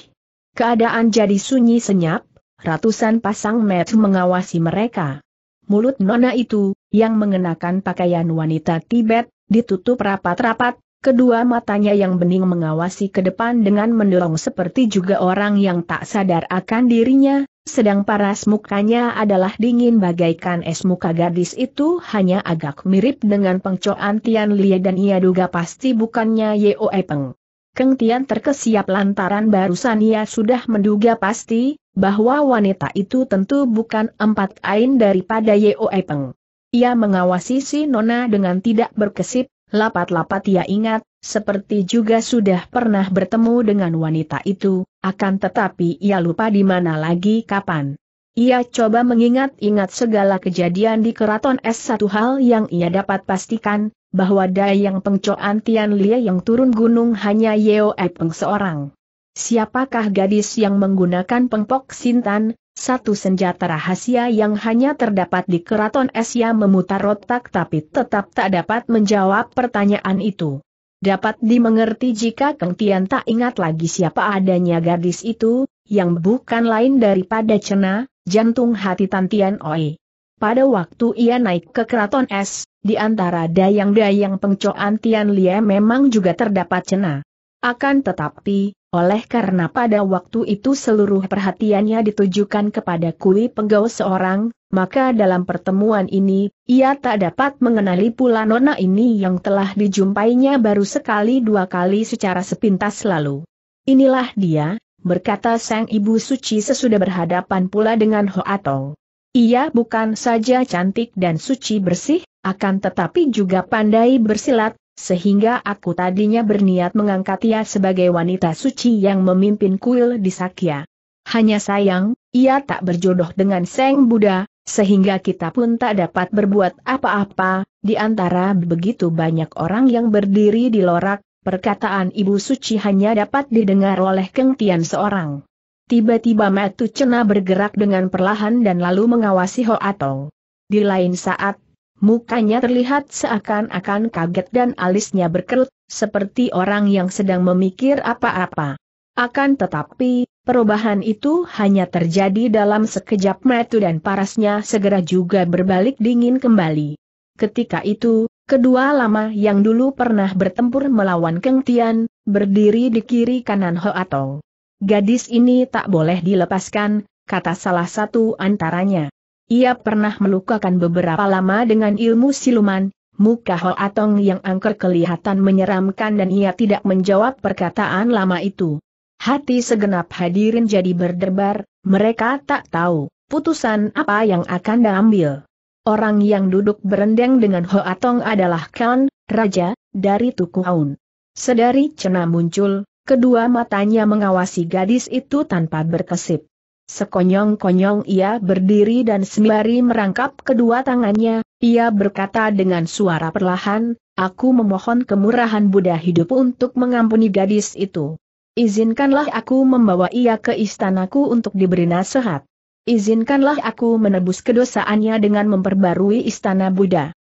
Keadaan jadi sunyi senyap, ratusan pasang mata mengawasi mereka. Mulut nona itu, yang mengenakan pakaian wanita Tibet, ditutup rapat-rapat, kedua matanya yang bening mengawasi ke depan dengan mendorong seperti juga orang yang tak sadar akan dirinya, sedang paras mukanya adalah dingin bagaikan es. Muka gadis itu hanya agak mirip dengan Pengcoan Tian Lie dan ia duga pasti bukannya Yeo Ie Peng. Keng Tian terkesiap lantaran barusan ia sudah menduga pasti bahwa wanita itu tentu bukan empat ain daripada Yeo Ie Peng. Ia mengawasi si nona dengan tidak berkesip, lapat-lapat ia ingat, seperti juga sudah pernah bertemu dengan wanita itu, akan tetapi ia lupa di mana lagi kapan. Ia coba mengingat-ingat segala kejadian di Keraton Es. Satu hal yang ia dapat pastikan, bahwa dayang Pengcoan Tian Lie yang turun gunung hanya Yeo Ie Peng seorang. Siapakah gadis yang menggunakan Pengpok Sintan, satu senjata rahasia yang hanya terdapat di Keraton Es? Ia memutar otak tapi tetap tak dapat menjawab pertanyaan itu. Dapat dimengerti jika Keng Tian tak ingat lagi siapa adanya gadis itu, yang bukan lain daripada Cena, jantung hati Tan Tian Oi. Pada waktu ia naik ke Keraton Es, di antara dayang-dayang Pengcoan Tian Lie memang juga terdapat Cena. Akan tetapi, oleh karena pada waktu itu seluruh perhatiannya ditujukan kepada Kui Penggawa seorang, maka dalam pertemuan ini, ia tak dapat mengenali pula nona ini yang telah dijumpainya baru sekali dua kali secara sepintas lalu. "Inilah dia," berkata sang ibu suci sesudah berhadapan pula dengan Hoat Ong. "Ia bukan saja cantik dan suci bersih, akan tetapi juga pandai bersilat, sehingga aku tadinya berniat mengangkat ia sebagai wanita suci yang memimpin kuil di Sakya. Hanya sayang, ia tak berjodoh dengan Sang Buddha, sehingga kita pun tak dapat berbuat apa-apa." Di antara begitu banyak orang yang berdiri di lorak, perkataan ibu suci hanya dapat didengar oleh Keng Tian seorang. Tiba-tiba mata Cena bergerak dengan perlahan dan lalu mengawasi Hoat Ong. Di lain saat, mukanya terlihat seakan-akan kaget dan alisnya berkerut, seperti orang yang sedang memikir apa-apa. Akan tetapi, perubahan itu hanya terjadi dalam sekejap mata dan parasnya segera juga berbalik dingin kembali. Ketika itu, kedua lama yang dulu pernah bertempur melawan Keng Tian, berdiri di kiri kanan Hoat Ong. "Gadis ini tak boleh dilepaskan," kata salah satu antaranya. "Ia pernah melukakan beberapa lama dengan ilmu siluman." Muka Hoat Ong yang angker kelihatan menyeramkan dan ia tidak menjawab perkataan lama itu. Hati segenap hadirin jadi berdebar, mereka tak tahu putusan apa yang akan diambil. Orang yang duduk berendeng dengan Hoat Ong adalah Kan, raja dari Tuku Aun. Sedari Cena muncul, kedua matanya mengawasi gadis itu tanpa berkesip. Sekonyong-konyong ia berdiri dan sembari merangkap kedua tangannya, ia berkata dengan suara perlahan, "Aku memohon kemurahan Buddha hidup untuk mengampuni gadis itu. Izinkanlah aku membawa ia ke istanaku untuk diberi nasihat. Izinkanlah aku menebus kedosaannya dengan memperbarui istana Buddha."